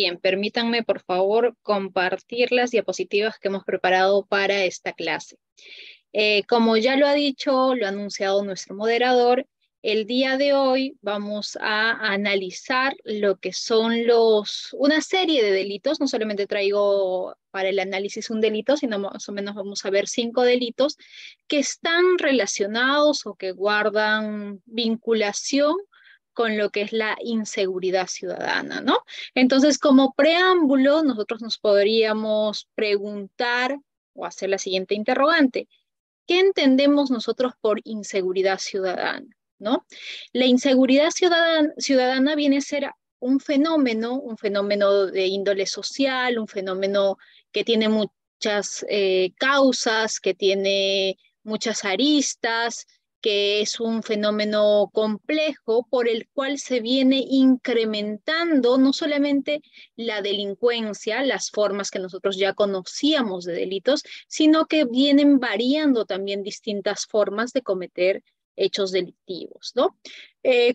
Bien, permítanme por favor compartir las diapositivas que hemos preparado para esta clase. Como ya lo ha dicho, lo ha anunciado nuestro moderador, el día de hoy vamos a analizar lo que son una serie de delitos. No solamente traigo para el análisis un delito, sino más o menos vamos a ver 5 delitos que están relacionados o que guardan vinculación con lo que es la inseguridad ciudadana, ¿no? Entonces, como preámbulo, nosotros nos podríamos preguntar o hacer la siguiente interrogante. ¿Qué entendemos nosotros por inseguridad ciudadana? ¿No? La inseguridad ciudadana viene a ser un fenómeno de índole social, un fenómeno que tiene muchas causas, que tiene muchas aristas, que es un fenómeno complejo por el cual se viene incrementando no solamente la delincuencia, las formas que nosotros ya conocíamos de delitos, sino que vienen variando también distintas formas de cometer hechos delictivos, ¿no?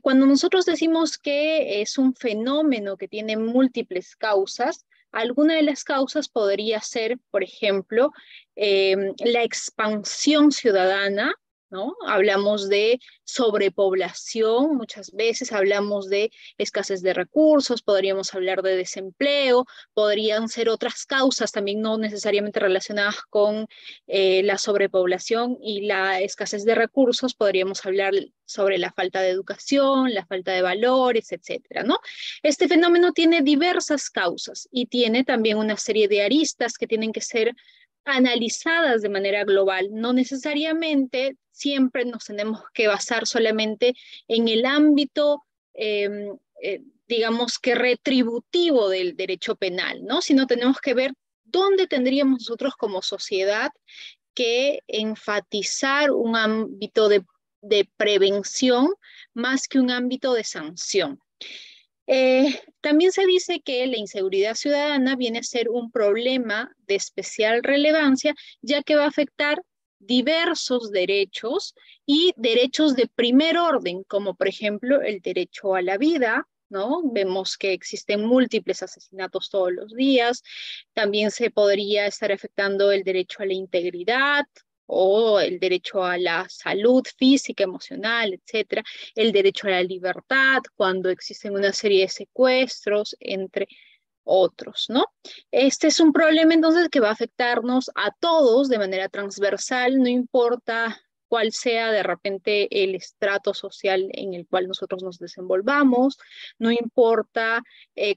Cuando nosotros decimos que es un fenómeno que tiene múltiples causas, alguna de las causas podría ser, por ejemplo, la expansión ciudadana, ¿no? Hablamos de sobrepoblación, muchas veces hablamos de escasez de recursos, podríamos hablar de desempleo, podrían ser otras causas también no necesariamente relacionadas con la sobrepoblación y la escasez de recursos, podríamos hablar sobre la falta de educación, la falta de valores, etcétera, ¿no? Este fenómeno tiene diversas causas y tiene también una serie de aristas que tienen que ser analizadas de manera global. No necesariamente siempre nos tenemos que basar solamente en el ámbito, digamos que retributivo del derecho penal, ¿no? Sino tenemos que ver dónde tendríamos nosotros como sociedad que enfatizar un ámbito de prevención más que un ámbito de sanción. También se dice que la inseguridad ciudadana viene a ser un problema de especial relevancia, ya que va a afectar diversos derechos y derechos de primer orden, como por ejemplo el derecho a la vida, ¿no? Vemos que existen múltiples asesinatos todos los días, también se podría estar afectando el derecho a la integridad, o el derecho a la salud física, emocional, etcétera, el derecho a la libertad, cuando existen una serie de secuestros, entre otros, ¿no? Este es un problema entonces que va a afectarnos a todos de manera transversal, no importa cuál sea de repente el estrato social en el cual nosotros nos desenvolvamos, no importa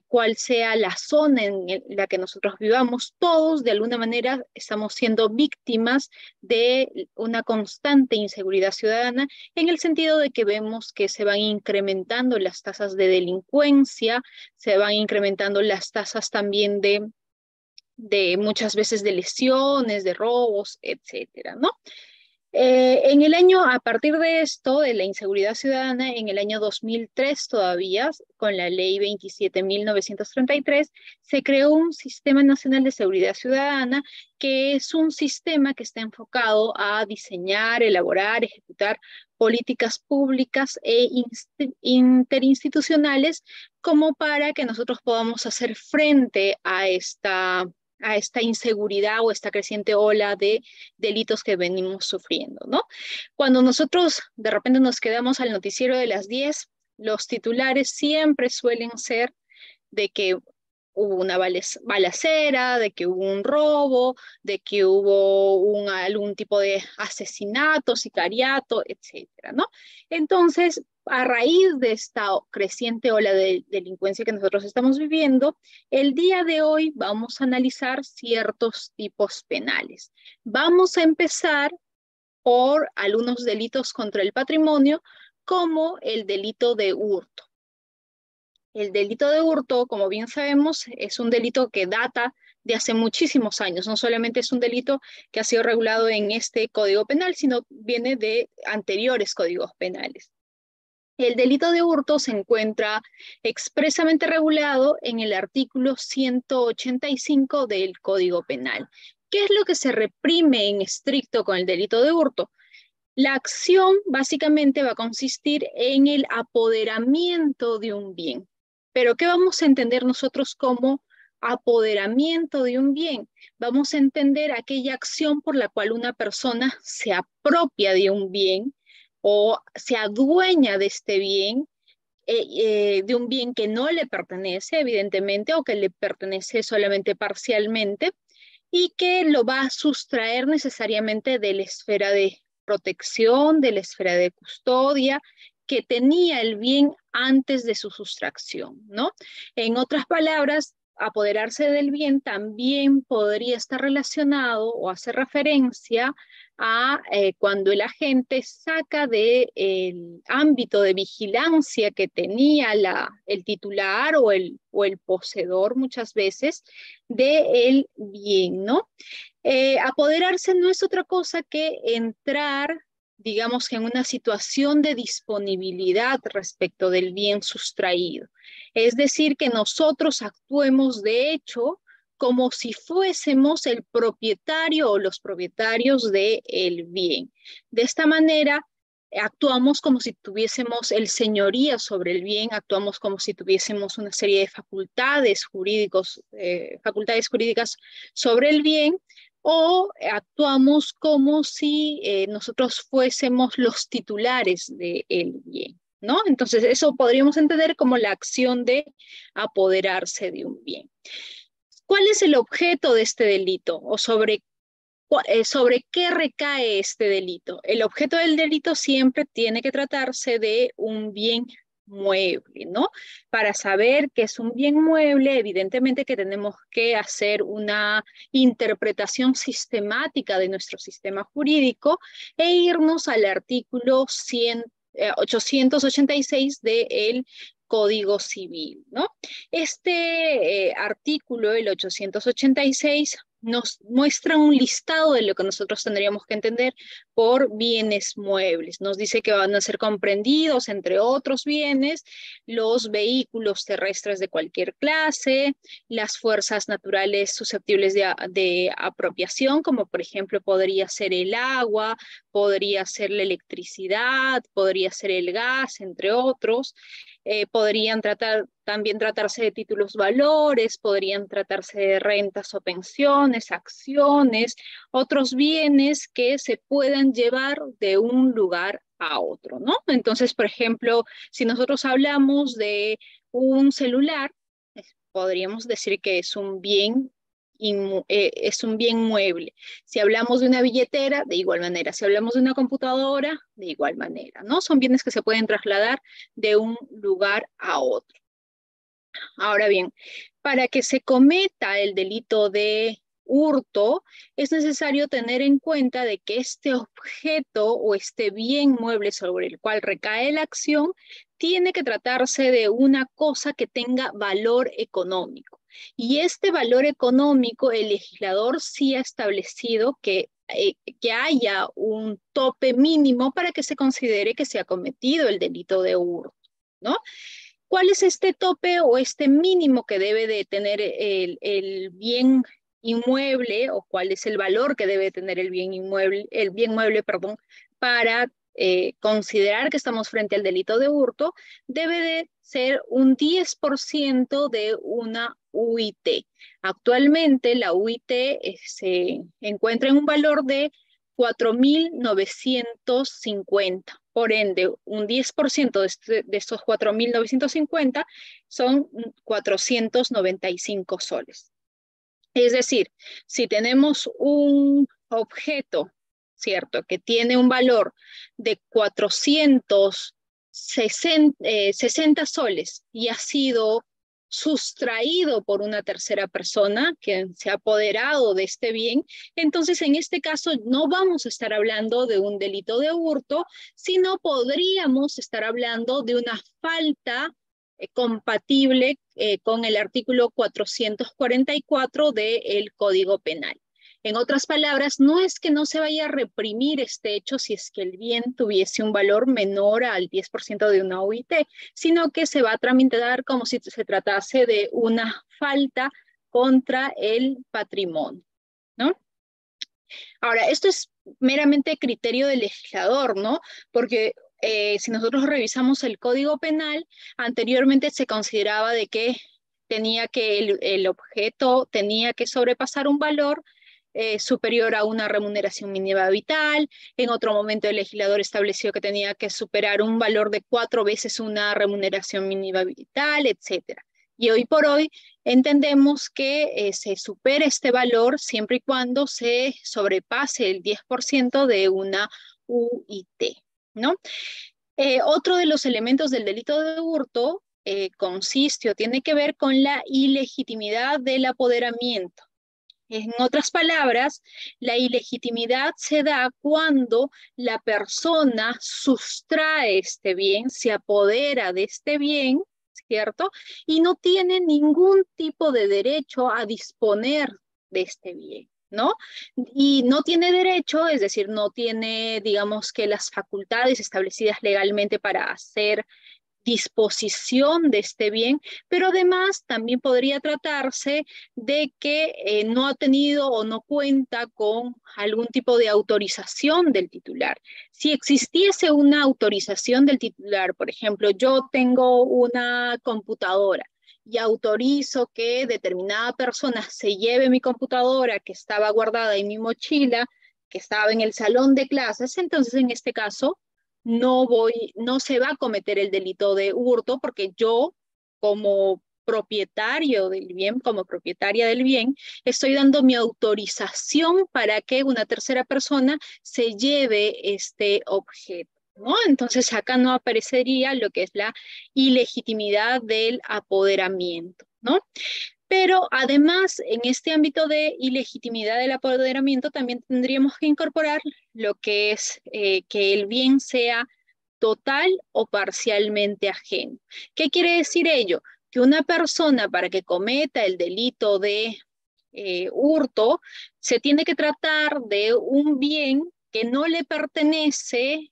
cuál sea la zona en la que nosotros vivamos, todos de alguna manera estamos siendo víctimas de una constante inseguridad ciudadana, en el sentido de que vemos que se van incrementando las tasas de delincuencia, se van incrementando las tasas también de muchas veces de lesiones, de robos, etcétera, ¿no? A partir de esto, de la inseguridad ciudadana, en el año 2003 todavía, con la ley 27.933, se creó un Sistema Nacional de Seguridad Ciudadana, que es un sistema que está enfocado a diseñar, elaborar, ejecutar políticas públicas e interinstitucionales, como para que nosotros podamos hacer frente a esta inseguridad o esta creciente ola de delitos que venimos sufriendo, ¿no? Cuando nosotros de repente nos quedamos al noticiero de las 10, los titulares siempre suelen ser de que hubo una balacera, de que hubo un robo, de que hubo algún tipo de asesinato, sicariato, etcétera, ¿no? Entonces, a raíz de esta creciente ola de delincuencia que nosotros estamos viviendo, el día de hoy vamos a analizar ciertos tipos penales. Vamos a empezar por algunos delitos contra el patrimonio, como el delito de hurto. El delito de hurto, como bien sabemos, es un delito que data de hace muchísimos años. No solamente es un delito que ha sido regulado en este Código Penal, sino viene de anteriores códigos penales. El delito de hurto se encuentra expresamente regulado en el artículo 185 del Código Penal. ¿Qué es lo que se reprime en estricto con el delito de hurto? La acción básicamente va a consistir en el apoderamiento de un bien. Pero ¿qué vamos a entender nosotros como apoderamiento de un bien? Vamos a entender aquella acción por la cual una persona se apropia de un bien o se adueña de este bien, de un bien que no le pertenece, evidentemente, o que le pertenece solamente parcialmente, y que lo va a sustraer necesariamente de la esfera de protección, de la esfera de custodia que tenía el bien antes de su sustracción, ¿no? En otras palabras, apoderarse del bien también podría estar relacionado o hacer referencia a cuando el agente saca del ámbito de vigilancia que tenía el titular o el poseedor muchas veces del bien, ¿no? Apoderarse no es otra cosa que entrar, digamos, que en una situación de disponibilidad respecto del bien sustraído. Es decir, que nosotros actuemos de hecho como si fuésemos el propietario o los propietarios del bien. De esta manera, actuamos como si tuviésemos el señoría sobre el bien, actuamos como si tuviésemos una serie de facultades jurídicas sobre el bien, o actuamos como si nosotros fuésemos los titulares del bien, ¿no? Entonces, eso podríamos entender como la acción de apoderarse de un bien. ¿Cuál es el objeto de este delito? ¿O sobre qué recae este delito? El objeto del delito siempre tiene que tratarse de un bien mueble, ¿no? Para saber que es un bien mueble, evidentemente que tenemos que hacer una interpretación sistemática de nuestro sistema jurídico e irnos al artículo 886 del Código Civil, ¿no? Este artículo, el 886, nos muestra un listado de lo que nosotros tendríamos que entender por bienes muebles. Nos dice que van a ser comprendidos, entre otros bienes, los vehículos terrestres de cualquier clase, las fuerzas naturales susceptibles de apropiación, como por ejemplo podría ser el agua, podría ser la electricidad, podría ser el gas, entre otros. Podrían también tratarse de títulos valores, podrían tratarse de rentas o pensiones, acciones, otros bienes que se puedan llevar de un lugar a otro, ¿no? Entonces, por ejemplo, si nosotros hablamos de un celular, podríamos decir que es un bien mueble. Si hablamos de una billetera, de igual manera. Si hablamos de una computadora, de igual manera, ¿no? Son bienes que se pueden trasladar de un lugar a otro. Ahora bien, para que se cometa el delito de hurto, es necesario tener en cuenta de que este objeto o este bien mueble sobre el cual recae la acción tiene que tratarse de una cosa que tenga valor económico. Y este valor económico, el legislador sí ha establecido que haya un tope mínimo para que se considere que se ha cometido el delito de hurto, ¿no? ¿Cuál es este tope o este mínimo que debe de tener el bien inmueble, o cuál es el valor que debe tener el bien mueble, para considerar que estamos frente al delito de hurto? Debe de ser un 10% de una UIT. Actualmente la UIT se encuentra en un valor de 4.950. Por ende, un 10% de estos 4.950 son 495 soles. Es decir, si tenemos un objeto, ¿cierto?, que tiene un valor de 460 soles y ha sido sustraído por una tercera persona que se ha apoderado de este bien, entonces en este caso no vamos a estar hablando de un delito de hurto, sino podríamos estar hablando de una falta compatible con el artículo 444 del Código Penal. En otras palabras, no es que no se vaya a reprimir este hecho si es que el bien tuviese un valor menor al 10% de una UIT, sino que se va a tramitar como si se tratase de una falta contra el patrimonio, ¿no? Ahora, esto es meramente criterio del legislador, ¿no? Porque si nosotros revisamos el Código Penal, anteriormente se consideraba de que tenía que el objeto tenía que sobrepasar un valor superior a una remuneración mínima vital. En otro momento el legislador estableció que tenía que superar un valor de 4 veces una remuneración mínima vital, etc. Y hoy por hoy entendemos que se supera este valor siempre y cuando se sobrepase el 10% de una UIT, ¿no? Otro de los elementos del delito de hurto consiste o tiene que ver con la ilegitimidad del apoderamiento. En otras palabras, la ilegitimidad se da cuando la persona sustrae este bien, se apodera de este bien, ¿cierto? Y no tiene ningún tipo de derecho a disponer de este bien, ¿no? Y no tiene derecho, es decir, no tiene, digamos, que las facultades establecidas legalmente para hacer disposición de este bien, pero además también podría tratarse de que no ha tenido o no cuenta con algún tipo de autorización del titular. Si existiese una autorización del titular, por ejemplo, yo tengo una computadora y autorizo que determinada persona se lleve mi computadora que estaba guardada en mi mochila, que estaba en el salón de clases, entonces en este caso no se va a cometer el delito de hurto porque yo, como propietario del bien, como propietaria del bien, estoy dando mi autorización para que una tercera persona se lleve este objeto, ¿no? Entonces acá no aparecería lo que es la ilegitimidad del apoderamiento, ¿no? Pero además, en este ámbito de ilegitimidad del apoderamiento, también tendríamos que incorporar lo que es que el bien sea total o parcialmente ajeno. ¿Qué quiere decir ello? Que una persona, para que cometa el delito de hurto, se tiene que tratar de un bien que no le pertenece,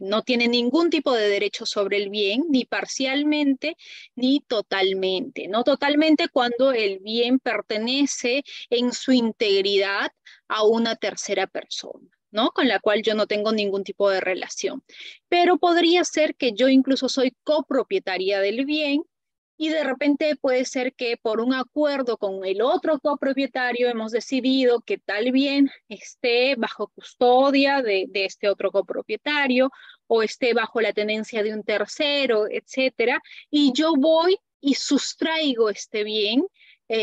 no tiene ningún tipo de derecho sobre el bien, ni parcialmente, ni totalmente. No totalmente cuando el bien pertenece en su integridad a una tercera persona, ¿no? Con la cual yo no tengo ningún tipo de relación. Pero podría ser que yo incluso soy copropietaria del bien y de repente puede ser que por un acuerdo con el otro copropietario hemos decidido que tal bien esté bajo custodia de este otro copropietario o esté bajo la tenencia de un tercero, etcétera. Y yo voy y sustraigo este bien,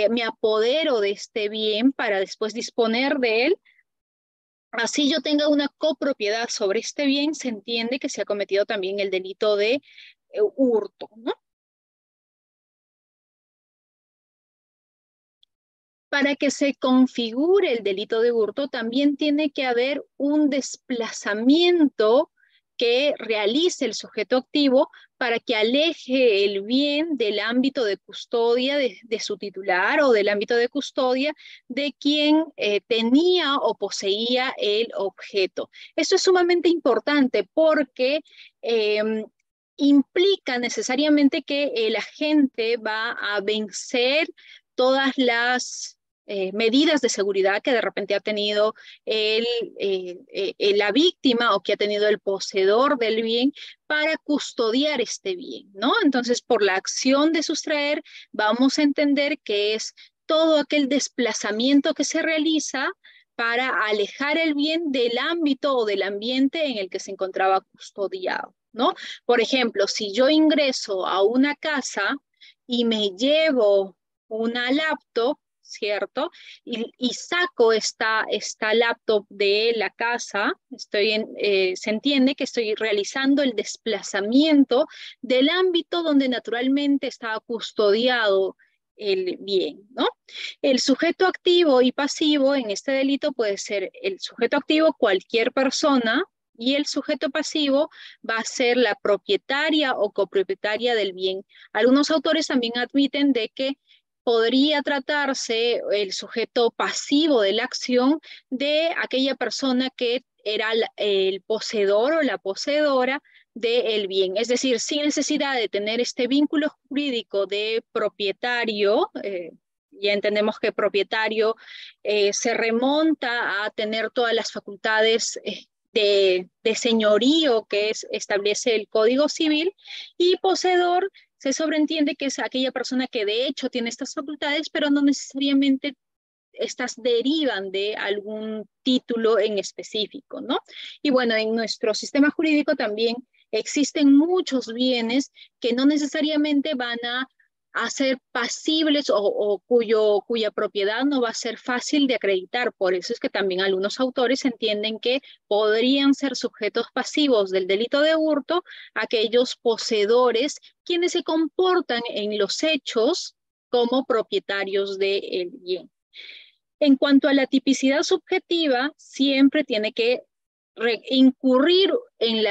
me apodero de este bien para después disponer de él. Así yo tenga una copropiedad sobre este bien, se entiende que se ha cometido también el delito de hurto, ¿no? Para que se configure el delito de hurto, también tiene que haber un desplazamiento que realice el sujeto activo para que aleje el bien del ámbito de custodia de su titular o del ámbito de custodia de quien tenía o poseía el objeto. Esto es sumamente importante porque implica necesariamente que el agente va a vencer todas las medidas de seguridad que de repente ha tenido la víctima o que ha tenido el poseedor del bien para custodiar este bien, ¿no? Entonces, por la acción de sustraer, vamos a entender que es todo aquel desplazamiento que se realiza para alejar el bien del ámbito o del ambiente en el que se encontraba custodiado, ¿no? Por ejemplo, si yo ingreso a una casa y me llevo una laptop, ¿cierto? Y saco esta laptop de la casa, se entiende que estoy realizando el desplazamiento del ámbito donde naturalmente estaba custodiado el bien, ¿no? El sujeto activo y pasivo en este delito puede ser el sujeto activo cualquier persona y el sujeto pasivo va a ser la propietaria o copropietaria del bien. Algunos autores también admiten de que podría tratarse el sujeto pasivo de la acción de aquella persona que era el poseedor o la poseedora del bien. Es decir, sin necesidad de tener este vínculo jurídico de propietario, ya entendemos que propietario se remonta a tener todas las facultades de señorío que establece el Código Civil, y poseedor se sobreentiende que es aquella persona que de hecho tiene estas facultades, pero no necesariamente estas derivan de algún título en específico, ¿no? Y bueno, en nuestro sistema jurídico también existen muchos bienes que no necesariamente van a ser pasibles o cuya propiedad no va a ser fácil de acreditar. Por eso es que también algunos autores entienden que podrían ser sujetos pasivos del delito de hurto aquellos poseedores quienes se comportan en los hechos como propietarios del bien. En cuanto a la tipicidad subjetiva, siempre tiene que incurrir en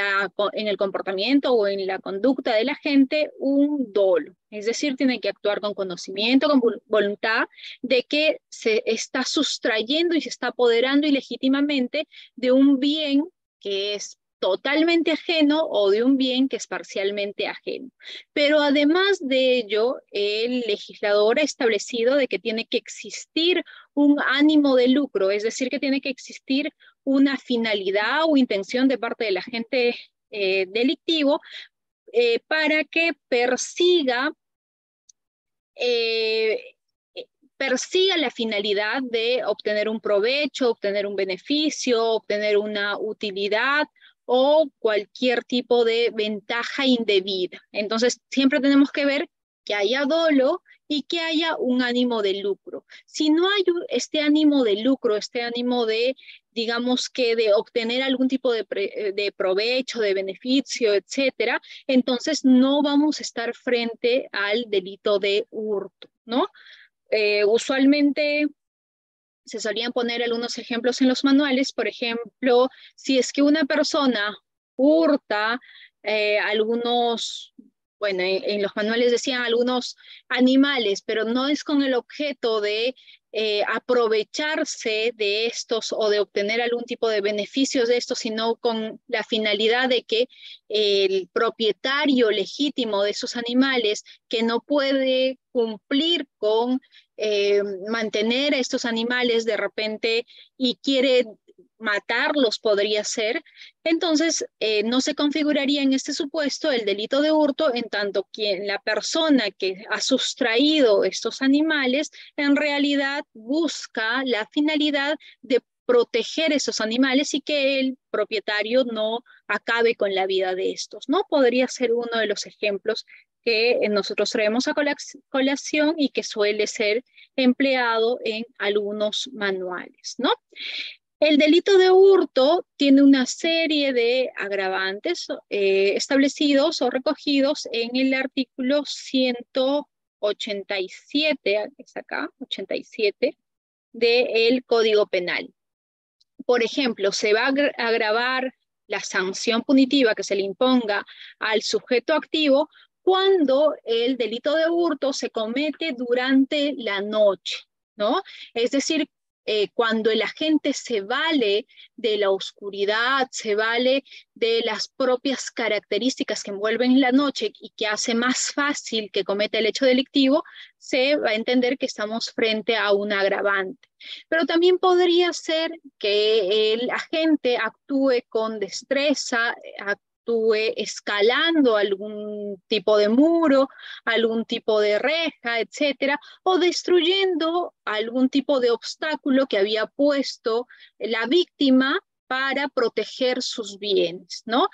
el comportamiento o en la conducta de la gente un dolo, es decir, tiene que actuar con conocimiento, con voluntad de que se está sustrayendo y se está apoderando ilegítimamente de un bien que es totalmente ajeno o de un bien que es parcialmente ajeno. Pero además de ello, el legislador ha establecido de que tiene que existir un ánimo de lucro, es decir, que tiene que existir una finalidad o intención de parte del agente delictivo para que persiga la finalidad de obtener un provecho, obtener un beneficio, obtener una utilidad o cualquier tipo de ventaja indebida. Entonces, siempre tenemos que ver que haya dolo y que haya un ánimo de lucro. Si no hay este ánimo de lucro, este ánimo de, digamos que de obtener algún tipo de provecho, de beneficio, etcétera, entonces no vamos a estar frente al delito de hurto, ¿no? Usualmente se solían poner algunos ejemplos en los manuales, por ejemplo, si es que una persona hurta bueno, en los manuales decían algunos animales, pero no es con el objeto de aprovecharse de estos o de obtener algún tipo de beneficios de estos, sino con la finalidad de que el propietario legítimo de esos animales, que no puede cumplir con mantener a estos animales de repente y quiere matarlos, podría ser, entonces no se configuraría en este supuesto el delito de hurto, en tanto que la persona que ha sustraído estos animales en realidad busca la finalidad de proteger esos animales y que el propietario no acabe con la vida de estos, ¿no? Podría ser uno de los ejemplos que nosotros traemos a colación y que suele ser empleado en algunos manuales, ¿no? El delito de hurto tiene una serie de agravantes establecidos o recogidos en el artículo 187, es acá, 87, del Código Penal. Por ejemplo, se va a agravar la sanción punitiva que se le imponga al sujeto activo cuando el delito de hurto se comete durante la noche, ¿no? Es decir, cuando el agente se vale de la oscuridad, se vale de las propias características que envuelven la noche y que hace más fácil que cometa el hecho delictivo, se va a entender que estamos frente a un agravante. Pero también podría ser que el agente actúe con destreza, actúe escalando algún tipo de muro, algún tipo de reja, etcétera, o destruyendo algún tipo de obstáculo que había puesto la víctima para proteger sus bienes, ¿no?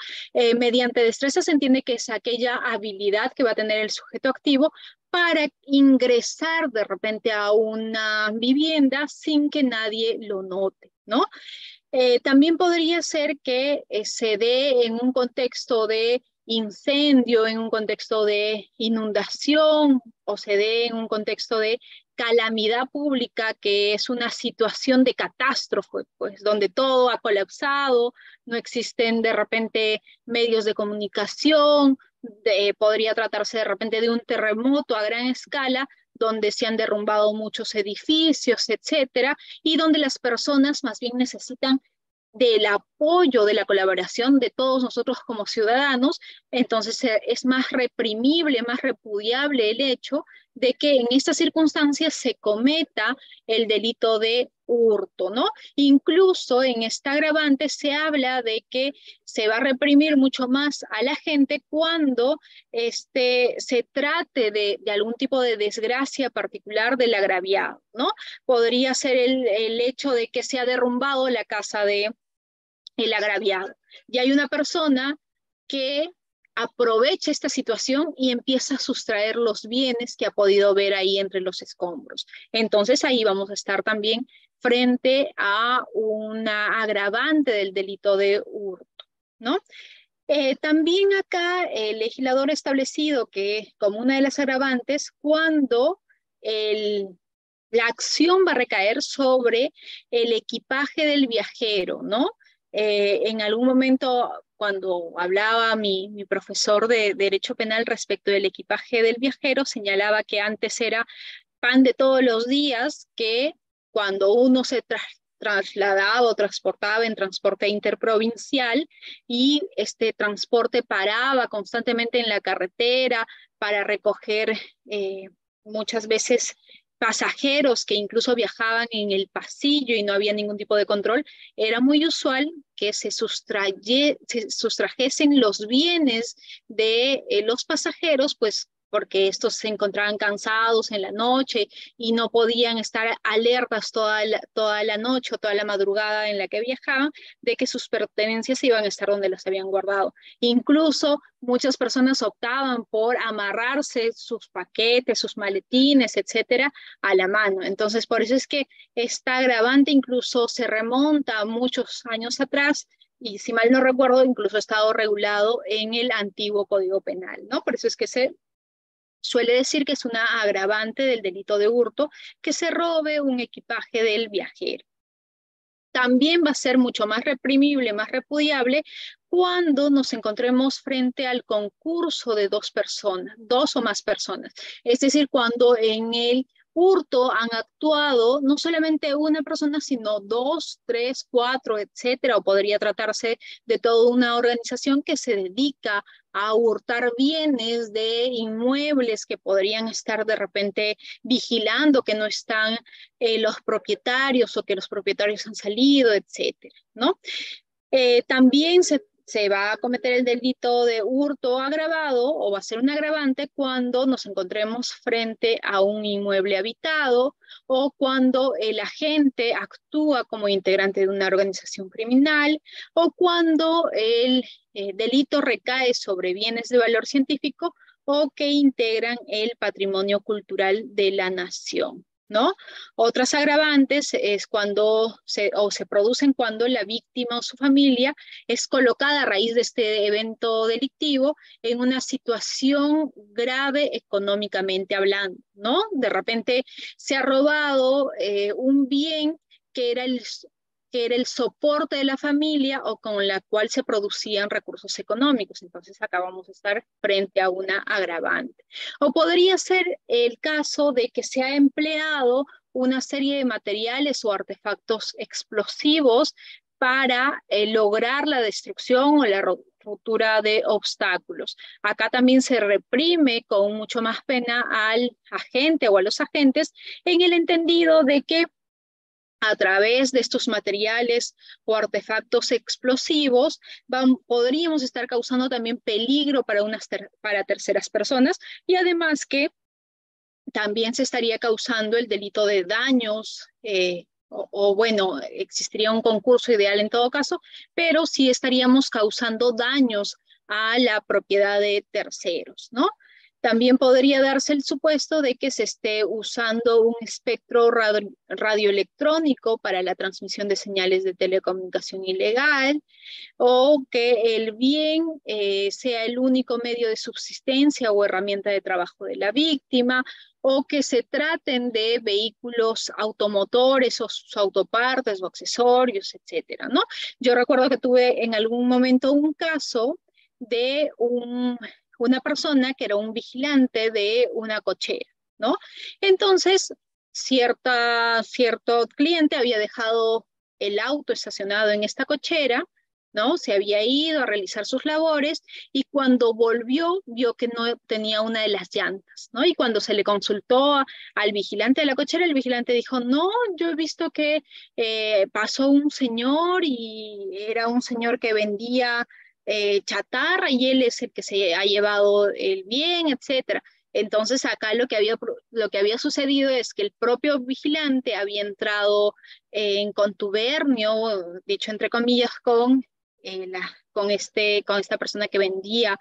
Mediante destreza se entiende que es aquella habilidad que va a tener el sujeto activo para ingresar de repente a una vivienda sin que nadie lo note, ¿no? También podría ser que se dé en un contexto de incendio, en un contexto de inundación, o se dé en un contexto de calamidad pública, que es una situación de catástrofe, pues donde todo ha colapsado, no existen de repente medios de comunicación, podría tratarse de repente de un terremoto a gran escala, donde se han derrumbado muchos edificios, etcétera, y donde las personas más bien necesitan del apoyo, de la colaboración de todos nosotros como ciudadanos. Entonces es más reprimible, más repudiable el hecho de que en estas circunstancias se cometa el delito de hurto, ¿no? Incluso en esta agravante se habla de que se va a reprimir mucho más a la gente cuando se trate de algún tipo de desgracia particular del agraviado, ¿no? Podría ser el hecho de que se ha derrumbado la casa del agraviado. Y hay una persona que aprovecha esta situación y empieza a sustraer los bienes que ha podido ver ahí entre los escombros. Entonces ahí vamos a estar también frente a una agravante del delito de hurto, ¿no? También acá el legislador ha establecido que como una de las agravantes, cuando la acción va a recaer sobre el equipaje del viajero, ¿no? En algún momento, cuando hablaba mi profesor de Derecho Penal respecto del equipaje del viajero, señalaba que antes era pan de todos los días que cuando uno se trasladaba o transportaba en transporte interprovincial y este transporte paraba constantemente en la carretera para recoger muchas veces pasajeros que incluso viajaban en el pasillo y no había ningún tipo de control, era muy usual que se sustrajesen los bienes de los pasajeros, pues porque estos se encontraban cansados en la noche y no podían estar alertas toda la noche o toda la madrugada en la que viajaban, de que sus pertenencias iban a estar donde las habían guardado. Incluso muchas personas optaban por amarrarse sus paquetes, sus maletines, etcétera, a la mano. Entonces, por eso es que esta agravante incluso se remonta a muchos años atrás, y si mal no recuerdo, incluso ha estado regulado en el antiguo Código Penal, ¿no? Por eso es que se suele decir que es una agravante del delito de hurto que se robe un equipaje del viajero. También va a ser mucho más reprimible, más repudiable, cuando nos encontremos frente al concurso de dos o más personas. Es decir, cuando en el hurto han actuado no solamente una persona, sino 2, 3, 4, etcétera, o podría tratarse de toda una organización que se dedica a hurtar bienes de inmuebles que podrían estar de repente vigilando que no están los propietarios o que los propietarios han salido, etcétera, ¿no? También se va a cometer el delito de hurto agravado o va a ser un agravante cuando nos encontremos frente a un inmueble habitado o cuando el agente actúa como integrante de una organización criminal o cuando el delito recae sobre bienes de valor científico o que integran el patrimonio cultural de la nación, ¿no? Otras agravantes es cuando se producen cuando la víctima o su familia es colocada a raíz de este evento delictivo en una situación grave económicamente hablando, ¿no? De repente se ha robado un bien que era el soporte de la familia o con la cual se producían recursos económicos. Entonces acá vamos a estar frente a una agravante. O podría ser el caso de que se ha empleado una serie de materiales o artefactos explosivos para lograr la destrucción o la ruptura de obstáculos. Acá también se reprime con mucho más pena al agente o a los agentes en el entendido de que a través de estos materiales o artefactos explosivos, podríamos estar causando también peligro para terceras personas, y además que también se estaría causando el delito de daños, bueno, existiría un concurso ideal en todo caso, pero sí estaríamos causando daños a la propiedad de terceros, ¿no? También podría darse el supuesto de que se esté usando un espectro radioelectrónico para la transmisión de señales de telecomunicación ilegal, o que el bien sea el único medio de subsistencia o herramienta de trabajo de la víctima, o que se traten de vehículos automotores o sus autopartes o accesorios, etcétera, ¿no? Yo recuerdo que tuve en algún momento un caso de una persona que era un vigilante de una cochera, ¿no? Entonces, cierto cliente había dejado el auto estacionado en esta cochera ¿no? Se había ido a realizar sus labores y cuando volvió vio que no tenía una de las llantas, ¿no? Y cuando se le consultó al vigilante de la cochera, el vigilante dijo, no, yo he visto que pasó un señor y era un señor que vendía chatarra y él es el que se ha llevado el bien, etcétera. Entonces acá lo que había sucedido es que el propio vigilante había entrado en contubernio, dicho entre comillas, con esta persona que vendía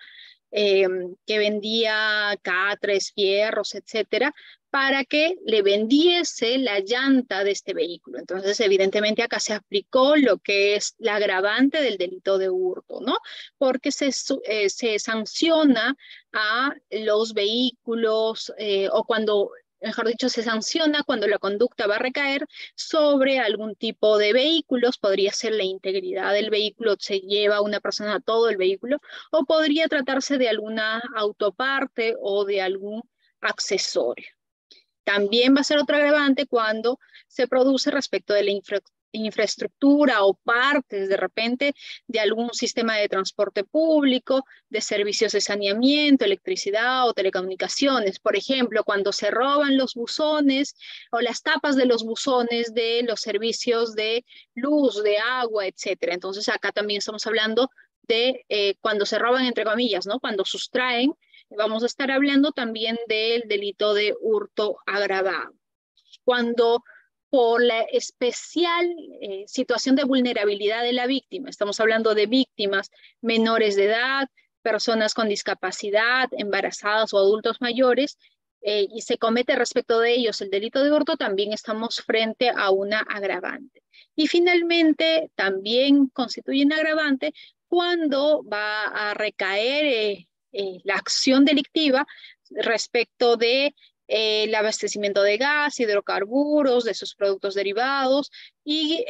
catres, fierros, etcétera, para que le vendiese la llanta de este vehículo. Entonces, evidentemente, acá se aplicó lo que es la agravante del delito de hurto, ¿no? Porque se sanciona a los vehículos, se sanciona cuando la conducta va a recaer sobre algún tipo de vehículos, podría ser la integridad del vehículo, se lleva una persona todo el vehículo, o podría tratarse de alguna autoparte o de algún accesorio. También va a ser otro agravante cuando se produce respecto de la infraestructura o partes de repente de algún sistema de transporte público, de servicios de saneamiento, electricidad o telecomunicaciones. Por ejemplo, cuando se roban los buzones o las tapas de los buzones de los servicios de luz, de agua, etcétera. Entonces acá también estamos hablando de cuando se roban, entre comillas, ¿no? Cuando sustraen. Vamos a estar hablando también del delito de hurto agravado. Cuando por la especial situación de vulnerabilidad de la víctima, estamos hablando de víctimas menores de edad, personas con discapacidad, embarazadas o adultos mayores, y se comete respecto de ellos el delito de hurto, también estamos frente a una agravante. Y finalmente, también constituye un agravante cuando va a recaer la acción delictiva respecto de el abastecimiento de gas, hidrocarburos, de sus productos derivados y,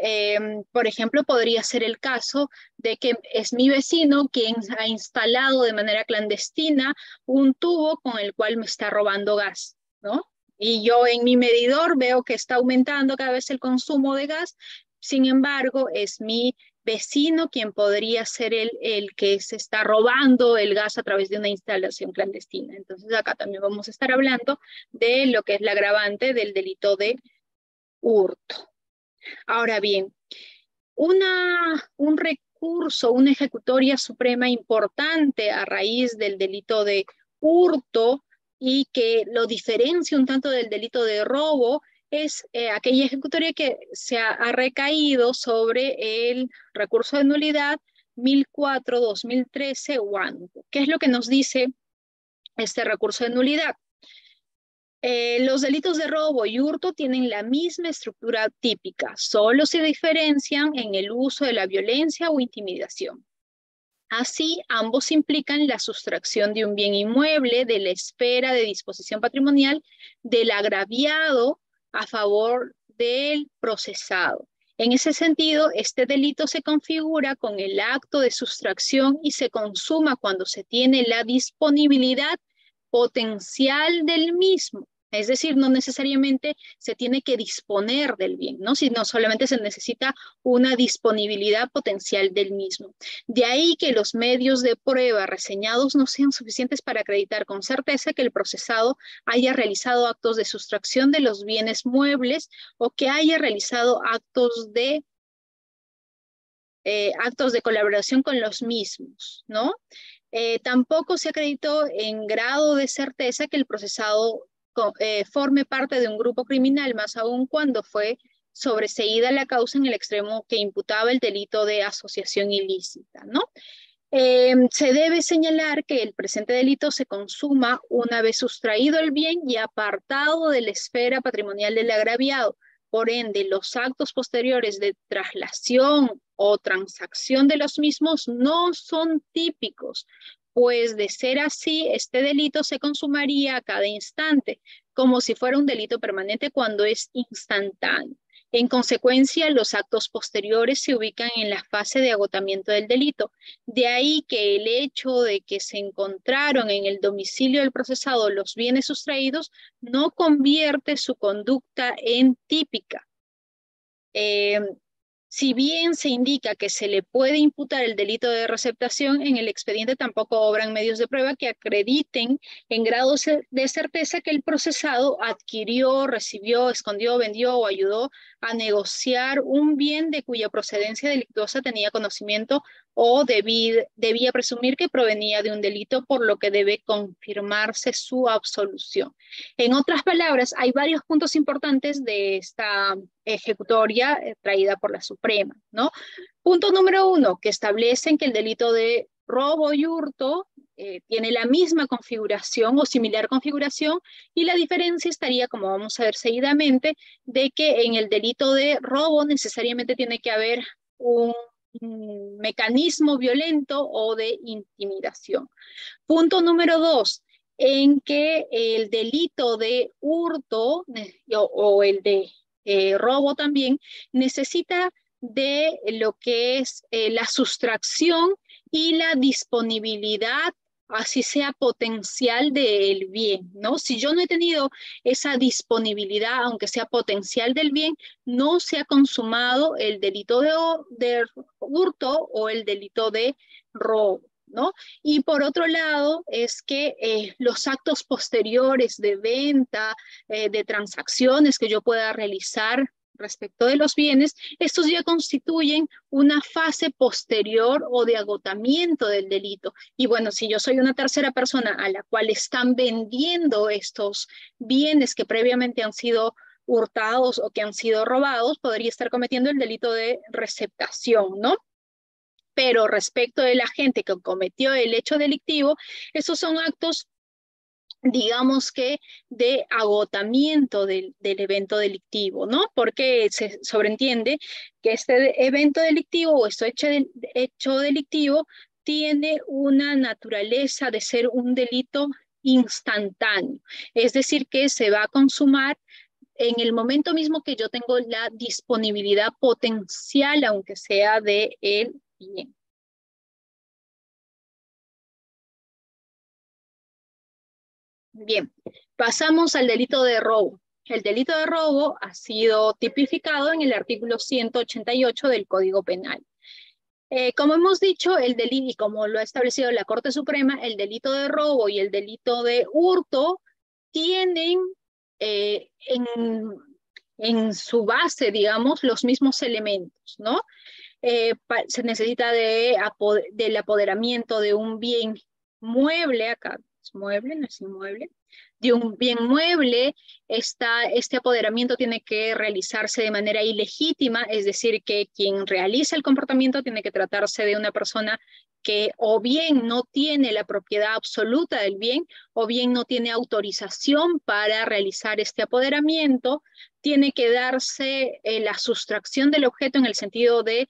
por ejemplo, podría ser el caso de que es mi vecino quien ha instalado de manera clandestina un tubo con el cual me está robando gas, ¿no? Y yo en mi medidor veo que está aumentando cada vez el consumo de gas, sin embargo, es mi vecino quien podría ser el que se está robando el gas a través de una instalación clandestina. Entonces acá también vamos a estar hablando de lo que es la agravante del delito de hurto. Ahora bien, un recurso, una ejecutoria suprema importante a raíz del delito de hurto y que lo diferencia un tanto del delito de robo es aquella ejecutoria que se ha recaído sobre el recurso de nulidad 1004-2013 WANCO. ¿Qué es lo que nos dice este recurso de nulidad? Los delitos de robo y hurto tienen la misma estructura típica, solo se diferencian en el uso de la violencia o intimidación. Así, ambos implican la sustracción de un bien inmueble de la esfera de disposición patrimonial del agraviado a favor del procesado. En ese sentido, este delito se configura con el acto de sustracción y se consuma cuando se tiene la disponibilidad potencial del mismo. Es decir, no necesariamente se tiene que disponer del bien, ¿no? Sino solamente se necesita una disponibilidad potencial del mismo. De ahí que los medios de prueba reseñados no sean suficientes para acreditar con certeza que el procesado haya realizado actos de sustracción de los bienes muebles o que haya realizado actos de colaboración con los mismos, ¿no? Tampoco se acreditó en grado de certeza que el procesado forme parte de un grupo criminal, más aún cuando fue sobreseída la causa en el extremo que imputaba el delito de asociación ilícita, ¿no? Se debe señalar que el presente delito se consuma una vez sustraído el bien y apartado de la esfera patrimonial del agraviado. Por ende, los actos posteriores de traslación o transacción de los mismos no son típicos, pues de ser así, este delito se consumaría a cada instante, como si fuera un delito permanente cuando es instantáneo. En consecuencia, los actos posteriores se ubican en la fase de agotamiento del delito. De ahí que el hecho de que se encontraron en el domicilio del procesado los bienes sustraídos no convierte su conducta en típica. si bien se indica que se le puede imputar el delito de receptación, en el expediente tampoco obran medios de prueba que acrediten en grado de certeza que el procesado adquirió, recibió, escondió, vendió o ayudó a negociar un bien de cuya procedencia delictuosa tenía conocimiento o debía presumir que provenía de un delito, por lo que debe confirmarse su absolución. En otras palabras, hay varios puntos importantes de esta ejecutoria traída por la Suprema, ¿no? Punto número 1, que establecen que el delito de robo y hurto tiene la misma configuración o similar configuración, y la diferencia estaría, como vamos a ver seguidamente, de que en el delito de robo necesariamente tiene que haber un mecanismo violento o de intimidación. Punto número 2, en que el delito de hurto o el de robo también necesita de lo que es la sustracción y la disponibilidad, así sea potencial, del bien, ¿no? Si yo no he tenido esa disponibilidad, aunque sea potencial del bien, no se ha consumado el delito de hurto o el delito de robo, ¿no? Y por otro lado, es que los actos posteriores de venta, de transacciones que yo pueda realizar respecto de los bienes, estos ya constituyen una fase posterior o de agotamiento del delito. Y bueno, si yo soy una tercera persona a la cual están vendiendo estos bienes que previamente han sido hurtados o que han sido robados, podría estar cometiendo el delito de receptación, ¿no? Pero respecto de la gente que cometió el hecho delictivo, esos son actos, digamos que de agotamiento del evento delictivo, ¿no? Porque se sobreentiende que este evento delictivo o este hecho delictivo tiene una naturaleza de ser un delito instantáneo, es decir, que se va a consumar en el momento mismo que yo tengo la disponibilidad potencial, aunque sea de el bien. Bien, pasamos al delito de robo. El delito de robo ha sido tipificado en el artículo 188 del Código Penal. Como hemos dicho, el delito, y como lo ha establecido la Corte Suprema, el delito de robo y el delito de hurto tienen en su base, digamos, los mismos elementos, ¿no? Se necesita del apoderamiento de un bien mueble, acá mueble, no es inmueble, de un bien mueble. Este apoderamiento tiene que realizarse de manera ilegítima, es decir, que quien realiza el comportamiento tiene que tratarse de una persona que o bien no tiene la propiedad absoluta del bien, o bien no tiene autorización para realizar este apoderamiento. Tiene que darse la sustracción del objeto en el sentido de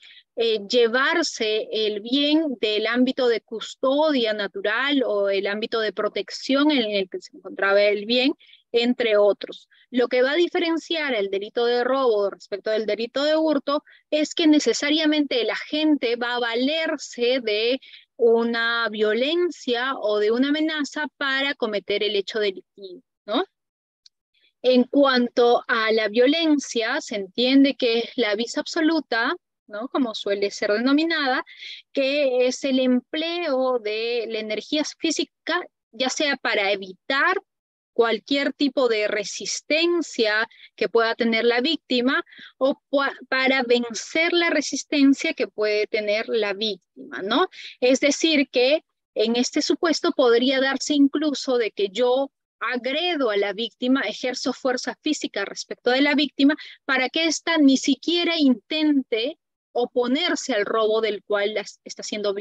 llevarse el bien del ámbito de custodia natural o el ámbito de protección en el que se encontraba el bien, entre otros. Lo que va a diferenciar el delito de robo respecto del delito de hurto es que necesariamente la gente va a valerse de una violencia o de una amenaza para cometer el hecho delictivo, ¿no? En cuanto a la violencia, se entiende que es la violencia absoluta, ¿no? Como suele ser denominada, que es el empleo de la energía física, ya sea para evitar cualquier tipo de resistencia que pueda tener la víctima o para vencer la resistencia que puede tener la víctima, ¿no? Es decir, que en este supuesto podría darse incluso de que yo agredo a la víctima, ejerzo fuerza física respecto de la víctima para que ésta ni siquiera intente oponerse al robo del cual está siendo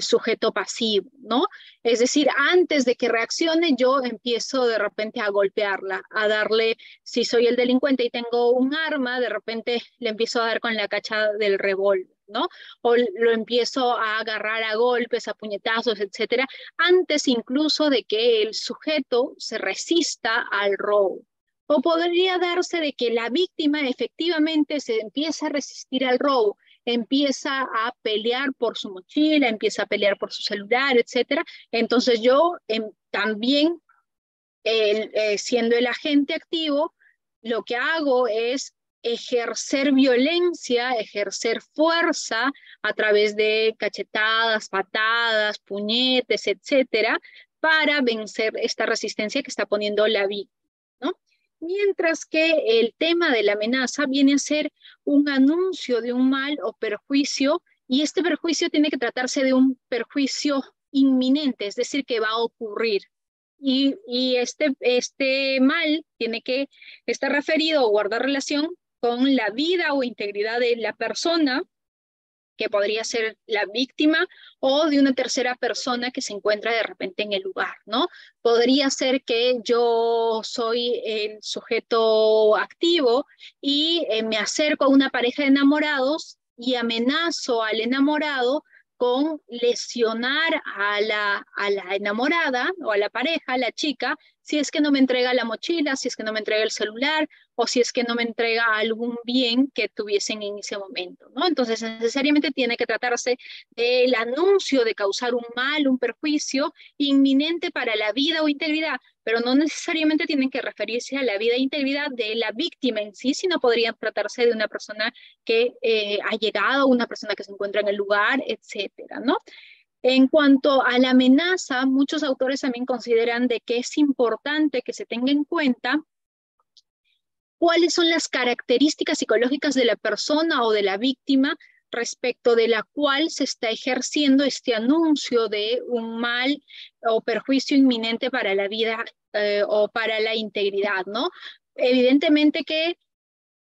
sujeto pasivo, ¿no? Es decir, antes de que reaccione, yo empiezo de repente a golpearla, a darle, si soy el delincuente y tengo un arma, de repente le empiezo a dar con la cacha del revólver, ¿no? O lo empiezo a agarrar a golpes, a puñetazos, etcétera, antes incluso de que el sujeto se resista al robo. O podría darse de que la víctima efectivamente se empieza a resistir al robo, empieza a pelear por su mochila, empieza a pelear por su celular, etcétera. Entonces yo también, siendo el agente activo, lo que hago es ejercer violencia, ejercer fuerza a través de cachetadas, patadas, puñetes, etcétera, para vencer esta resistencia que está poniendo la víctima, ¿no? Mientras que el tema de la amenaza viene a ser un anuncio de un mal o perjuicio, y este perjuicio tiene que tratarse de un perjuicio inminente, es decir, que va a ocurrir. Y este mal tiene que estar referido o guardar relación con la vida o integridad de la persona, que podría ser la víctima, o de una tercera persona que se encuentra de repente en el lugar, ¿no? Podría ser que yo soy el sujeto activo y me acerco a una pareja de enamorados y amenazo al enamorado con lesionar a la enamorada o a la pareja, a la chica, si es que no me entrega la mochila, si es que no me entrega el celular, o si es que no me entrega algún bien que tuviesen en ese momento, ¿no? Entonces, necesariamente tiene que tratarse del anuncio de causar un mal, un perjuicio inminente para la vida o integridad, pero no necesariamente tienen que referirse a la vida e integridad de la víctima en sí, sino podrían tratarse de una persona que ha llegado, una persona que se encuentra en el lugar, etcétera, ¿no? En cuanto a la amenaza, muchos autores también consideran de que es importante que se tenga en cuenta cuáles son las características psicológicas de la persona o de la víctima respecto de la cual se está ejerciendo este anuncio de un mal o perjuicio inminente para la vida o para la integridad, ¿no? Evidentemente que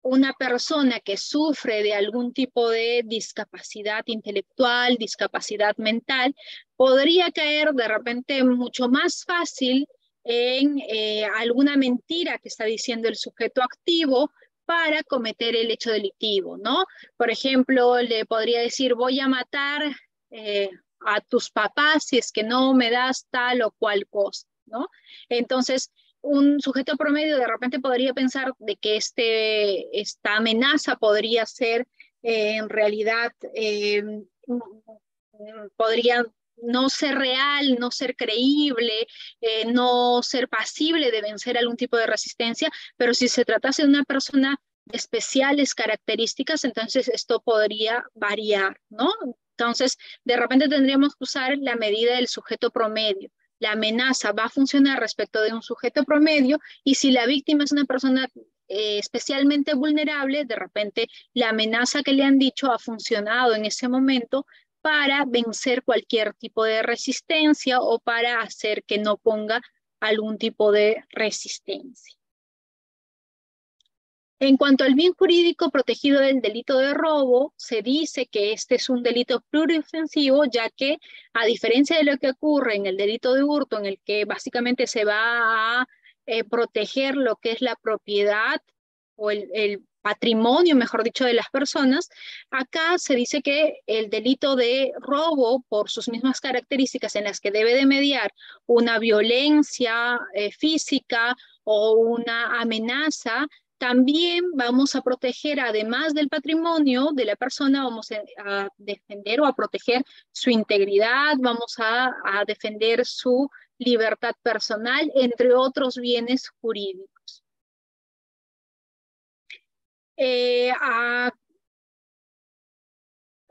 una persona que sufre de algún tipo de discapacidad intelectual, discapacidad mental, podría caer de repente mucho más fácil en alguna mentira que está diciendo el sujeto activo para cometer el hecho delictivo, ¿no? Por ejemplo, le podría decir, voy a matar a tus papás si es que no me das tal o cual cosa, ¿no? Entonces, un sujeto promedio de repente podría pensar de que esta amenaza podría ser en realidad, podría no ser real, no ser creíble, no ser pasible de vencer algún tipo de resistencia, pero si se tratase de una persona de especiales características, entonces esto podría variar, ¿no? Entonces, de repente tendríamos que usar la medida del sujeto promedio. La amenaza va a funcionar respecto de un sujeto promedio, y si la víctima es una persona especialmente vulnerable, de repente la amenaza que le han dicho ha funcionado en ese momento para vencer cualquier tipo de resistencia o para hacer que no ponga algún tipo de resistencia. En cuanto al bien jurídico protegido del delito de robo, se dice que este es un delito pluriofensivo, ya que a diferencia de lo que ocurre en el delito de hurto, en el que básicamente se va a proteger lo que es la propiedad o el patrimonio, mejor dicho, de las personas, acá se dice que el delito de robo, por sus mismas características en las que debe de mediar una violencia física o una amenaza, también vamos a proteger, además del patrimonio de la persona, vamos a defender o a proteger su integridad, vamos a defender su libertad personal, entre otros bienes jurídicos.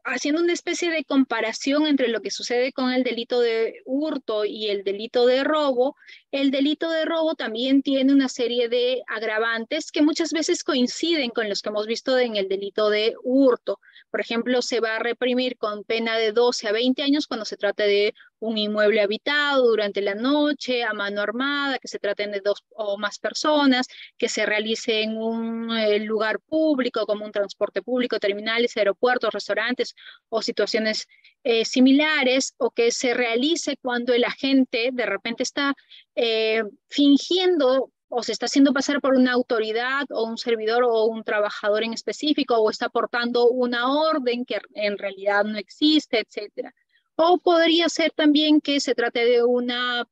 Haciendo una especie de comparación entre lo que sucede con el delito de hurto y el delito de robo, el delito de robo también tiene una serie de agravantes que muchas veces coinciden con los que hemos visto en el delito de hurto. Por ejemplo, se va a reprimir con pena de 12 a 20 años cuando se trata de un inmueble habitado durante la noche, a mano armada, que se traten de 2 o más personas, que se realice en un lugar público como un transporte público, terminales, aeropuertos, restaurantes o situaciones similares, o que se realice cuando el agente de repente está fingiendo o se está haciendo pasar por una autoridad o un servidor o un trabajador en específico, o está portando una orden que en realidad no existe, etcétera. O podría ser también que se trate de una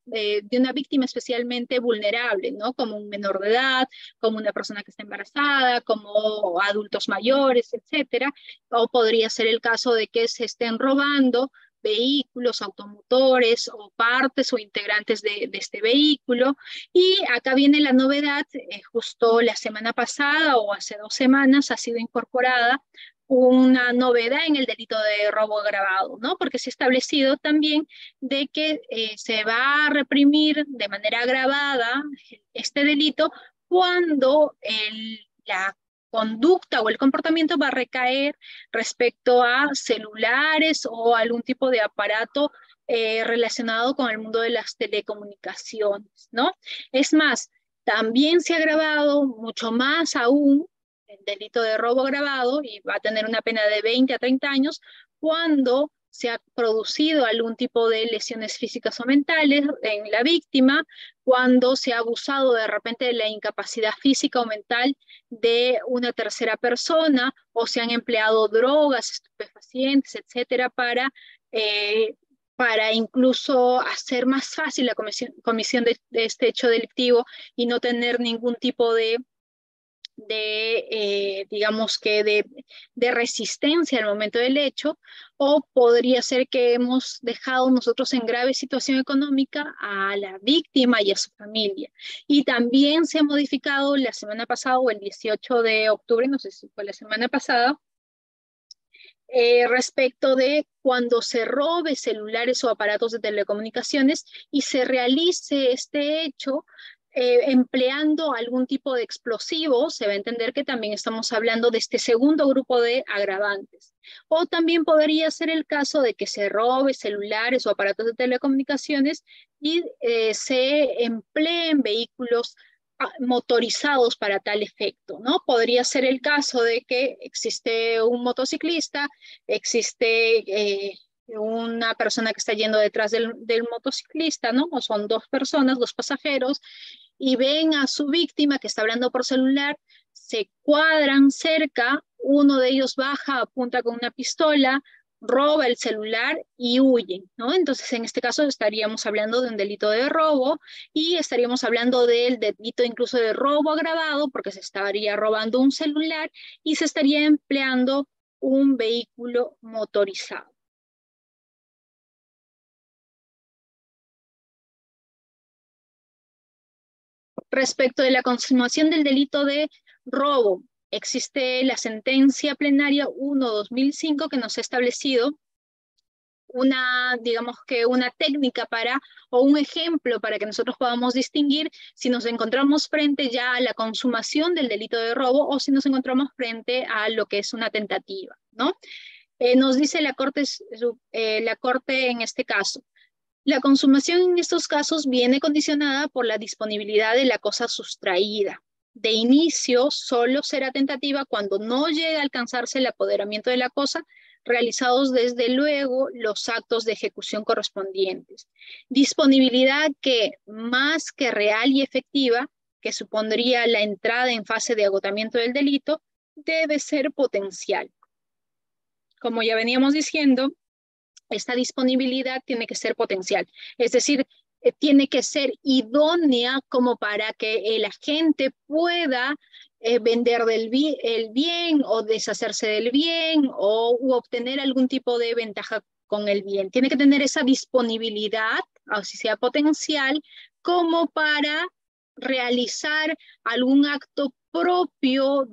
víctima especialmente vulnerable, ¿no? Como un menor de edad, como una persona que está embarazada, como adultos mayores, etcétera. O podría ser el caso de que se estén robando vehículos, automotores o partes o integrantes de este vehículo. Y acá viene la novedad, justo la semana pasada o hace 2 semanas ha sido incorporada una novedad en el delito de robo agravado, ¿no? Porque se ha establecido también de que se va a reprimir de manera agravada este delito cuando la conducta o el comportamiento va a recaer respecto a celulares o algún tipo de aparato relacionado con el mundo de las telecomunicaciones, ¿no? Es más, también se ha agravado mucho más aún el delito de robo agravado y va a tener una pena de 20 a 30 años cuando se ha producido algún tipo de lesiones físicas o mentales en la víctima, cuando se ha abusado de repente de la incapacidad física o mental de una tercera persona, o se han empleado drogas, estupefacientes, etcétera, para incluso hacer más fácil la comisión de este hecho delictivo y no tener ningún tipo de resistencia al momento del hecho, o podría ser que hemos dejado nosotros en grave situación económica a la víctima y a su familia. Y también se ha modificado la semana pasada, o el 18 de octubre, no sé si fue la semana pasada, respecto de cuando se robe celulares o aparatos de telecomunicaciones y se realice este hecho empleando algún tipo de explosivo, se va a entender que también estamos hablando de este segundo grupo de agravantes. O también podría ser el caso de que se robe celulares o aparatos de telecomunicaciones y se empleen vehículos motorizados para tal efecto, ¿no? Podría ser el caso de que existe un motociclista, existe una persona que está yendo detrás del motociclista, ¿no? O son 2 personas, 2 pasajeros, y ven a su víctima que está hablando por celular, se cuadran cerca, uno de ellos baja, apunta con una pistola, roba el celular y huyen, ¿no? Entonces, en este caso estaríamos hablando de un delito de robo y estaríamos hablando del delito incluso de robo agravado, porque se estaría robando un celular y se estaría empleando un vehículo motorizado. Respecto de la consumación del delito de robo, existe la sentencia plenaria 1/2005 que nos ha establecido una técnica o un ejemplo para que nosotros podamos distinguir si nos encontramos frente ya a la consumación del delito de robo o si nos encontramos frente a lo que es una tentativa, ¿no? Nos dice la Corte en este caso. La consumación en estos casos viene condicionada por la disponibilidad de la cosa sustraída. De inicio, solo será tentativa cuando no llegue a alcanzarse el apoderamiento de la cosa, realizados desde luego los actos de ejecución correspondientes. Disponibilidad que, más que real y efectiva, que supondría la entrada en fase de agotamiento del delito, debe ser potencial. Como ya veníamos diciendo, esta disponibilidad tiene que ser potencial, es decir, tiene que ser idónea como para que el agente pueda vender el bien o deshacerse del bien u obtener algún tipo de ventaja con el bien. Tiene que tener esa disponibilidad, así sea potencial, como para realizar algún acto propio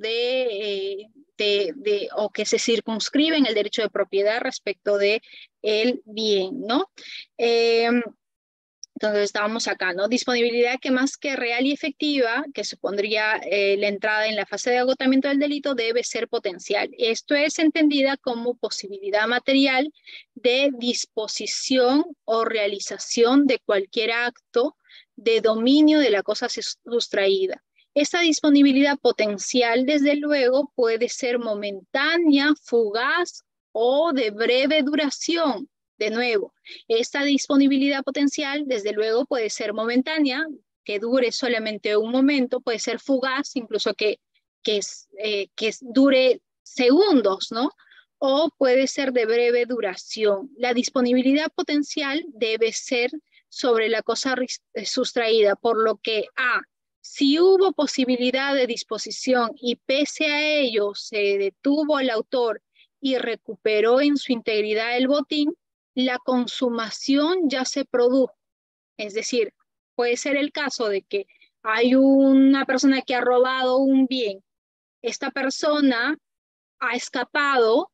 o que se circunscribe en el derecho de propiedad respecto de el bien, ¿no? Entonces estábamos acá, ¿no? Disponibilidad que más que real y efectiva, que supondría la entrada en la fase de agotamiento del delito, debe ser potencial. Esto es entendida como posibilidad material de disposición o realización de cualquier acto de dominio de la cosa sustraída. Esta disponibilidad potencial, desde luego, puede ser momentánea, fugaz o de breve duración. De nuevo, esta disponibilidad potencial, desde luego, puede ser momentánea, que dure solamente un momento, puede ser fugaz, incluso que dure segundos, ¿no? O puede ser de breve duración. La disponibilidad potencial debe ser sobre la cosa sustraída, por lo que A, si hubo posibilidad de disposición y pese a ello se detuvo al autor y recuperó en su integridad el botín, la consumación ya se produjo. Es decir, puede ser el caso de que hay una persona que ha robado un bien. Esta persona ha escapado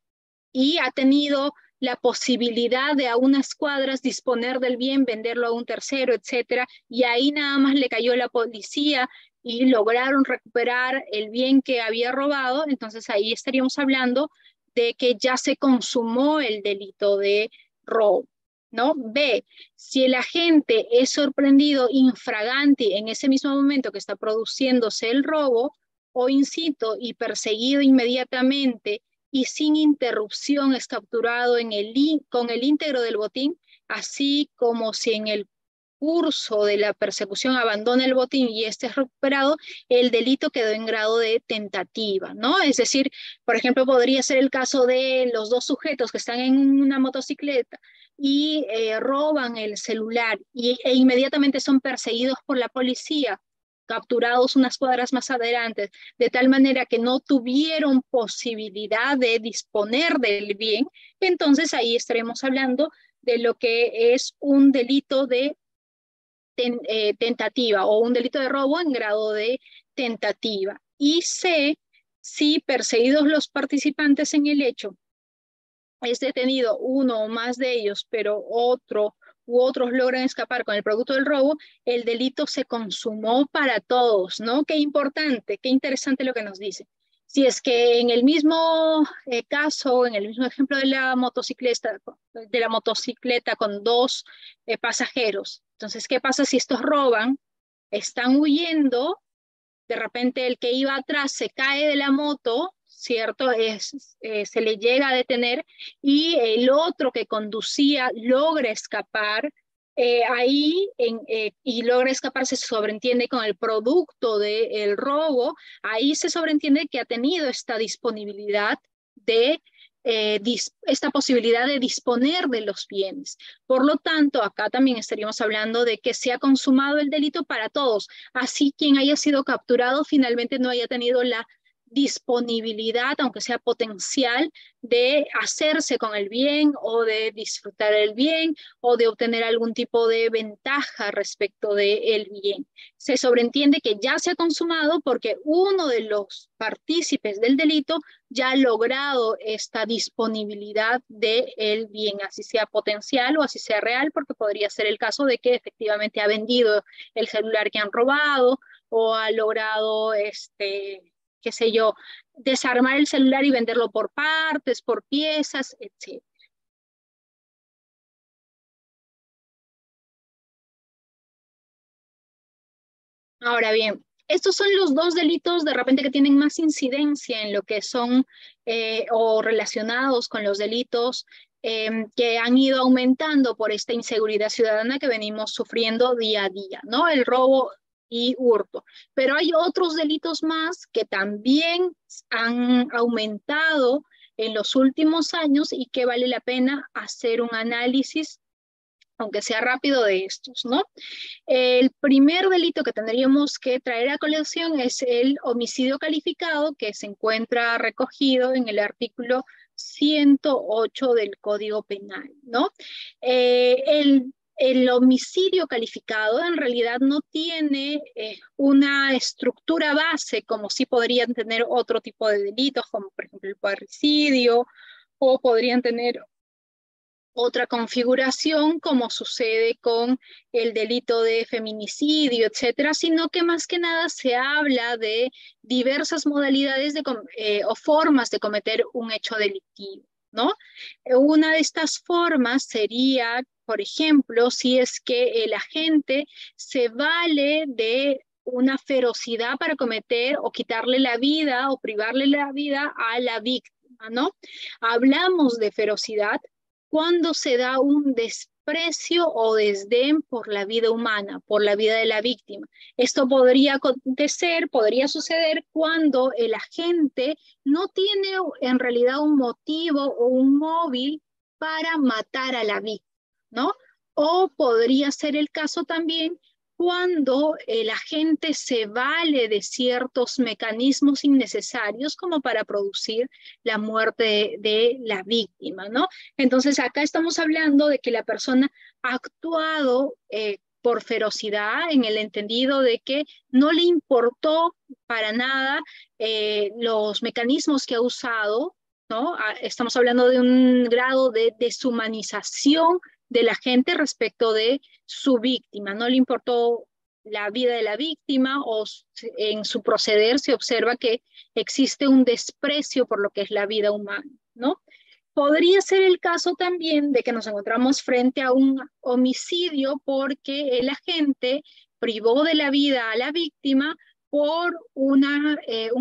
y ha tenido la posibilidad de a unas cuadras disponer del bien, venderlo a un tercero, etcétera, y ahí nada más le cayó la policía y lograron recuperar el bien que había robado. Entonces ahí estaríamos hablando de que ya se consumó el delito de robo, ¿no? B, si el agente es sorprendido infraganti en ese mismo momento que está produciéndose el robo, o incito y perseguido inmediatamente y sin interrupción es capturado en con el íntegro del botín, así como si en el curso de la persecución abandona el botín y este es recuperado, el delito quedó en grado de tentativa, ¿no? Es decir, por ejemplo, podría ser el caso de los dos sujetos que están en una motocicleta y roban el celular e inmediatamente son perseguidos por la policía, capturados unas cuadras más adelante, de tal manera que no tuvieron posibilidad de disponer del bien. Entonces ahí estaremos hablando de lo que es un delito de tentativa o un delito de robo en grado de tentativa. Y C, si perseguidos los participantes en el hecho, es detenido uno o más de ellos, pero otros logran escapar con el producto del robo, el delito se consumó para todos, ¿no? Qué importante, qué interesante lo que nos dice. Si es que en el mismo caso, en el mismo ejemplo de la motocicleta, con dos pasajeros, entonces, ¿qué pasa si estos roban? Están huyendo, de repente el que iba atrás se cae de la moto, ¿cierto? Se le llega a detener y el otro que conducía logra escapar, y logra escapar, se sobreentiende con el producto del robo, ahí se sobreentiende que ha tenido esta disponibilidad de esta posibilidad de disponer de los bienes. Por lo tanto, acá también estaríamos hablando de que se ha consumado el delito para todos, así quien haya sido capturado finalmente no haya tenido la disponibilidad, aunque sea potencial, de hacerse con el bien o de disfrutar el bien o de obtener algún tipo de ventaja respecto del bien. Se sobreentiende que ya se ha consumado porque uno de los partícipes del delito ya ha logrado esta disponibilidad del bien, así sea potencial o así sea real, porque podría ser el caso de que efectivamente ha vendido el celular que han robado o ha logrado qué sé yo, desarmar el celular y venderlo por partes, por piezas, etc. Ahora bien, estos son los dos delitos de repente que tienen más incidencia en lo que son o relacionados con los delitos que han ido aumentando por esta inseguridad ciudadana que venimos sufriendo día a día, ¿no? El robo y hurto. Pero hay otros delitos más que también han aumentado en los últimos años y que vale la pena hacer un análisis, aunque sea rápido, de estos, ¿no? El primer delito que tendríamos que traer a colación es el homicidio calificado, que se encuentra recogido en el artículo 108 del Código Penal, ¿no? El homicidio calificado en realidad no tiene una estructura base como sí podrían tener otro tipo de delitos, como por ejemplo el parricidio, o podrían tener otra configuración como sucede con el delito de feminicidio, etcétera, sino que más que nada se habla de diversas modalidades o formas de cometer un hecho delictivo, ¿no? Una de estas formas sería, por ejemplo, si es que el agente se vale de una ferocidad para cometer o quitarle la vida o privarle la vida a la víctima, ¿no? Hablamos de ferocidad cuando se da un desprecio o desdén por la vida humana, por la vida de la víctima. Esto podría acontecer, podría suceder cuando el agente no tiene en realidad un motivo o un móvil para matar a la víctima, ¿no? O podría ser el caso también cuando la gente se vale de ciertos mecanismos innecesarios como para producir la muerte de la víctima, ¿no? Entonces acá estamos hablando de que la persona ha actuado por ferocidad, en el entendido de que no le importó para nada los mecanismos que ha usado, ¿no? Estamos hablando de un grado de deshumanización de la gente respecto de su víctima. No le importó la vida de la víctima, o en su proceder se observa que existe un desprecio por lo que es la vida humana, ¿no? Podría ser el caso también de que nos encontramos frente a un homicidio porque el agente privó de la vida a la víctima por un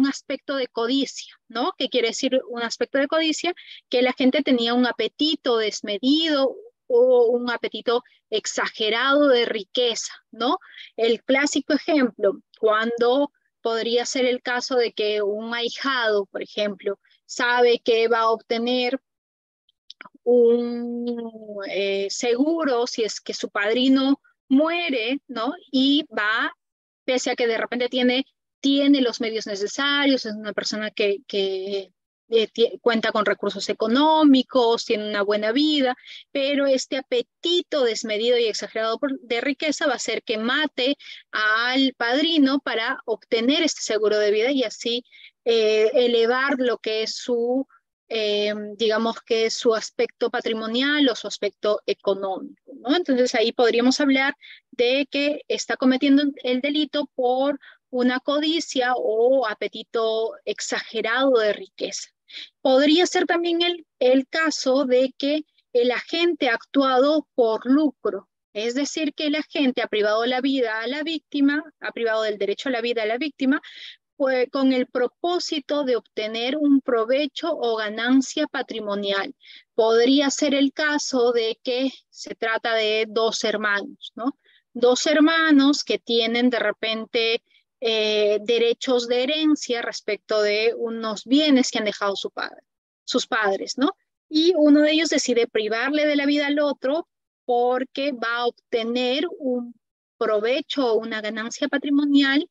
aspecto de codicia, ¿no? ¿Qué quiere decir un aspecto de codicia? Que la gente tenía un apetito desmedido, o un apetito exagerado de riqueza, ¿no? El clásico ejemplo, cuando podría ser el caso de que un ahijado, por ejemplo, sabe que va a obtener un seguro si es que su padrino muere, ¿no? Y va, pese a que de repente tiene los medios necesarios, es una persona que cuenta con recursos económicos, tiene una buena vida, pero este apetito desmedido y exagerado de riqueza va a hacer que mate al padrino para obtener este seguro de vida y así elevar lo que es su, digamos que es su aspecto patrimonial o su aspecto económico, ¿no? Entonces ahí podríamos hablar de que está cometiendo el delito por una codicia o apetito exagerado de riqueza. Podría ser también el caso de que el agente ha actuado por lucro, es decir, que el agente ha privado la vida a la víctima, ha privado del derecho a la vida a la víctima, pues, con el propósito de obtener un provecho o ganancia patrimonial. Podría ser el caso de que se trata de dos hermanos, ¿no? Dos hermanos que tienen de repente derechos de herencia respecto de unos bienes que han dejado sus padres, ¿no? Y uno de ellos decide privarle de la vida al otro porque va a obtener un provecho o una ganancia patrimonial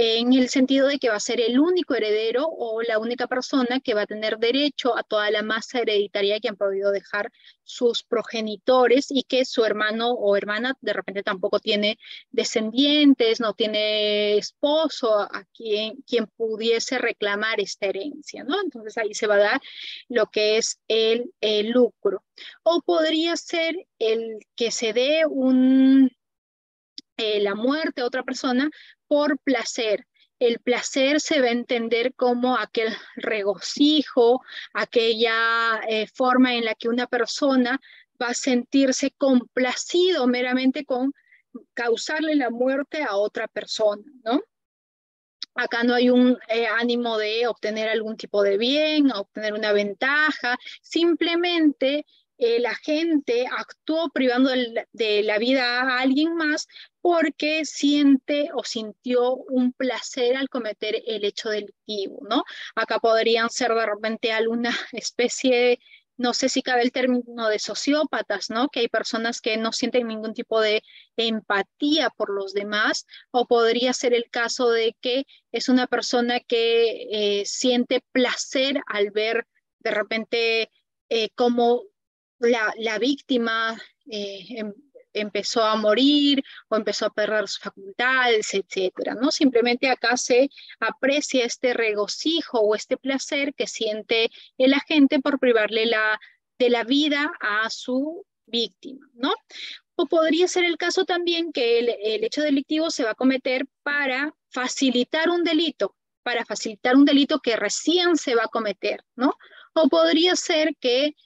en el sentido de que va a ser el único heredero o la única persona que va a tener derecho a toda la masa hereditaria que han podido dejar sus progenitores y que su hermano o hermana de repente tampoco tiene descendientes, no tiene esposo a quien pudiese reclamar esta herencia, ¿no? Entonces ahí se va a dar lo que es el lucro. O podría ser el que se dé la muerte a otra persona por placer. El placer se va a entender como aquel regocijo, aquella forma en la que una persona va a sentirse complacido meramente con causarle la muerte a otra persona, ¿no? Acá no hay un ánimo de obtener algún tipo de bien, obtener una ventaja, simplemente la gente actuó privando de la vida a alguien más porque siente o sintió un placer al cometer el hecho delictivo, ¿no? Acá podrían ser de repente alguna especie, no sé si cabe el término de sociópatas, ¿no? Que hay personas que no sienten ningún tipo de empatía por los demás, o podría ser el caso de que es una persona que siente placer al ver de repente cómo la víctima empezó a morir o empezó a perder sus facultades, etcétera, ¿no? Simplemente acá se aprecia este regocijo o este placer que siente el agente por privarle de la vida a su víctima, ¿no? O podría ser el caso también que el hecho delictivo se va a cometer para facilitar un delito, que recién se va a cometer, ¿no? O podría ser que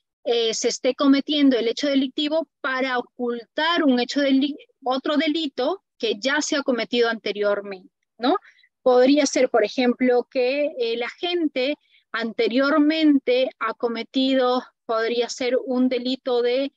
se esté cometiendo el hecho delictivo para ocultar un hecho otro delito que ya se ha cometido anteriormente, ¿no? Podría ser, por ejemplo, que el agente anteriormente ha cometido, podría ser un delito de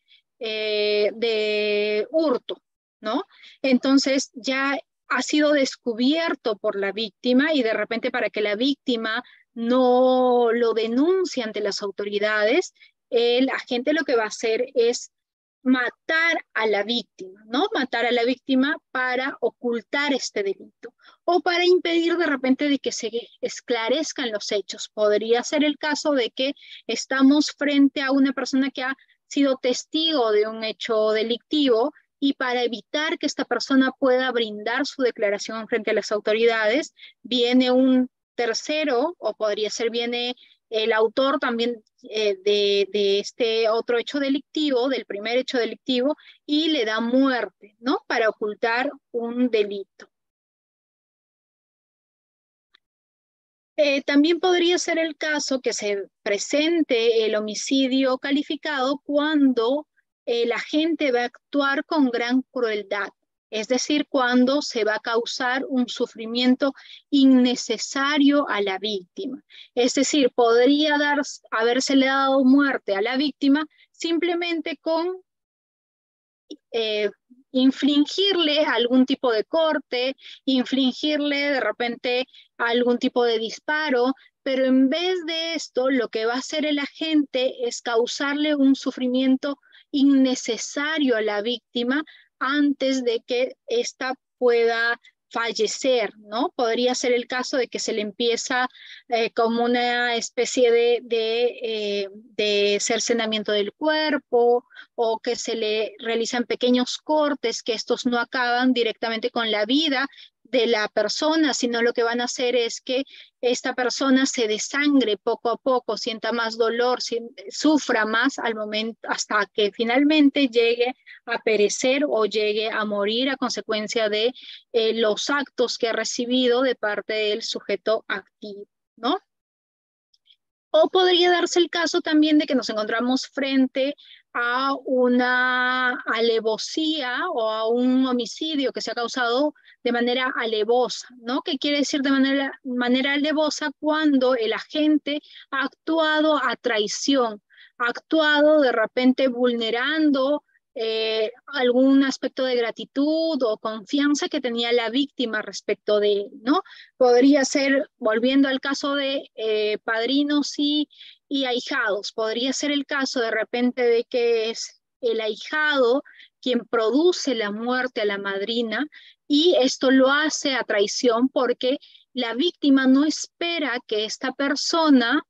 hurto, ¿no? Entonces ya ha sido descubierto por la víctima y de repente para que la víctima no lo denuncie ante las autoridades, el agente lo que va a hacer es matar a la víctima, ¿no? Matar a la víctima para ocultar este delito o para impedir de repente de que se esclarezcan los hechos. Podría ser el caso de que estamos frente a una persona que ha sido testigo de un hecho delictivo y para evitar que esta persona pueda brindar su declaración frente a las autoridades, viene un tercero o podría ser viene el autor también de este otro hecho delictivo, del primer hecho delictivo, y le da muerte, ¿no? Para ocultar un delito. También podría ser el caso que se presente el homicidio calificado cuando la gente va a actuar con gran crueldad, es decir, cuando se va a causar un sufrimiento innecesario a la víctima. Es decir, podría habérsele dado muerte a la víctima simplemente con infligirle algún tipo de corte, infligirle de repente algún tipo de disparo, pero en vez de esto lo que va a hacer el agente es causarle un sufrimiento innecesario a la víctima antes de que ésta pueda fallecer, ¿no? Podría ser el caso de que se le empieza como una especie de cercenamiento del cuerpo o que se le realizan pequeños cortes que estos no acaban directamente con la vida de la persona, sino lo que van a hacer es que esta persona se desangre poco a poco, sienta más dolor, sufra más al momento, hasta que finalmente llegue a perecer o llegue a morir a consecuencia de los actos que ha recibido de parte del sujeto activo, ¿no? O podría darse el caso también de que nos encontramos frente a una alevosía o a un homicidio que se ha causado de manera alevosa, ¿no? ¿Qué quiere decir de manera alevosa? Cuando el agente ha actuado a traición, ha actuado de repente vulnerando algún aspecto de gratitud o confianza que tenía la víctima respecto de él, ¿no? Podría ser, volviendo al caso de padrinos y ahijados, podría ser el caso de repente de que es el ahijado quien produce la muerte a la madrina y esto lo hace a traición porque la víctima no espera que esta persona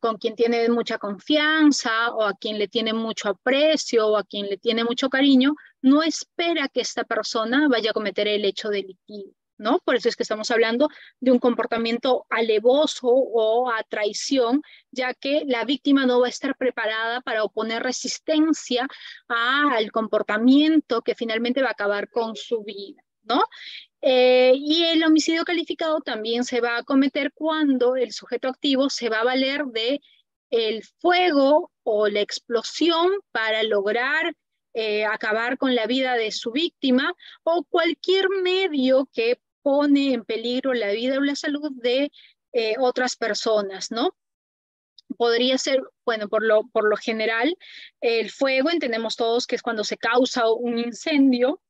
con quien tiene mucha confianza o a quien le tiene mucho aprecio o a quien le tiene mucho cariño, no espera que esta persona vaya a cometer el hecho delictivo, ¿no? Por eso es que estamos hablando de un comportamiento alevoso o a traición, ya que la víctima no va a estar preparada para oponer resistencia al comportamiento que finalmente va a acabar con su vida, ¿no? Y el homicidio calificado también se va a cometer cuando el sujeto activo se va a valer de el fuego o la explosión para lograr acabar con la vida de su víctima o cualquier medio que pone en peligro la vida o la salud de otras personas, ¿no? Podría ser, bueno, por lo general, el fuego, entendemos todos que es cuando se causa un incendio,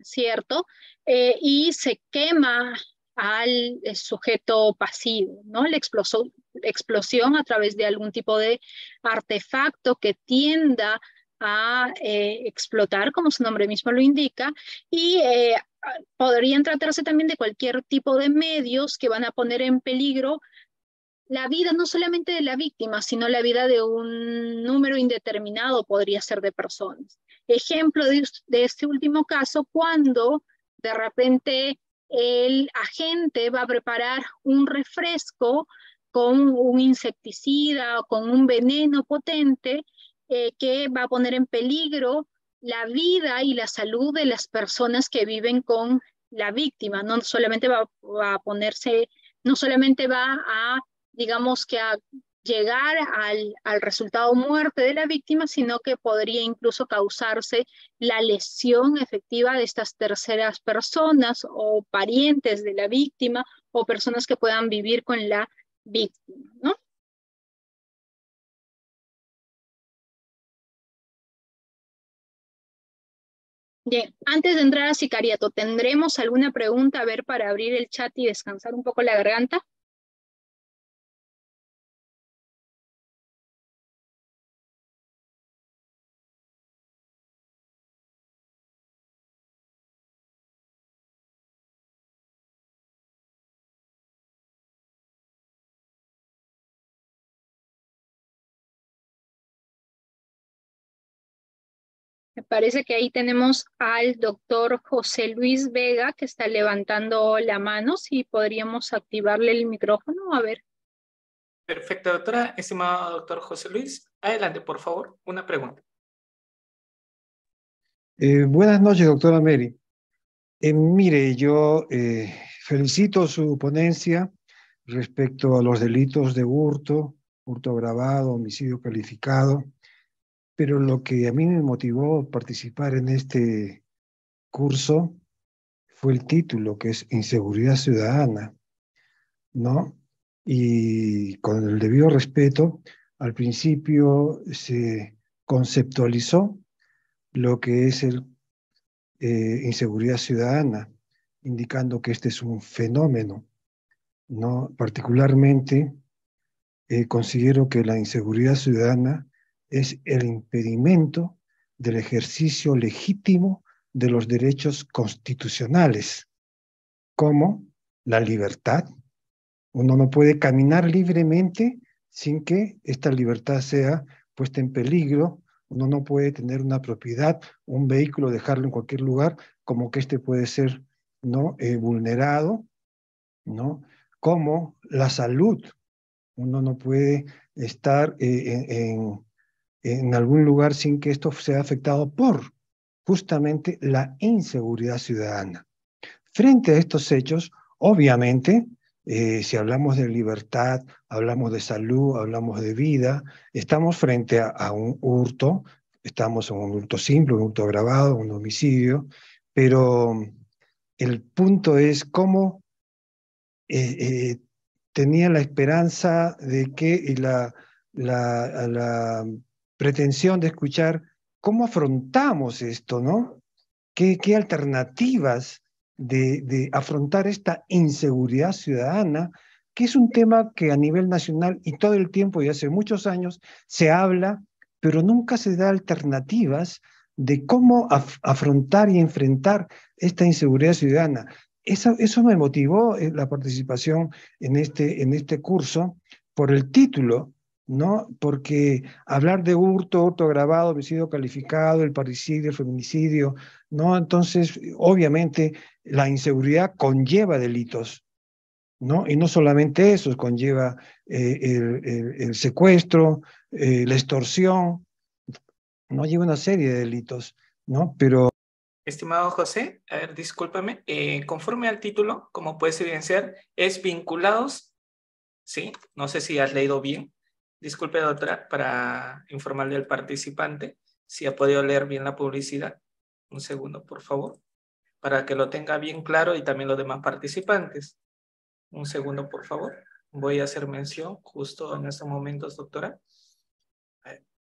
¿cierto? Y se quema al sujeto pasivo, ¿no? La explosión a través de algún tipo de artefacto que tienda a explotar, como su nombre mismo lo indica, y podrían tratarse también de cualquier tipo de medios que van a poner en peligro la vida no solamente de la víctima, sino la vida de un número indeterminado, podría ser de personas. Ejemplo de este último caso, cuando de repente el agente va a preparar un refresco con un insecticida o con un veneno potente que va a poner en peligro la vida y la salud de las personas que viven con la víctima. No solamente va a, digamos que a llegar al resultado muerte de la víctima, sino que podría incluso causarse la lesión efectiva de estas terceras personas o parientes de la víctima o personas que puedan vivir con la víctima, ¿no? Bien, antes de entrar a sicariato, ¿tendremos alguna pregunta, a ver, para abrir el chat y descansar un poco la garganta? Me parece que ahí tenemos al doctor José Luis Vega, que está levantando la mano. Si podríamos activarle el micrófono, a ver. Perfecto, doctora. Estimado doctor José Luis, adelante, por favor, una pregunta. Buenas noches, doctora Mery. Mire, yo felicito su ponencia respecto a los delitos de hurto, hurto agravado, homicidio calificado, pero lo que a mí me motivó a participar en este curso fue el título, que es Inseguridad Ciudadana, ¿no? Y con el debido respeto, al principio se conceptualizó lo que es el inseguridad ciudadana, indicando que este es un fenómeno, ¿no? Particularmente, considero que la inseguridad ciudadana es el impedimento del ejercicio legítimo de los derechos constitucionales, como la libertad. Uno no puede caminar libremente sin que esta libertad sea puesta en peligro. Uno no puede tener una propiedad, un vehículo, dejarlo en cualquier lugar, como que este puede ser, ¿no?, vulnerado, ¿no? Como la salud. Uno no puede estar en algún lugar sin que esto sea afectado por justamente la inseguridad ciudadana. Frente a estos hechos, obviamente, si hablamos de libertad, hablamos de salud, hablamos de vida, estamos frente a un hurto, estamos en un hurto simple, un hurto agravado, un homicidio, pero el punto es cómo tenía la esperanza de que y la pretensión de escuchar cómo afrontamos esto, ¿no? ¿Qué alternativas de afrontar esta inseguridad ciudadana, que es un tema que a nivel nacional y todo el tiempo y hace muchos años se habla, pero nunca se da alternativas de cómo afrontar y enfrentar esta inseguridad ciudadana? Eso me motivó la participación en este curso por el título, ¿no? Porque hablar de hurto agravado, homicidio calificado, el parricidio, el feminicidio, ¿no? Entonces, obviamente, la inseguridad conlleva delitos, ¿no? Y no solamente eso, conlleva el secuestro, la extorsión, ¿no? Lleva una serie de delitos, ¿no? Pero... Estimado José, a ver, discúlpame, conforme al título, como puedes evidenciar, es vinculados, ¿sí? No sé si has leído bien. Disculpe, doctora, para informarle al participante si ha podido leer bien la publicidad. Un segundo, por favor, para que lo tenga bien claro y también los demás participantes. Un segundo, por favor. Voy a hacer mención justo en estos momentos, doctora.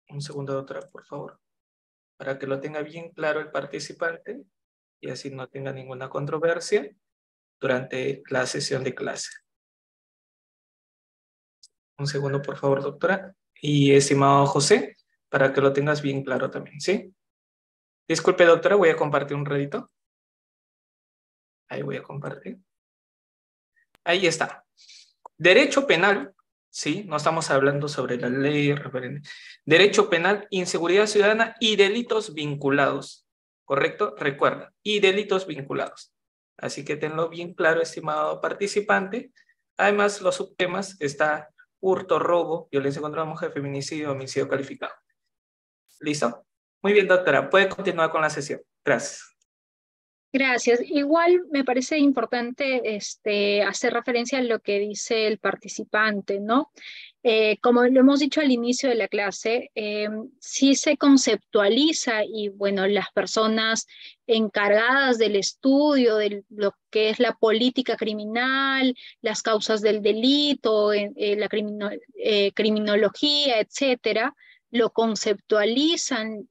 Un segundo, doctora, por favor, para que lo tenga bien claro el participante y así no tenga ninguna controversia durante la sesión de clase. Un segundo, por favor, doctora. Y estimado José, para que lo tengas bien claro también, ¿sí? Disculpe, doctora, voy a compartir un redito. Ahí voy a compartir. Ahí está. Derecho penal, ¿sí? No estamos hablando sobre la ley referente. Derecho penal, inseguridad ciudadana y delitos vinculados, ¿correcto? Recuerda, y delitos vinculados. Así que tenlo bien claro, estimado participante. Además, los subtemas están... hurto, robo, violencia contra la mujer, feminicidio, homicidio calificado. ¿Listo? Muy bien, doctora. Puede continuar con la sesión. Gracias. Gracias. Igual me parece importante hacer referencia a lo que dice el participante, ¿no? Como lo hemos dicho al inicio de la clase, sí se conceptualiza y, bueno, las personas encargadas del estudio de lo que es la política criminal, las causas del delito, la criminología, etcétera, lo conceptualizan,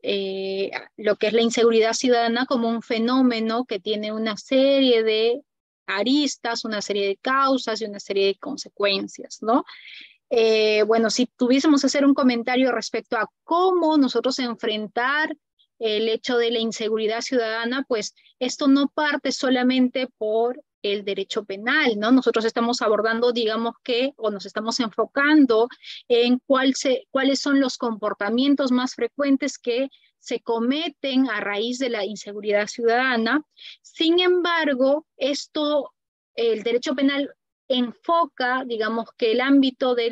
lo que es la inseguridad ciudadana como un fenómeno que tiene una serie de aristas, una serie de causas y una serie de consecuencias, ¿no? Bueno, si tuviésemos que hacer un comentario respecto a cómo nosotros enfrentar el hecho de la inseguridad ciudadana, pues esto no parte solamente por el derecho penal, ¿no? Nosotros estamos abordando, digamos que, o nos estamos enfocando en cuáles son los comportamientos más frecuentes que se cometen a raíz de la inseguridad ciudadana. Sin embargo, esto, el derecho penal enfoca, digamos, que el ámbito de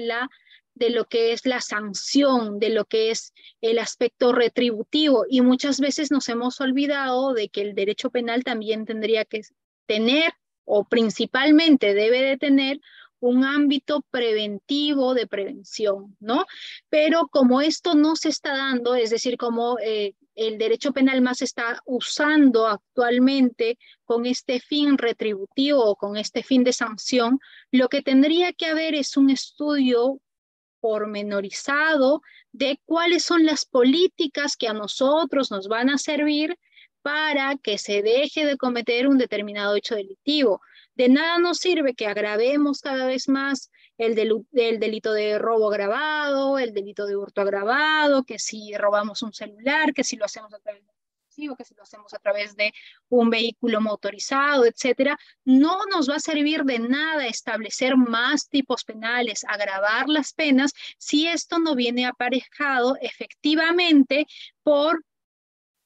lo que es la sanción, de lo que es el aspecto retributivo, y muchas veces nos hemos olvidado de que el derecho penal también tendría que tener, o principalmente debe de tener, un ámbito preventivo de prevención, ¿no? Pero como esto no se está dando, es decir, como el derecho penal más se está usando actualmente con este fin retributivo o con este fin de sanción, lo que tendría que haber es un estudio pormenorizado de cuáles son las políticas que a nosotros nos van a servir para que se deje de cometer un determinado hecho delictivo. De nada nos sirve que agravemos cada vez más el delito de robo agravado, el delito de hurto agravado, que si robamos un celular, que si lo hacemos a través de un dispositivo, que si lo hacemos a través de un vehículo motorizado, etcétera. No nos va a servir de nada establecer más tipos penales, agravar las penas, si esto no viene aparejado efectivamente por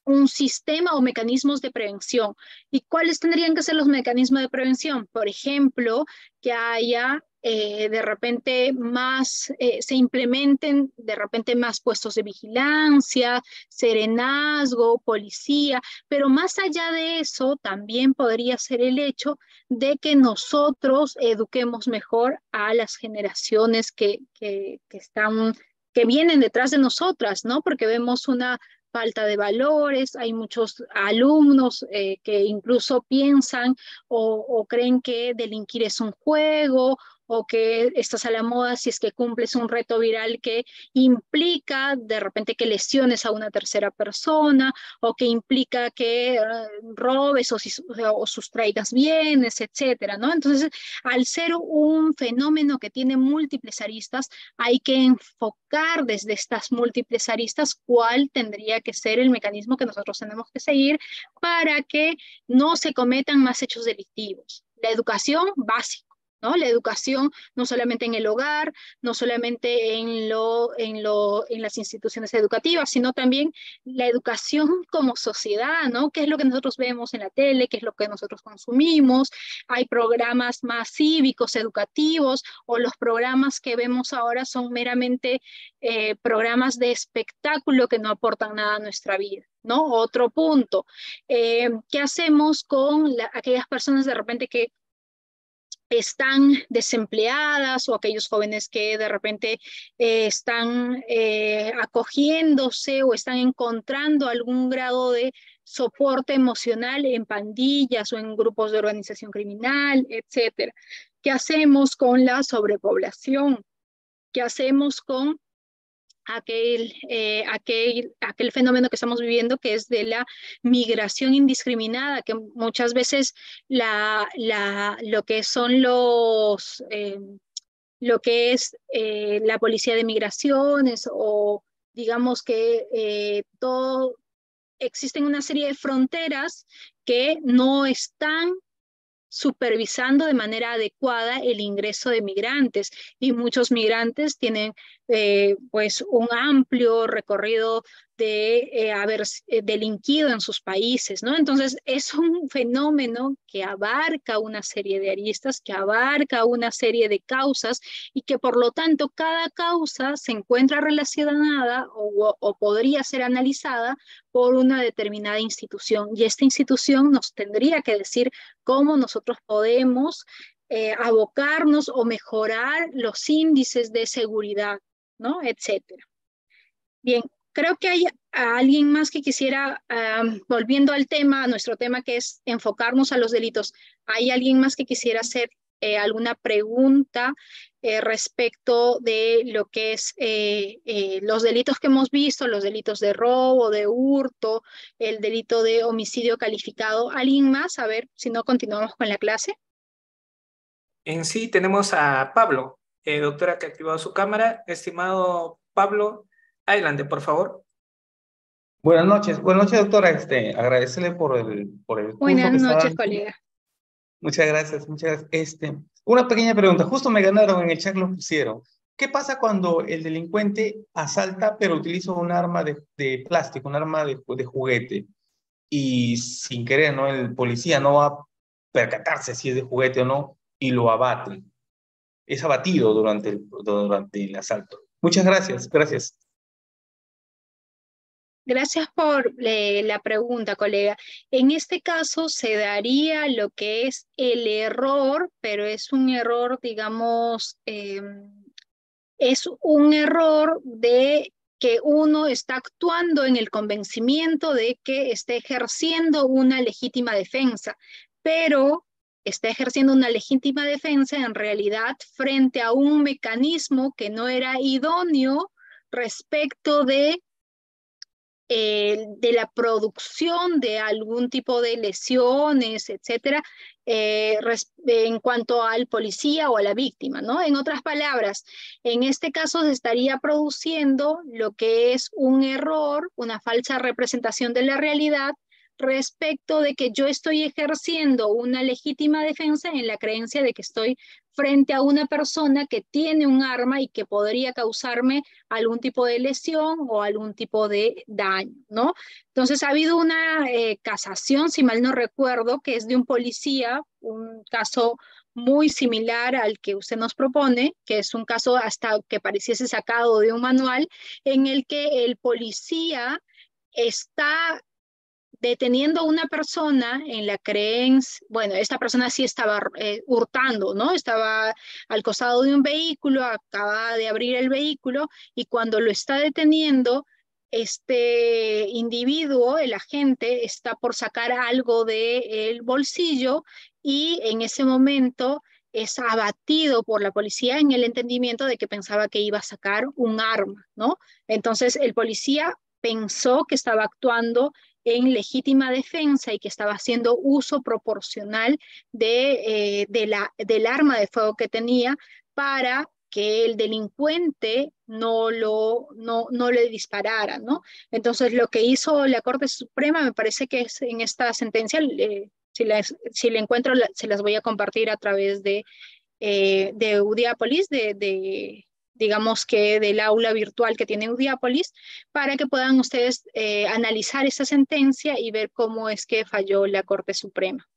un sistema o mecanismos de prevención. ¿Y cuáles tendrían que ser los mecanismos de prevención? Por ejemplo, que haya de repente más, se implementen de repente más puestos de vigilancia, serenazgo, policía, pero más allá de eso también podría ser el hecho de que nosotros eduquemos mejor a las generaciones que vienen detrás de nosotras, ¿no? Porque vemos una falta de valores, hay muchos alumnos que incluso piensan o creen que delinquir es un juego, o que estás a la moda si es que cumples un reto viral que implica de repente que lesiones a una tercera persona, o que implica que robes o sustraigas bienes, etcétera, ¿no? Entonces, al ser un fenómeno que tiene múltiples aristas, hay que enfocar desde estas múltiples aristas cuál tendría que ser el mecanismo que nosotros tenemos que seguir para que no se cometan más hechos delictivos. La educación básica, ¿no? La educación no solamente en el hogar, no solamente en las instituciones educativas, sino también la educación como sociedad, ¿no? ¿Qué es lo que nosotros vemos en la tele? ¿Qué es lo que nosotros consumimos? Hay programas más cívicos, educativos, o los programas que vemos ahora son meramente programas de espectáculo que no aportan nada a nuestra vida, ¿no? Otro punto, ¿qué hacemos con aquellas personas de repente que están desempleadas, o aquellos jóvenes que de repente están acogiéndose o están encontrando algún grado de soporte emocional en pandillas o en grupos de organización criminal, etcétera? ¿Qué hacemos con la sobrepoblación? ¿Qué hacemos con aquel fenómeno que estamos viviendo, que es de la migración indiscriminada, que muchas veces lo que es la policía de migraciones, o digamos que existen una serie de fronteras que no están supervisando de manera adecuada el ingreso de migrantes, y muchos migrantes tienen pues un amplio recorrido de haber delinquido en sus países, ¿no? Entonces es un fenómeno que abarca una serie de aristas, que abarca una serie de causas, y que por lo tanto cada causa se encuentra relacionada o podría ser analizada por una determinada institución, y esta institución nos tendría que decir cómo nosotros podemos abocarnos o mejorar los índices de seguridad, ¿no? Etcétera. Bien, creo que hay alguien más que quisiera, volviendo al tema, a nuestro tema, que es enfocarnos a los delitos. ¿Hay alguien más que quisiera hacer alguna pregunta respecto de lo que es los delitos que hemos visto, los delitos de robo, de hurto, el delito de homicidio calificado? ¿Alguien más? A ver, si no, continuamos con la clase. En sí tenemos a Pablo, doctora, que ha activado su cámara. Estimado Pablo, adelante, por favor. Buenas noches, doctora. Agradecerle por el curso. Buenas noches, colega. Muchas gracias, muchas gracias. Una pequeña pregunta. Justo me ganaron en el chat, lo pusieron. ¿Qué pasa cuando el delincuente asalta pero utiliza un arma de plástico, un arma de juguete? Y sin querer, ¿no? El policía no va a percatarse si es de juguete o no y lo abate. Es abatido durante el asalto. Muchas gracias, gracias. Gracias por la pregunta, colega. En este caso se daría lo que es el error, pero es un error, digamos, es un error de que uno está actuando en el convencimiento de que está ejerciendo una legítima defensa, pero está ejerciendo una legítima defensa en realidad frente a un mecanismo que no era idóneo respecto de la producción de algún tipo de lesiones, etcétera, en cuanto al policía o a la víctima, ¿no? En otras palabras, en este caso se estaría produciendo lo que es un error, una falsa representación de la realidad respecto de que yo estoy ejerciendo una legítima defensa en la creencia de que estoy frente a una persona que tiene un arma y que podría causarme algún tipo de lesión o algún tipo de daño, ¿no? Entonces ha habido una casación, si mal no recuerdo, que es de un policía, un caso muy similar al que usted nos propone, que es un caso hasta que pareciese sacado de un manual, en el que el policía está deteniendo a una persona en la creencia, bueno, esta persona sí estaba hurtando, ¿no? Estaba al costado de un vehículo, acababa de abrir el vehículo, y cuando lo está deteniendo, este individuo, el agente, está por sacar algo del bolsillo, y en ese momento es abatido por la policía en el entendimiento de que pensaba que iba a sacar un arma, ¿no? Entonces el policía pensó que estaba actuando en legítima defensa y que estaba haciendo uso proporcional del arma de fuego que tenía para que el delincuente no le disparara, ¿no? Entonces lo que hizo la Corte Suprema, me parece que es en esta sentencia, si la encuentro se las voy a compartir a través de Udeapolis, digamos que del aula virtual que tiene Udeapolis, para que puedan ustedes analizar esa sentencia y ver cómo es que falló la Corte Suprema.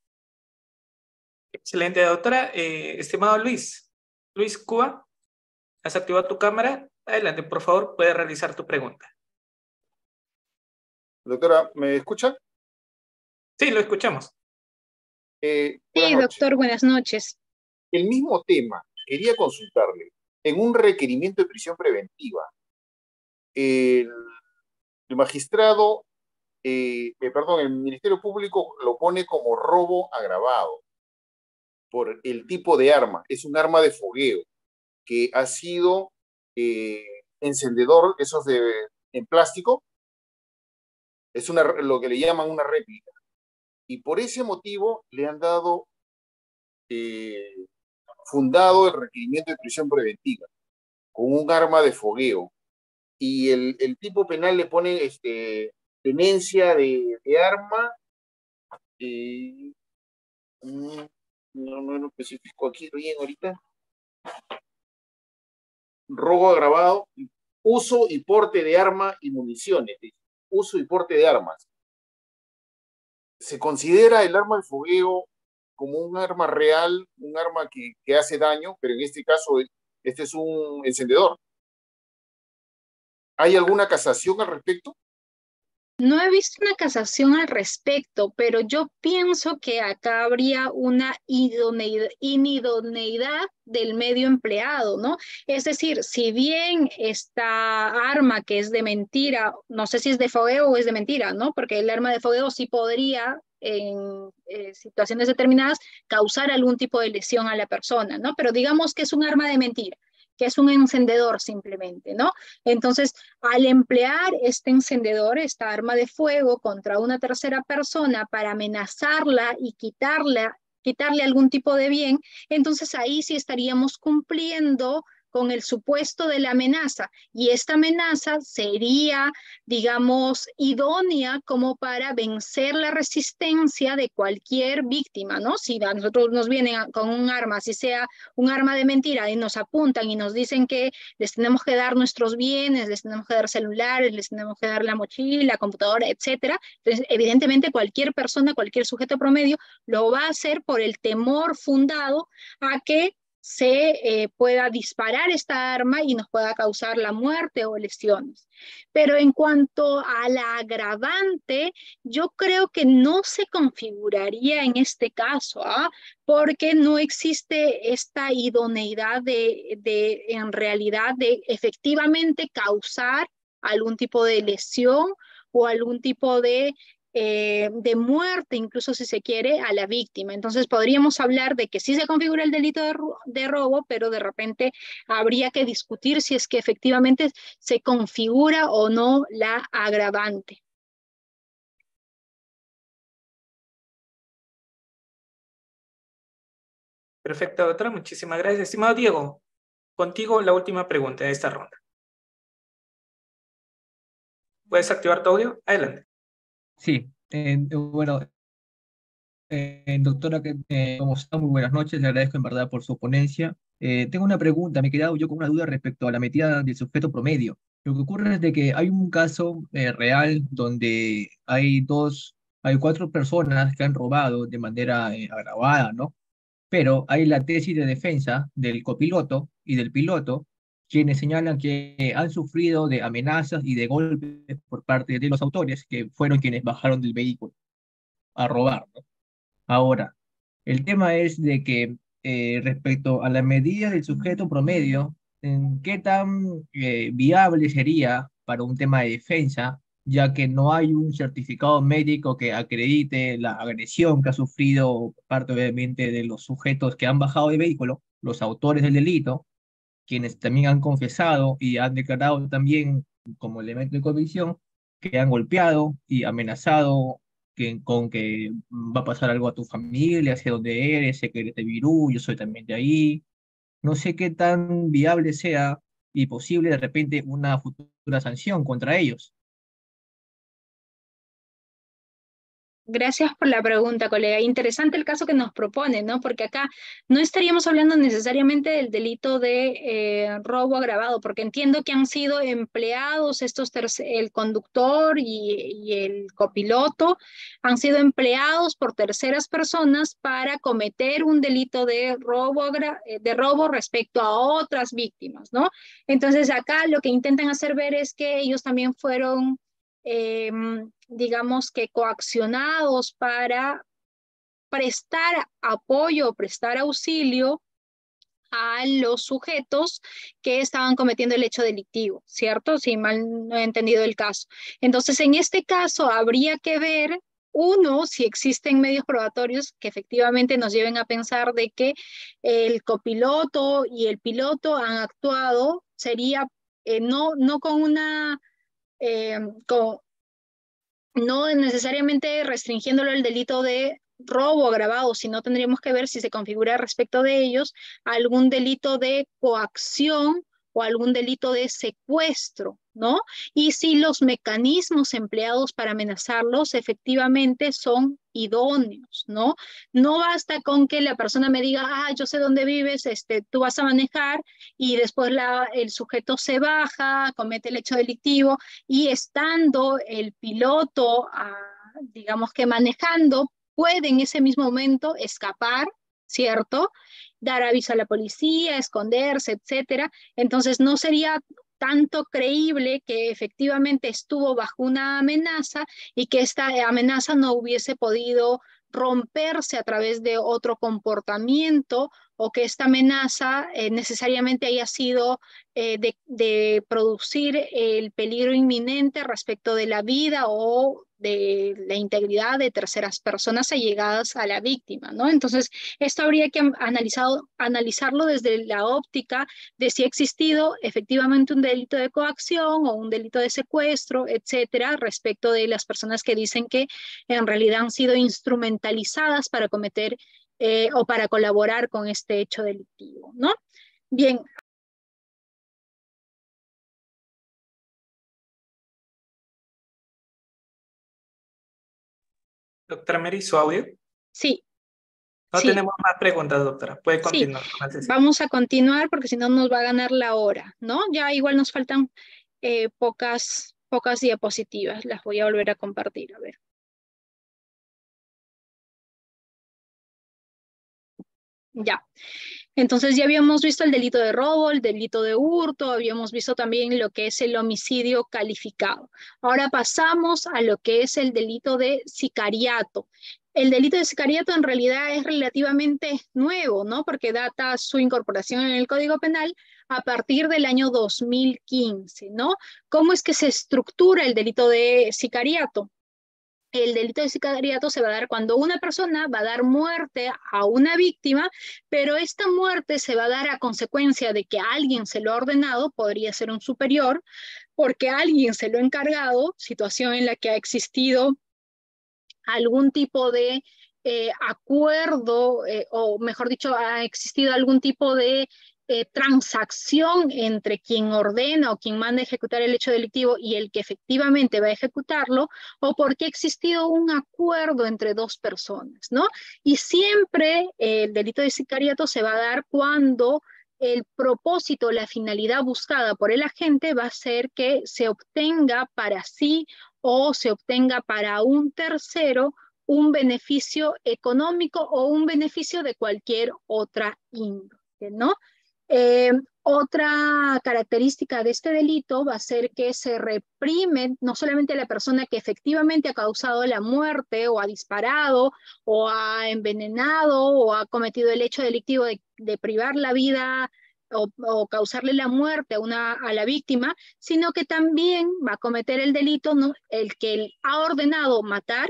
Excelente, doctora. Estimado Luis Cuba, has activado tu cámara. Adelante, por favor, puedes realizar tu pregunta. Doctora, ¿me escucha? Sí, lo escuchamos. Sí, doctor, buenas noches. El mismo tema, quería consultarle. En un requerimiento de prisión preventiva, el Ministerio Público lo pone como robo agravado por el tipo de arma. Es un arma de fogueo que ha sido encendedor, esos en plástico. Es lo que le llaman una réplica. Y por ese motivo le han dado... fundado el requerimiento de prisión preventiva con un arma de fogueo, y el tipo penal le pone tenencia de arma, no lo especifico aquí bien ahorita, robo agravado, uso y porte de arma y municiones, uso y porte de armas. ¿Se considera el arma de fogueo como un arma real, un arma que hace daño, pero en este caso este es un encendedor? ¿Hay alguna casación al respecto? No he visto una casación al respecto, pero yo pienso que acá habría una inidoneidad del medio empleado, ¿no? Es decir, si bien esta arma que es de mentira, no sé si es de fogueo o es de mentira, ¿no? Porque el arma de fogueo sí podría en situaciones determinadas causar algún tipo de lesión a la persona, ¿no? Pero digamos que es un arma de mentira, que es un encendedor simplemente, ¿no? Entonces, al emplear este encendedor, esta arma de fuego contra una tercera persona para amenazarla y quitarle algún tipo de bien, entonces ahí sí estaríamos cumpliendo con el supuesto de la amenaza, y esta amenaza sería, digamos, idónea como para vencer la resistencia de cualquier víctima, ¿no? Si a nosotros nos vienen con un arma, si sea un arma de mentira, y nos apuntan y nos dicen que les tenemos que dar nuestros bienes, les tenemos que dar celulares, les tenemos que dar la mochila, la computadora, etcétera, entonces evidentemente cualquier persona, cualquier sujeto promedio lo va a hacer por el temor fundado a que se pueda disparar esta arma y nos pueda causar la muerte o lesiones. Pero en cuanto a la agravante, yo creo que no se configuraría en este caso, ¿ah? Porque no existe esta idoneidad en realidad, de efectivamente causar algún tipo de lesión o algún tipo de muerte, incluso si se quiere, a la víctima. Entonces podríamos hablar de que sí se configura el delito de robo, pero de repente habría que discutir si es que efectivamente se configura o no la agravante. Perfecto, doctora. Muchísimas gracias. Estimado Diego, contigo la última pregunta de esta ronda. ¿Puedes activar tu audio? Adelante. Sí, bueno, doctora, como está, muy buenas noches, le agradezco en verdad por su ponencia. Tengo una pregunta, me he quedado yo con una duda respecto a la metida del sujeto promedio. Lo que ocurre es de que hay un caso real donde hay cuatro personas que han robado de manera agravada, ¿no? Pero hay la tesis de defensa del copiloto y del piloto, quienes señalan que han sufrido de amenazas y de golpes por parte de los autores, que fueron quienes bajaron del vehículo a robar, ¿no? Ahora, el tema es de que respecto a la medida del sujeto promedio, ¿qué tan viable sería para un tema de defensa, ya que no hay un certificado médico que acredite la agresión que ha sufrido parte obviamente de los sujetos que han bajado del vehículo, los autores del delito, quienes también han confesado y han declarado también como elemento de convicción que han golpeado y amenazado con que va a pasar algo a tu familia, hacia donde eres, sé que eres de Virú, yo soy también de ahí? No sé qué tan viable sea y posible de repente una futura sanción contra ellos. Gracias por la pregunta, colega. Interesante el caso que nos propone, ¿no? Porque acá no estaríamos hablando necesariamente del delito de robo agravado, porque entiendo que han sido empleados estos el conductor y el copiloto, han sido empleados por terceras personas para cometer un delito de robo respecto a otras víctimas, ¿no? Entonces acá lo que intentan hacer ver es que ellos también fueron digamos que coaccionados para prestar apoyo, prestar auxilio a los sujetos que estaban cometiendo el hecho delictivo, ¿cierto? Si mal no he entendido el caso. Entonces, en este caso habría que ver, uno, si existen medios probatorios que efectivamente nos lleven a pensar de que el copiloto y el piloto han actuado, sería no con una... no necesariamente restringiéndolo al delito de robo agravado, sino tendríamos que ver si se configura respecto de ellos algún delito de coacción o algún delito de secuestro, ¿no? Y si los mecanismos empleados para amenazarlos efectivamente son idóneos, ¿no? No basta con que la persona me diga, ah, yo sé dónde vives, tú vas a manejar, y después el sujeto se baja, comete el hecho delictivo, y estando el piloto, digamos que manejando, puede en ese mismo momento escapar, ¿cierto? Dar aviso a la policía, esconderse, etcétera. Entonces no sería tanto creíble que efectivamente estuvo bajo una amenaza y que esta amenaza no hubiese podido romperse a través de otro comportamiento, o que esta amenaza necesariamente haya sido de producir el peligro inminente respecto de la vida o de la integridad de terceras personas allegadas a la víctima, ¿no? Entonces, esto habría que analizarlo desde la óptica de si ha existido efectivamente un delito de coacción o un delito de secuestro, etcétera, respecto de las personas que dicen que en realidad han sido instrumentalizadas para cometer o para colaborar con este hecho delictivo, ¿no? Bien. Doctora Mery, ¿su audio? Sí. No tenemos más preguntas, doctora. Puede continuar. Sí. Vamos a continuar porque si no nos va a ganar la hora, ¿no? Ya igual nos faltan pocas diapositivas. Las voy a volver a compartir. A ver. Ya. Entonces ya habíamos visto el delito de robo, el delito de hurto, habíamos visto también lo que es el homicidio calificado. Ahora pasamos a lo que es el delito de sicariato. El delito de sicariato en realidad es relativamente nuevo, ¿no? Porque data su incorporación en el Código Penal a partir del año 2015, ¿no? ¿Cómo es que se estructura el delito de sicariato? El delito de sicariato se va a dar cuando una persona va a dar muerte a una víctima, pero esta muerte se va a dar a consecuencia de que alguien se lo ha ordenado, podría ser un superior, porque alguien se lo ha encargado, situación en la que ha existido algún tipo de acuerdo, o mejor dicho, ha existido algún tipo de transacción entre quien ordena o quien manda ejecutar el hecho delictivo y el que efectivamente va a ejecutarlo, o porque ha existido un acuerdo entre dos personas, ¿no? Y siempre el delito de sicariato se va a dar cuando el propósito, la finalidad buscada por el agente va a ser que se obtenga para sí o se obtenga para un tercero un beneficio económico o un beneficio de cualquier otra índole, ¿no? Otra característica de este delito va a ser que se reprime no solamente a la persona que efectivamente ha causado la muerte o ha disparado o ha envenenado o ha cometido el hecho delictivo de privar la vida o causarle la muerte a la víctima, sino que también va a cometer el delito, ¿no?, el que ha ordenado matar,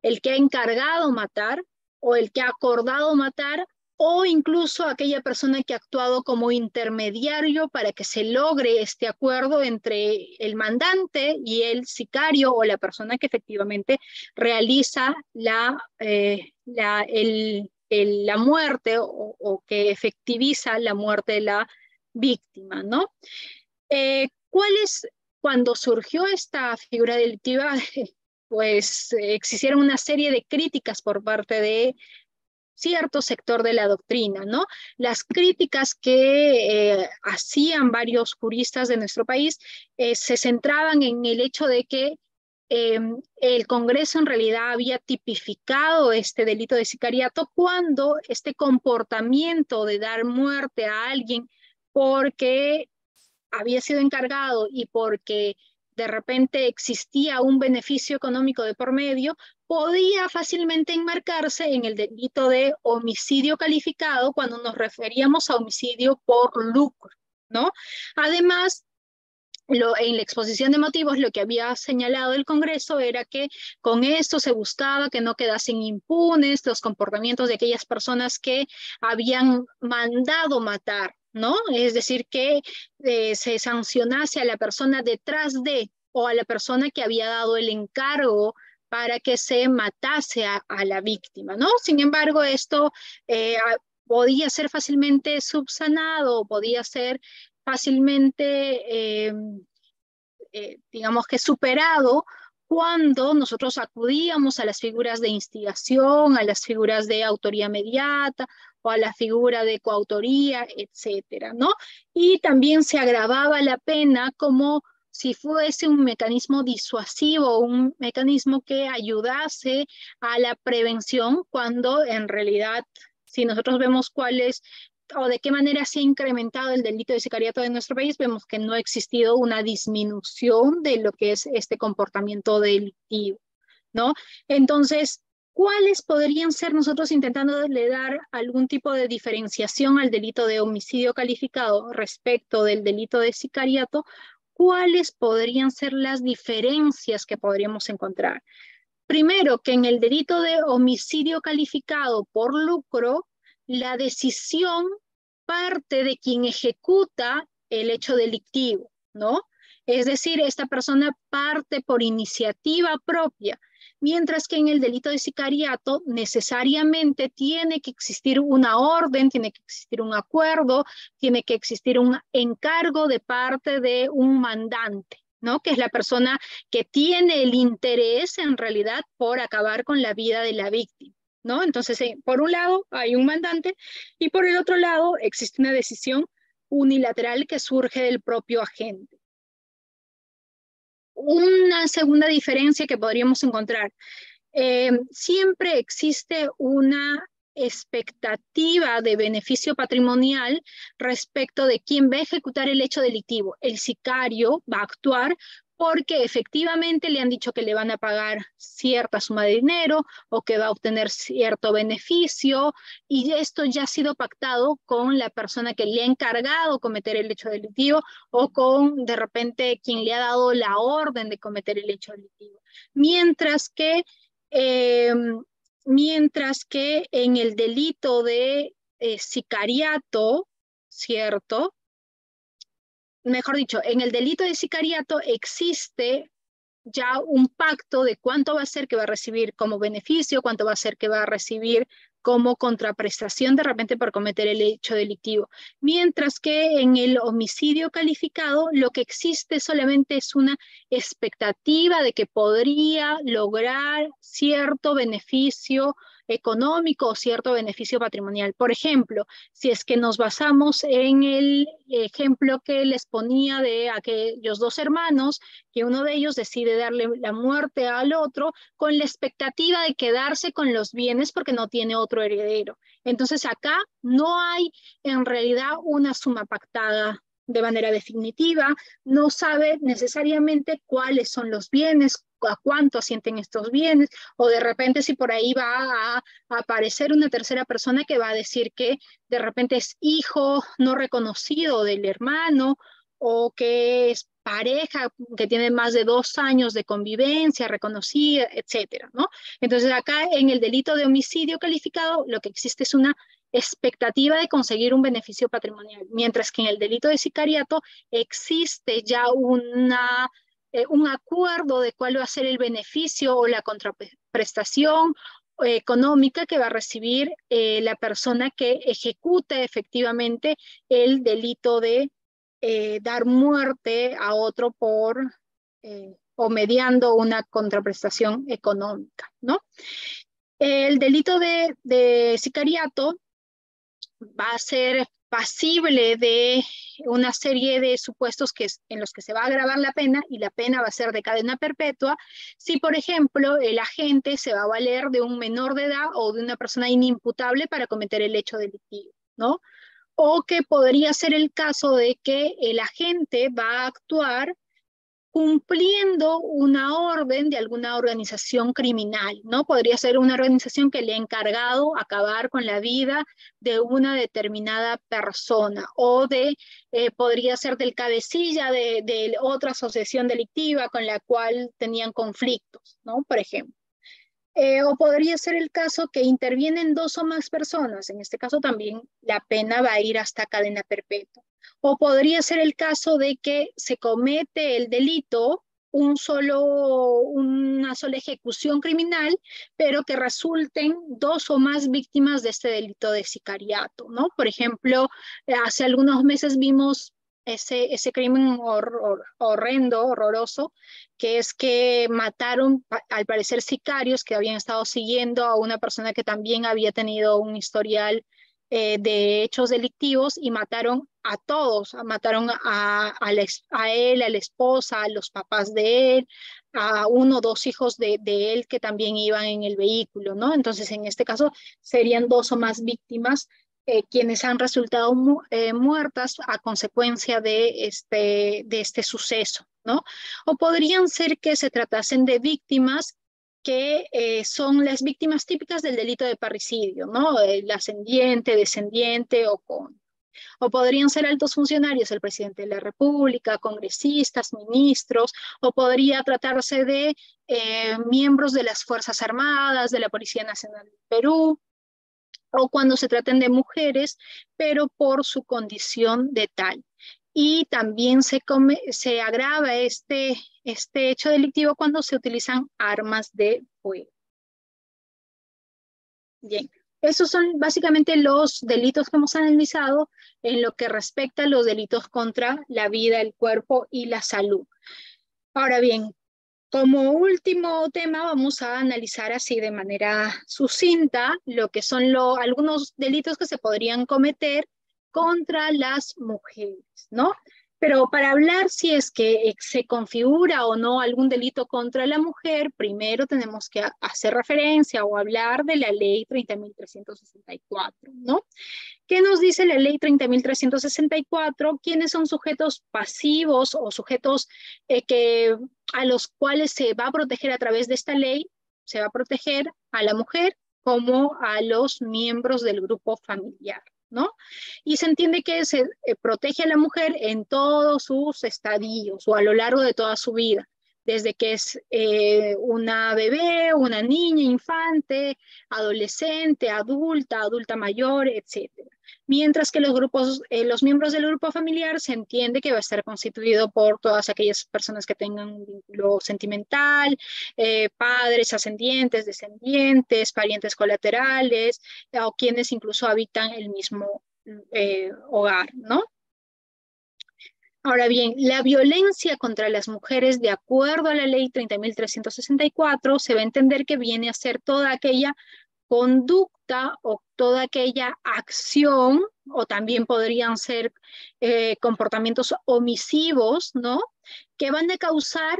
el que ha encargado matar o el que ha acordado matar, o incluso aquella persona que ha actuado como intermediario para que se logre este acuerdo entre el mandante y el sicario o la persona que efectivamente realiza la muerte o que efectiviza la muerte de la víctima, ¿no? Cuando surgió esta figura delictiva, pues existieron una serie de críticas por parte de cierto sector de la doctrina, ¿no? Las críticas que hacían varios juristas de nuestro país se centraban en el hecho de que el Congreso en realidad había tipificado este delito de sicariato cuando este comportamiento de dar muerte a alguien porque había sido encargado y porque de repente existía un beneficio económico de por medio, podía fácilmente enmarcarse en el delito de homicidio calificado cuando nos referíamos a homicidio por lucro, ¿no? Además, en la exposición de motivos, lo que había señalado el Congreso era que con esto se buscaba que no quedasen impunes los comportamientos de aquellas personas que habían mandado matar, ¿no? Es decir, que se sancionase a la persona detrás de o a la persona que había dado el encargo para que se matase a la víctima, ¿no? Sin embargo, esto podía ser fácilmente subsanado, podía ser fácilmente, digamos que superado, cuando nosotros acudíamos a las figuras de instigación, a las figuras de autoría mediata o a la figura de coautoría, etcétera, ¿no? Y también se agravaba la pena como si fuese un mecanismo disuasivo, un mecanismo que ayudase a la prevención, cuando en realidad, si nosotros vemos cuál es o de qué manera se ha incrementado el delito de sicariato en nuestro país, vemos que no ha existido una disminución de lo que es este comportamiento delictivo, ¿no? Entonces, ¿cuáles podrían ser nosotros intentando dar algún tipo de diferenciación al delito de homicidio calificado respecto del delito de sicariato? ¿Cuáles podrían ser las diferencias que podríamos encontrar? Primero, que en el delito de homicidio calificado por lucro, la decisión parte de quien ejecuta el hecho delictivo, ¿no? Es decir, esta persona parte por iniciativa propia, mientras que en el delito de sicariato necesariamente tiene que existir una orden, tiene que existir un acuerdo, tiene que existir un encargo de parte de un mandante, ¿no? Que es la persona que tiene el interés en realidad por acabar con la vida de la víctima, ¿no? Entonces, por un lado hay un mandante y por el otro lado existe una decisión unilateral que surge del propio agente. Una segunda diferencia que podríamos encontrar, siempre existe una expectativa de beneficio patrimonial respecto de quién va a ejecutar el hecho delictivo. El sicario va a actuar porque efectivamente le han dicho que le van a pagar cierta suma de dinero o que va a obtener cierto beneficio, y esto ya ha sido pactado con la persona que le ha encargado cometer el hecho delictivo o con, de repente, quien le ha dado la orden de cometer el hecho delictivo. Mientras que en el delito de sicariato, ¿cierto? Mejor dicho, en el delito de sicariato existe ya un pacto de cuánto va a ser que va a recibir como beneficio, cuánto va a ser que va a recibir como contraprestación de repente por cometer el hecho delictivo. Mientras que en el homicidio calificado lo que existe solamente es una expectativa de que podría lograr cierto beneficio económico o cierto beneficio patrimonial. Por ejemplo, si es que nos basamos en el ejemplo que les ponía de aquellos dos hermanos, que uno de ellos decide darle la muerte al otro con la expectativa de quedarse con los bienes porque no tiene otro heredero. Entonces acá no hay en realidad una suma pactada de manera definitiva, no sabe necesariamente cuáles son los bienes, a cuánto asienten estos bienes, o de repente si por ahí va a aparecer una tercera persona que va a decir que de repente es hijo no reconocido del hermano, o que es pareja que tiene más de 2 años de convivencia reconocida, etcétera, ¿no? Entonces acá en el delito de homicidio calificado lo que existe es una expectativa de conseguir un beneficio patrimonial, mientras que en el delito de sicariato existe ya un acuerdo de cuál va a ser el beneficio o la contraprestación económica que va a recibir la persona que ejecute efectivamente el delito de dar muerte a otro por o mediando una contraprestación económica, ¿no? El delito de sicariato va a ser pasible de una serie de supuestos en los que se va a agravar la pena, y la pena va a ser de cadena perpetua si, por ejemplo, el agente se va a valer de un menor de edad o de una persona inimputable para cometer el hecho delictivo, ¿no? O que podría ser el caso de que el agente va a actuar cumpliendo una orden de alguna organización criminal, ¿no? Podría ser una organización que le ha encargado acabar con la vida de una determinada persona, o podría ser del cabecilla de otra asociación delictiva con la cual tenían conflictos, ¿no? Por ejemplo. O podría ser el caso que intervienen 2 o más personas, en este caso también la pena va a ir hasta cadena perpetua. O podría ser el caso de que se comete el delito, una sola ejecución criminal, pero que resulten 2 o más víctimas de este delito de sicariato, ¿no? Por ejemplo, hace algunos meses vimos ese crimen horrendo, horroroso, que es que mataron, al parecer, sicarios que habían estado siguiendo a una persona que también había tenido un historial de hechos delictivos, y mataron a todos, mataron a él, a la esposa, a los papás de él, a 1 o 2 hijos de él que también iban en el vehículo, ¿no? Entonces, en este caso, serían 2 o más víctimas quienes han resultado muertas a consecuencia de este suceso, ¿no? O podrían ser que se tratasen de víctimas que son las víctimas típicas del delito de parricidio, ¿no? El ascendiente, descendiente o con. O podrían ser altos funcionarios, el presidente de la República, congresistas, ministros, o podría tratarse de miembros de las Fuerzas Armadas, de la Policía Nacional del Perú, o cuando se traten de mujeres, pero por su condición de tal. Y también se agrava este hecho delictivo cuando se utilizan armas de fuego. Bien, esos son básicamente los delitos que hemos analizado en lo que respecta a los delitos contra la vida, el cuerpo y la salud. Ahora bien, como último tema vamos a analizar así de manera sucinta lo que son algunos delitos que se podrían cometer contra las mujeres, ¿no? Pero para hablar si es que se configura o no algún delito contra la mujer, primero tenemos que hacer referencia o hablar de la ley 30.364, ¿no? ¿Qué nos dice la ley 30.364? ¿Quiénes son sujetos pasivos o sujetos a los cuales se va a proteger a través de esta ley? Se va a proteger a la mujer como a los miembros del grupo familiar, ¿no? Y se entiende que se protege a la mujer en todos sus estadios o a lo largo de toda su vida, desde que es una bebé, una niña, infante, adolescente, adulta, adulta mayor, etc. Mientras que los miembros del grupo familiar se entiende que va a estar constituido por todas aquellas personas que tengan un vínculo sentimental, padres, ascendientes, descendientes, parientes colaterales, o quienes incluso habitan el mismo hogar, ¿no? Ahora bien, la violencia contra las mujeres, de acuerdo a la ley 30.364, se va a entender que viene a ser toda aquella conducta o toda aquella acción, o también podrían ser comportamientos omisivos, ¿no? Que van a causar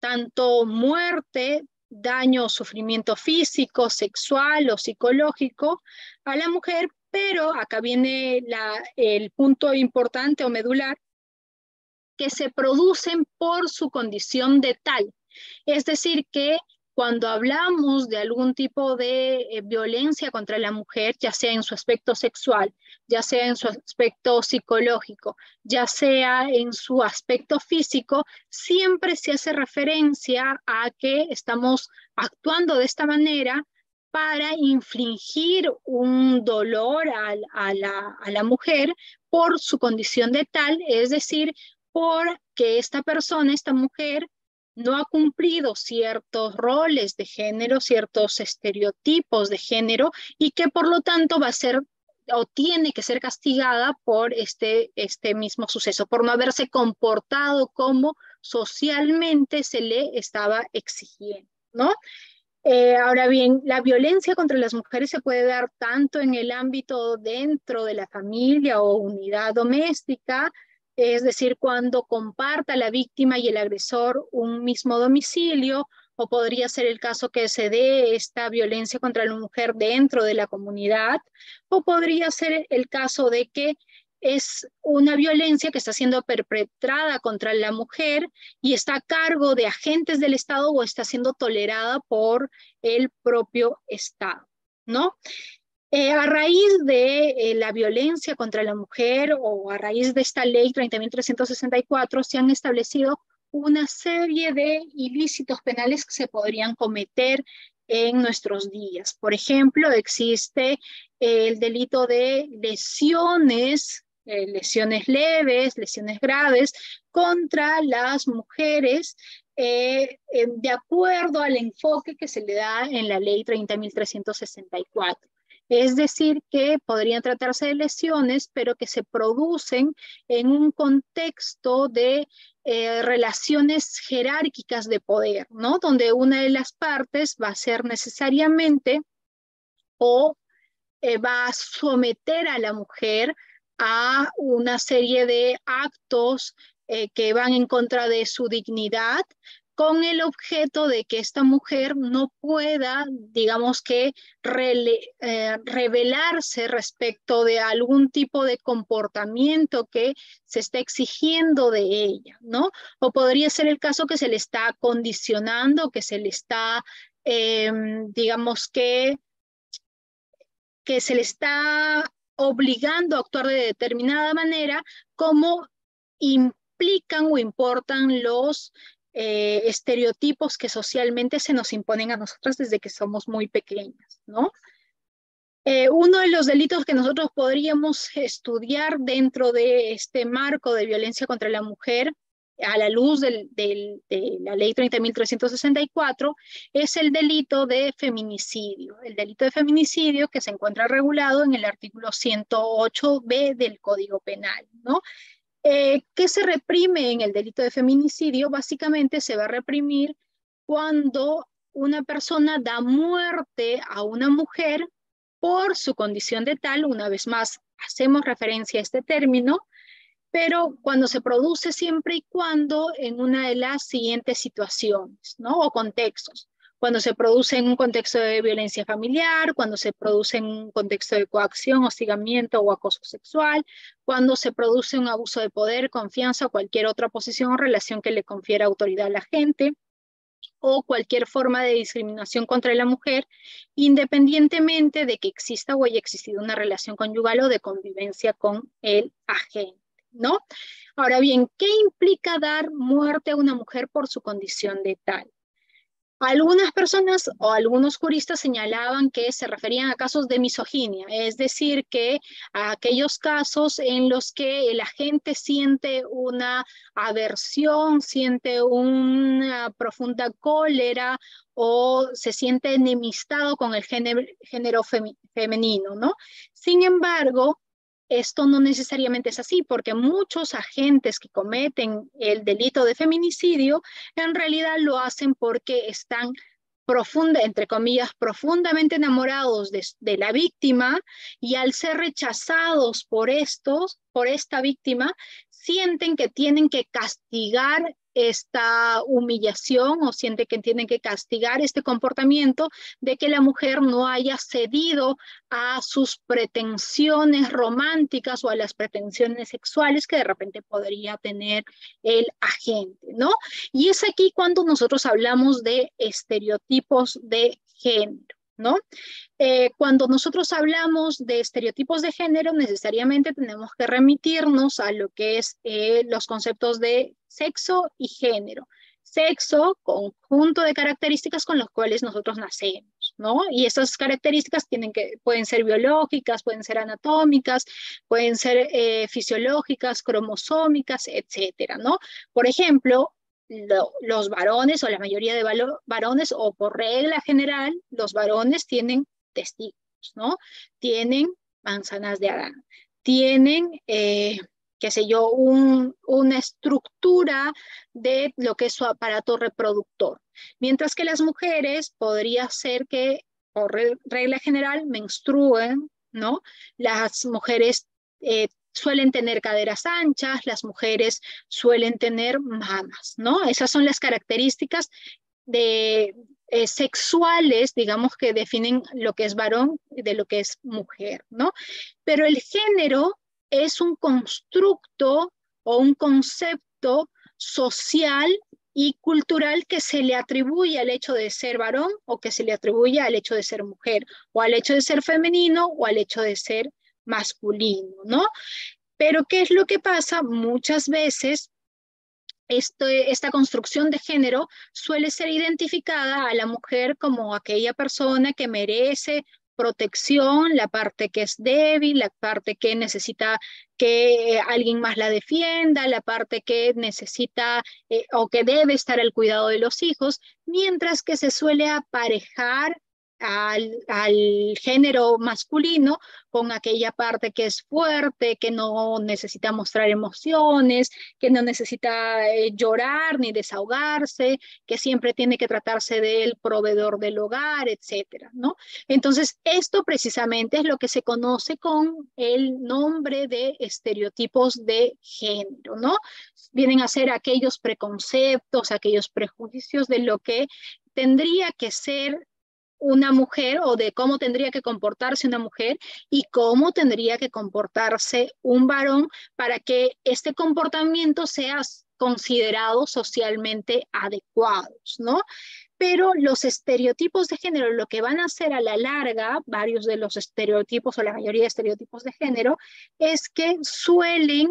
tanto muerte, daño o sufrimiento físico, sexual o psicológico a la mujer, pero acá viene el punto importante o medular, que se producen por su condición de tal. Es decir, que cuando hablamos de algún tipo de violencia contra la mujer, ya sea en su aspecto sexual, ya sea en su aspecto psicológico, ya sea en su aspecto físico, siempre se hace referencia a que estamos actuando de esta manera para infligir un dolor a la mujer por su condición de tal, es decir, porque esta mujer, no ha cumplido ciertos roles de género, ciertos estereotipos de género, y que por lo tanto va a ser o tiene que ser castigada por este mismo suceso, por no haberse comportado como socialmente se le estaba exigiendo, ¿no? Ahora bien, la violencia contra las mujeres se puede dar tanto en el ámbito dentro de la familia o unidad doméstica, es decir, cuando comparta la víctima y el agresor un mismo domicilio, o podría ser el caso que se dé esta violencia contra la mujer dentro de la comunidad, o podría ser el caso de que es una violencia que está siendo perpetrada contra la mujer y está a cargo de agentes del Estado o está siendo tolerada por el propio Estado, ¿no? A raíz de la violencia contra la mujer o a raíz de esta ley 30.364 se han establecido una serie de ilícitos penales que se podrían cometer en nuestros días. Por ejemplo, existe el delito de lesiones leves, lesiones graves contra las mujeres, de acuerdo al enfoque que se le da en la ley 30.364. Es decir, que podrían tratarse de lesiones, pero que se producen en un contexto de relaciones jerárquicas de poder, ¿no? Donde una de las partes va a ser necesariamente o va a someter a la mujer a una serie de actos que van en contra de su dignidad, con el objeto de que esta mujer no pueda, digamos que, revelarse respecto de algún tipo de comportamiento que se está exigiendo de ella, ¿no? O podría ser el caso que se le está condicionando, que se le está, digamos que se le está obligando a actuar de determinada manera, como implican o importan los estereotipos que socialmente se nos imponen a nosotras desde que somos muy pequeñas, ¿no? Uno de los delitos que nosotros podríamos estudiar dentro de este marco de violencia contra la mujer a la luz de la ley 30.364 es el delito de feminicidio. El delito de feminicidio que se encuentra regulado en el artículo 108b del Código Penal, ¿no? ¿Qué se reprime en el delito de feminicidio? Básicamente se va a reprimir cuando una persona da muerte a una mujer por su condición de tal, una vez más hacemos referencia a este término, pero cuando se produce siempre y cuando en una de las siguientes situaciones, ¿no? O contextos, cuando se produce en un contexto de violencia familiar, cuando se produce en un contexto de coacción, hostigamiento o acoso sexual, cuando se produce un abuso de poder, confianza o cualquier otra posición o relación que le confiera autoridad a la gente, o cualquier forma de discriminación contra la mujer, independientemente de que exista o haya existido una relación conyugal o de convivencia con el agente, ¿no? Ahora bien, ¿qué implica dar muerte a una mujer por su condición de tal? Algunas personas o algunos juristas señalaban que se referían a casos de misoginia, es decir, que a aquellos casos en los que la gente siente una aversión, siente una profunda cólera o se siente enemistado con el género femenino, ¿no? Sin embargo, esto no necesariamente es así, porque muchos agentes que cometen el delito de feminicidio en realidad lo hacen porque están profundamente enamorados de la víctima, y al ser rechazados por esta víctima, sienten que tienen que castigar esta humillación o sienten que tienen que castigar este comportamiento de que la mujer no haya cedido a sus pretensiones románticas o a las pretensiones sexuales que de repente podría tener el agente, ¿no? Y es aquí cuando nosotros hablamos de estereotipos de género, ¿no? Cuando nosotros hablamos de estereotipos de género, necesariamente tenemos que remitirnos a lo que es los conceptos de sexo y género. Sexo, conjunto de características con los cuales nosotros nacemos, ¿no? Y esas características pueden ser biológicas, pueden ser anatómicas, pueden ser fisiológicas, cromosómicas, etcétera, ¿no? Por ejemplo, los varones o la mayoría de varones o por regla general, los varones tienen testículos, ¿no? Tienen manzanas de Adán, tienen, qué sé yo, una estructura de lo que es su aparato reproductor. Mientras que las mujeres podría ser que por regla general menstruen, ¿no? Las mujeres suelen tener caderas anchas, las mujeres suelen tener mamas, ¿no? Esas son las características sexuales, digamos, que definen lo que es varón y de lo que es mujer, ¿no? Pero el género es un constructo o un concepto social y cultural que se le atribuye al hecho de ser varón o que se le atribuye al hecho de ser mujer o al hecho de ser femenino o al hecho de ser masculino, ¿no? Pero ¿qué es lo que pasa? Muchas veces esta construcción de género suele ser identificada a la mujer como aquella persona que merece protección, la parte que es débil, la parte que necesita que alguien más la defienda, la parte que necesita o que debe estar al cuidado de los hijos, mientras que se suele aparejar al género masculino con aquella parte que es fuerte, que no necesita mostrar emociones, que no necesita llorar ni desahogarse, que siempre tiene que tratarse del proveedor del hogar, etcétera, ¿no? Entonces, esto precisamente es lo que se conoce con el nombre de estereotipos de género, ¿no? Vienen a ser aquellos preconceptos, aquellos prejuicios de lo que tendría que ser una mujer o de cómo tendría que comportarse una mujer y cómo tendría que comportarse un varón para que este comportamiento sea considerado socialmente adecuado, ¿no? Pero los estereotipos de género, lo que van a hacer a la larga, varios de los estereotipos o la mayoría de estereotipos de género, es que suelen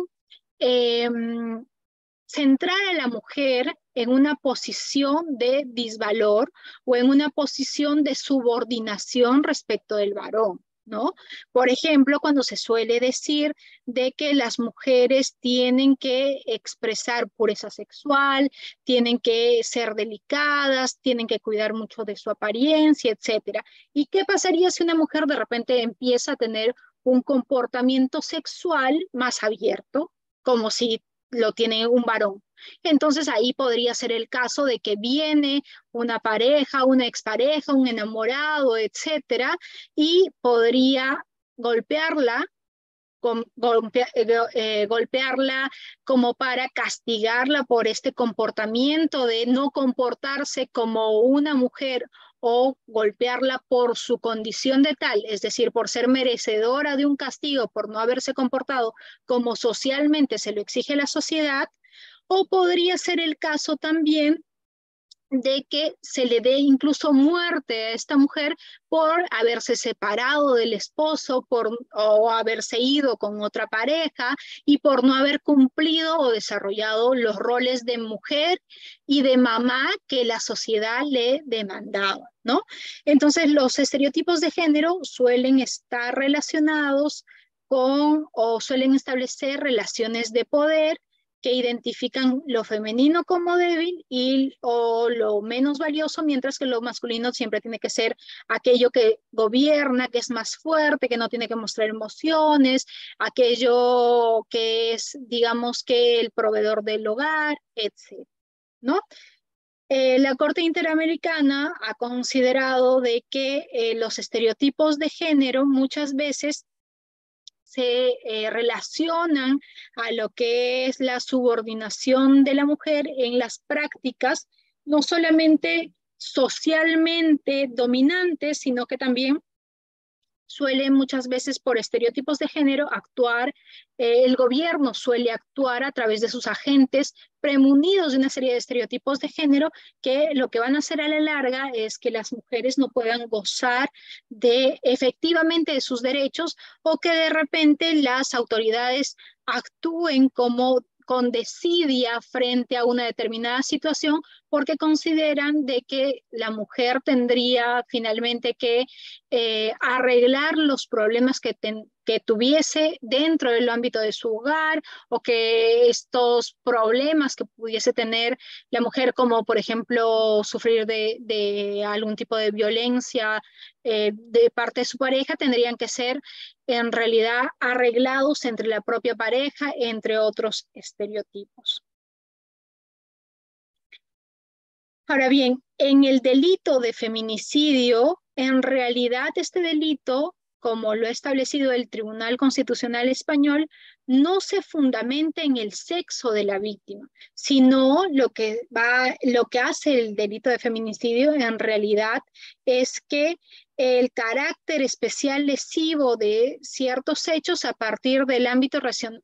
centrar a la mujer en una posición de disvalor o en una posición de subordinación respecto del varón, ¿no? Por ejemplo, cuando se suele decir de que las mujeres tienen que expresar pureza sexual, tienen que ser delicadas, tienen que cuidar mucho de su apariencia, etcétera. ¿Y qué pasaría si una mujer de repente empieza a tener un comportamiento sexual más abierto, como si lo tiene un varón. Entonces ahí podría ser el caso de que viene una pareja, una expareja, un enamorado, etcétera, y podría golpearla, golpearla como para castigarla por este comportamiento de no comportarse como una mujer, o golpearla por su condición de tal, es decir, por ser merecedora de un castigo, por no haberse comportado como socialmente se lo exige la sociedad. O podría ser el caso también de que se le dé incluso muerte a esta mujer por haberse separado del esposo, o haberse ido con otra pareja, y por no haber cumplido o desarrollado los roles de mujer y de mamá que la sociedad le demandaba, ¿no? Entonces los estereotipos de género suelen estar relacionados con, o suelen establecer relaciones de poder que identifican lo femenino como débil o lo menos valioso, mientras que lo masculino siempre tiene que ser aquello que gobierna, que es más fuerte, que no tiene que mostrar emociones, aquello que es, digamos, que el proveedor del hogar, etc., ¿no? La Corte Interamericana ha considerado de que los estereotipos de género muchas veces se relacionan a lo que es la subordinación de la mujer en las prácticas, no solamente socialmente dominantes, sino que también suele muchas veces por estereotipos de género actuar, el gobierno suele actuar a través de sus agentes premunidos de una serie de estereotipos de género que lo que van a hacer a la larga es que las mujeres no puedan gozar de efectivamente de sus derechos, o que de repente las autoridades actúen como con desidia frente a una determinada situación porque consideran de que la mujer tendría finalmente que arreglar los problemas que tuviese dentro del ámbito de su hogar, o que estos problemas que pudiese tener la mujer, como por ejemplo sufrir de algún tipo de violencia de parte de su pareja, tendrían que ser en realidad arreglados entre la propia pareja, entre otros estereotipos. Ahora bien, en el delito de feminicidio, en realidad este delito, como lo ha establecido el Tribunal Constitucional Español, no se fundamenta en el sexo de la víctima, sino lo que hace el delito de feminicidio en realidad es que el carácter especial lesivo de ciertos hechos a partir del ámbito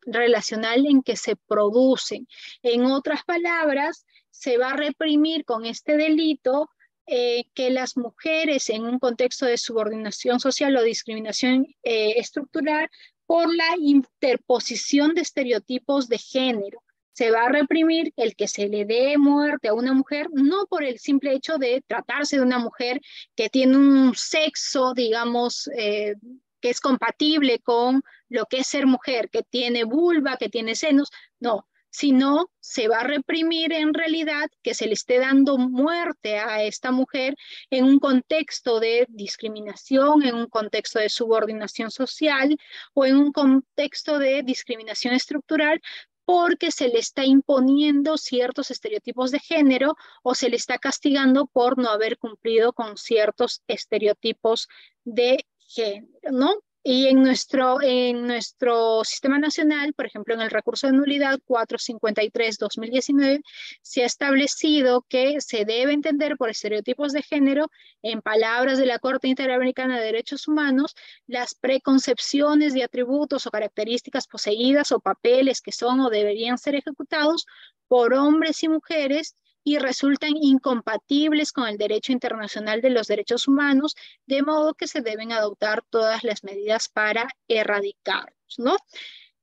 relacional en que se producen. En otras palabras, se va a reprimir con este delito que las mujeres en un contexto de subordinación social o discriminación estructural por la interposición de estereotipos de género. Se va a reprimir el que se le dé muerte a una mujer, no por el simple hecho de tratarse de una mujer que tiene un sexo, digamos, que es compatible con lo que es ser mujer, que tiene vulva, que tiene senos, no. Sino se va a reprimir en realidad que se le esté dando muerte a esta mujer en un contexto de discriminación, en un contexto de subordinación social o en un contexto de discriminación estructural, porque se le está imponiendo ciertos estereotipos de género o se le está castigando por no haber cumplido con ciertos estereotipos de género, ¿no? Y en nuestro sistema nacional, por ejemplo, en el recurso de nulidad 453-2019, se ha establecido que se debe entender por estereotipos de género, en palabras de la Corte Interamericana de Derechos Humanos, las preconcepciones de atributos o características poseídas o papeles que son o deberían ser ejecutados por hombres y mujeres y resultan incompatibles con el derecho internacional de los derechos humanos, de modo que se deben adoptar todas las medidas para erradicarlos, ¿no?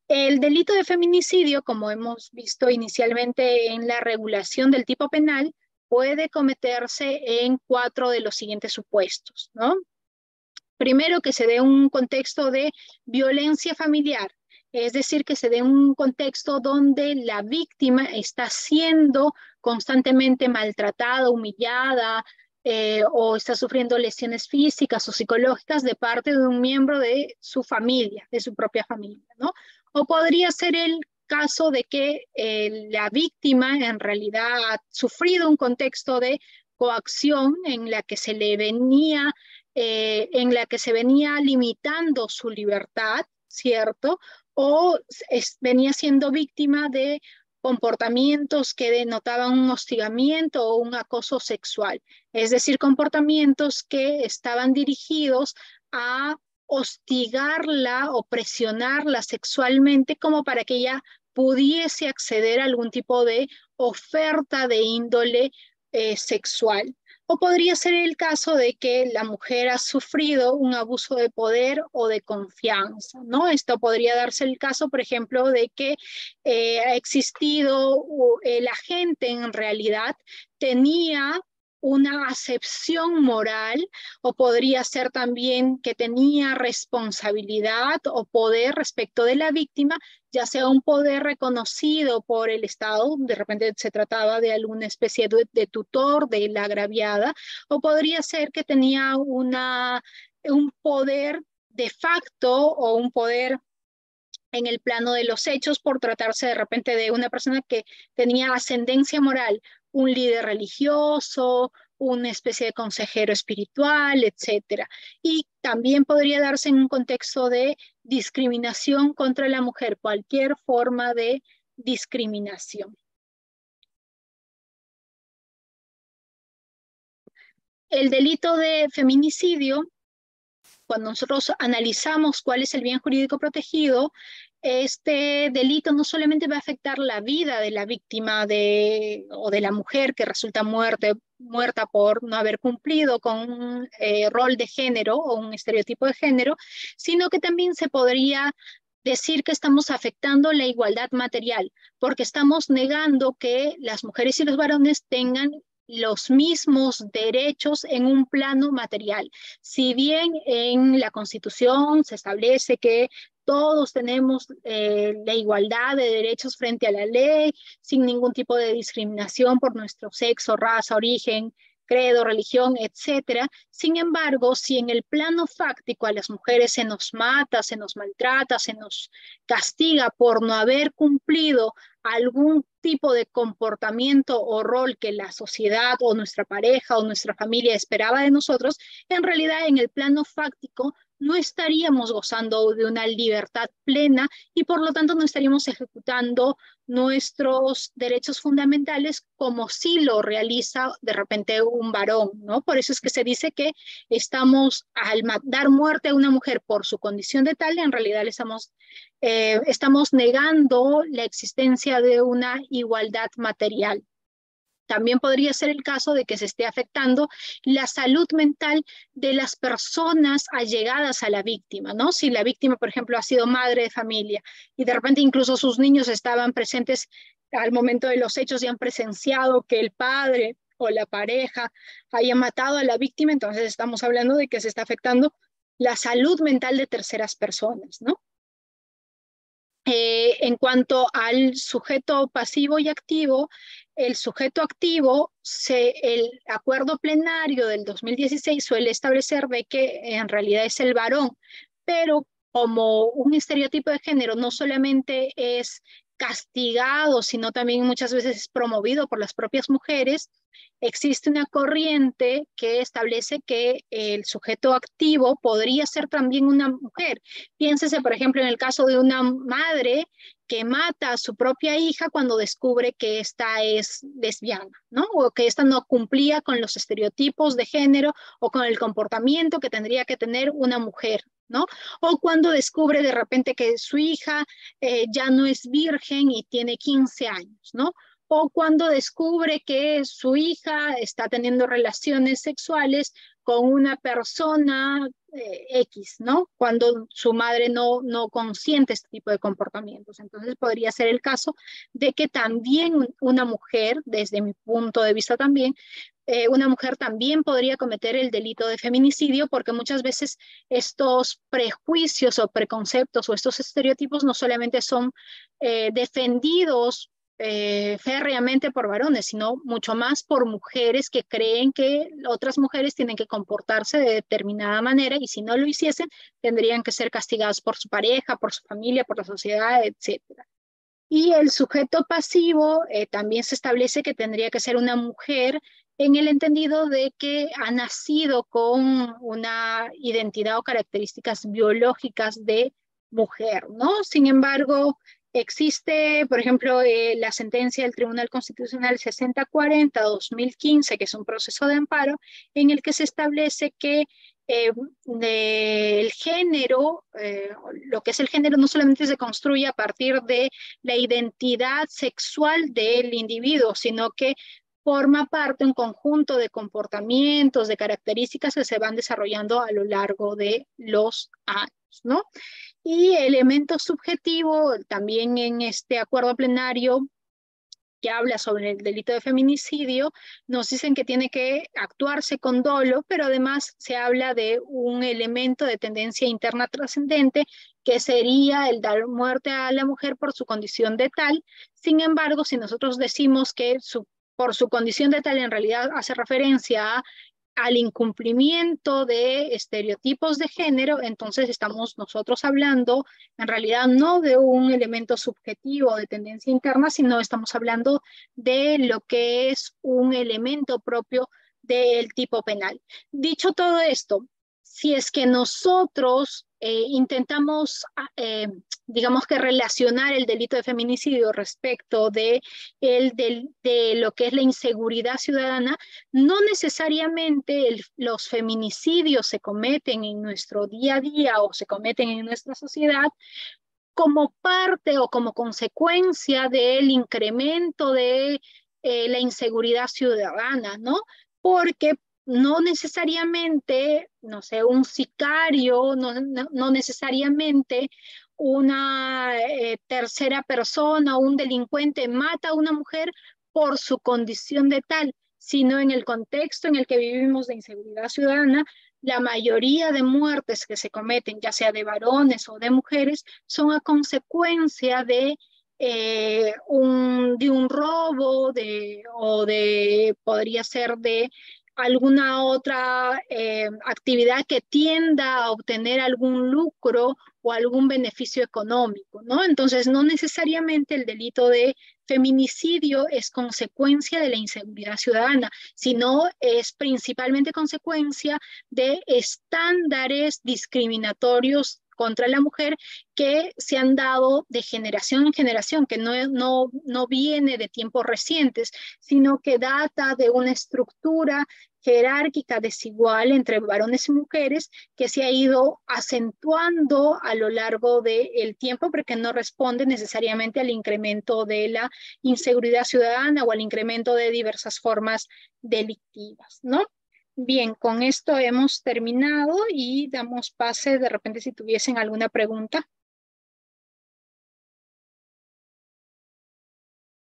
El delito de feminicidio, como hemos visto inicialmente en la regulación del tipo penal, puede cometerse en 4 de los siguientes supuestos, ¿no? Primero, que se dé un contexto de violencia familiar. Es decir, que se dé un contexto donde la víctima está siendo constantemente maltratada, humillada, o está sufriendo lesiones físicas o psicológicas de parte de un miembro de su familia, de su propia familia, ¿no? O podría ser el caso de que la víctima en realidad ha sufrido un contexto de coacción en la que se le venía, limitando su libertad, ¿cierto? O venía siendo víctima de comportamientos que denotaban un hostigamiento o un acoso sexual, es decir, comportamientos que estaban dirigidos a hostigarla o presionarla sexualmente como para que ella pudiese acceder a algún tipo de oferta de índole sexual. O podría ser el caso de que la mujer ha sufrido un abuso de poder o de confianza, ¿no? Esto podría darse el caso, por ejemplo, de que ha existido, la gente en realidad tenía una acepción moral, o podría ser también que tenía responsabilidad o poder respecto de la víctima, ya sea un poder reconocido por el Estado, de repente se trataba de alguna especie de tutor de la agraviada, o podría ser que tenía un poder de facto o un poder en el plano de los hechos por tratarse de repente de una persona que tenía ascendencia moral, un líder religioso, una especie de consejero espiritual, etc. Y también podría darse en un contexto de discriminación contra la mujer, cualquier forma de discriminación. El delito de feminicidio, cuando nosotros analizamos cuál es el bien jurídico protegido, este delito no solamente va a afectar la vida de la víctima o de la mujer que resulta muerta por no haber cumplido con un rol de género o un estereotipo de género, sino que también se podría decir que estamos afectando la igualdad material, porque estamos negando que las mujeres y los varones tengan los mismos derechos en un plano material. Si bien en la Constitución se establece que todos tenemos la igualdad de derechos frente a la ley, sin ningún tipo de discriminación por nuestro sexo, raza, origen, credo, religión, etc. Sin embargo, si en el plano fáctico a las mujeres se nos mata, se nos maltrata, se nos castiga por no haber cumplido algún tipo de comportamiento o rol que la sociedad o nuestra pareja o nuestra familia esperaba de nosotros, en realidad en el plano fáctico no estaríamos gozando de una libertad plena y por lo tanto no estaríamos ejecutando nuestros derechos fundamentales como si lo realiza de repente un varón, ¿no? Por eso es que se dice que estamos, al dar muerte a una mujer por su condición de tal, en realidad estamos negando la existencia de una igualdad material. También podría ser el caso de que se esté afectando la salud mental de las personas allegadas a la víctima, ¿no? Si la víctima, por ejemplo, ha sido madre de familia y de repente incluso sus niños estaban presentes al momento de los hechos y han presenciado que el padre o la pareja haya matado a la víctima, entonces estamos hablando de que se está afectando la salud mental de terceras personas, ¿no? En cuanto al sujeto pasivo y activo, el sujeto activo, el acuerdo plenario del 2016 suele establecer de que en realidad es el varón, pero como un estereotipo de género no solamente es castigado, sino también muchas veces es promovido por las propias mujeres, existe una corriente que establece que el sujeto activo podría ser también una mujer. Piénsese, por ejemplo, en el caso de una madre que mata a su propia hija cuando descubre que ésta es lesbiana, ¿no? O que ésta no cumplía con los estereotipos de género o con el comportamiento que tendría que tener una mujer, ¿no? O cuando descubre de repente que su hija ya no es virgen y tiene 15 años, ¿no? O cuando descubre que su hija está teniendo relaciones sexuales con una persona X, ¿no? Cuando su madre no consiente este tipo de comportamientos. Entonces podría ser el caso de que también una mujer, desde mi punto de vista también, una mujer también podría cometer el delito de feminicidio, porque muchas veces estos prejuicios o preconceptos o estos estereotipos no solamente son defendidos férreamente por varones, sino mucho más por mujeres que creen que otras mujeres tienen que comportarse de determinada manera y si no lo hiciesen tendrían que ser castigadas por su pareja, por su familia, por la sociedad, etc. Y el sujeto pasivo también se establece que tendría que ser una mujer en el entendido de que ha nacido con una identidad o características biológicas de mujer, ¿no? Sin embargo, existe, por ejemplo, la sentencia del Tribunal Constitucional 6040-2015, que es un proceso de amparo, en el que se establece que el género, lo que es el género no solamente se construye a partir de la identidad sexual del individuo, sino que forma parte de un conjunto de comportamientos, de características que se van desarrollando a lo largo de los años, ¿no? Y elemento subjetivo, también en este acuerdo plenario que habla sobre el delito de feminicidio, nos dicen que tiene que actuarse con dolo, pero además se habla de un elemento de tendencia interna trascendente, que sería el dar muerte a la mujer por su condición de tal. Sin embargo, si nosotros decimos que por su condición de tal en realidad hace referencia al incumplimiento de estereotipos de género, entonces estamos nosotros hablando en realidad no de un elemento subjetivo de tendencia interna, sino estamos hablando de lo que es un elemento propio del tipo penal. Dicho todo esto, si es que nosotros intentamos, digamos que relacionar el delito de feminicidio respecto de lo que es la inseguridad ciudadana, no necesariamente los feminicidios se cometen en nuestro día a día o se cometen en nuestra sociedad como parte o como consecuencia del incremento de la inseguridad ciudadana, ¿no? Porque no necesariamente, no sé, un sicario, no necesariamente una tercera persona o un delincuente mata a una mujer por su condición de tal, sino en el contexto en el que vivimos de inseguridad ciudadana, la mayoría de muertes que se cometen, ya sea de varones o de mujeres, son a consecuencia de un robo podría ser de alguna otra actividad que tienda a obtener algún lucro o algún beneficio económico, ¿no? Entonces, no necesariamente el delito de feminicidio es consecuencia de la inseguridad ciudadana, sino es principalmente consecuencia de estándares discriminatorios contra la mujer que se han dado de generación en generación, que no viene de tiempos recientes, sino que data de una estructura jerárquica desigual entre varones y mujeres que se ha ido acentuando a lo largo del tiempo, porque no responde necesariamente al incremento de la inseguridad ciudadana o al incremento de diversas formas delictivas, ¿no? Bien, con esto hemos terminado y damos pase de repente si tuviesen alguna pregunta.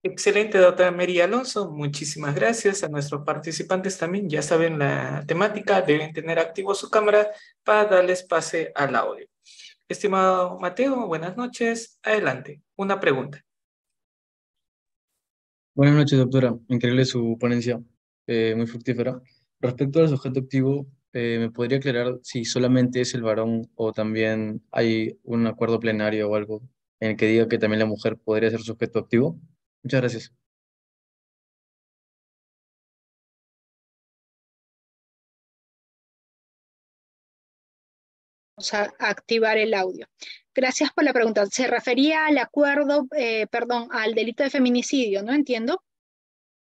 Excelente, doctora Mery Alonzo. Muchísimas gracias a nuestros participantes también. Ya saben la temática, deben tener activo su cámara para darles pase al audio. Estimado Mateo, buenas noches. Adelante, una pregunta. Buenas noches, doctora. Increíble su ponencia, muy fructífera. Respecto al sujeto activo, ¿me podría aclarar si solamente es el varón o también hay un acuerdo plenario o algo en el que diga que también la mujer podría ser sujeto activo? Muchas gracias. Vamos a activar el audio. Gracias por la pregunta. Se refería al acuerdo, al delito de feminicidio, ¿no? Entiendo.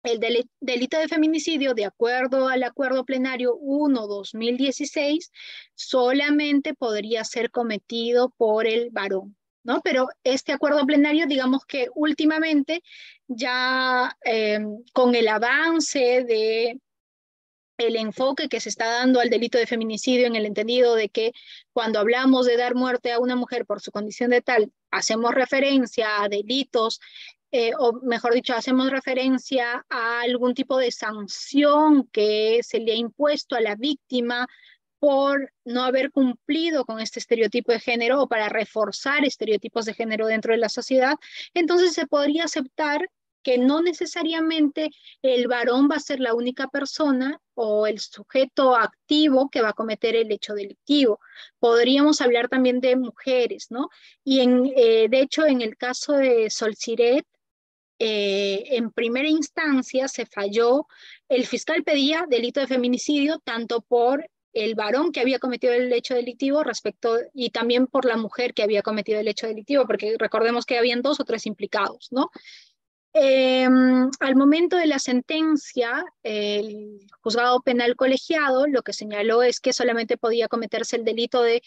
El delito de feminicidio, de acuerdo al acuerdo plenario 1-2016, solamente podría ser cometido por el varón, ¿no? Pero este acuerdo plenario, digamos que últimamente, ya con el avance del enfoque que se está dando al delito de feminicidio, en el entendido de que cuando hablamos de dar muerte a una mujer por su condición de tal, hacemos referencia a delitos, o mejor dicho, hacemos referencia a algún tipo de sanción que se le ha impuesto a la víctima por no haber cumplido con este estereotipo de género o para reforzar estereotipos de género dentro de la sociedad, entonces se podría aceptar que no necesariamente el varón va a ser la única persona o el sujeto activo que va a cometer el hecho delictivo. Podríamos hablar también de mujeres, ¿no? Y de hecho, en el caso de Solciret, en primera instancia se falló, el fiscal pedía delito de feminicidio tanto por el varón que había cometido el hecho delictivo y también por la mujer que había cometido el hecho delictivo, porque recordemos que habían 2 o 3 implicados, ¿no? Al momento de la sentencia, el juzgado penal colegiado lo que señaló es que solamente podía cometerse el delito de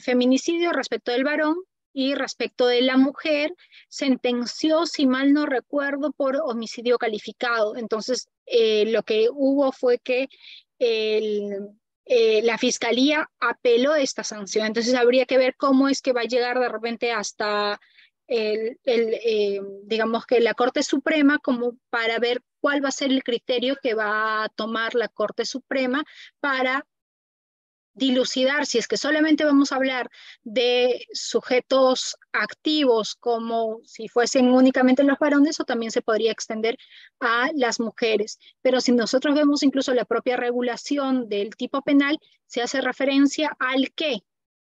feminicidio respecto del varón, y respecto de la mujer sentenció, si mal no recuerdo, por homicidio calificado. Entonces lo que hubo fue que la fiscalía apeló esta sanción. Entonces habría que ver cómo es que va a llegar de repente hasta digamos que la Corte Suprema, como para ver cuál va a ser el criterio que va a tomar la Corte Suprema para dilucidar si es que solamente vamos a hablar de sujetos activos como si fuesen únicamente los varones, o también se podría extender a las mujeres. Pero si nosotros vemos incluso la propia regulación del tipo penal, se hace referencia al qué.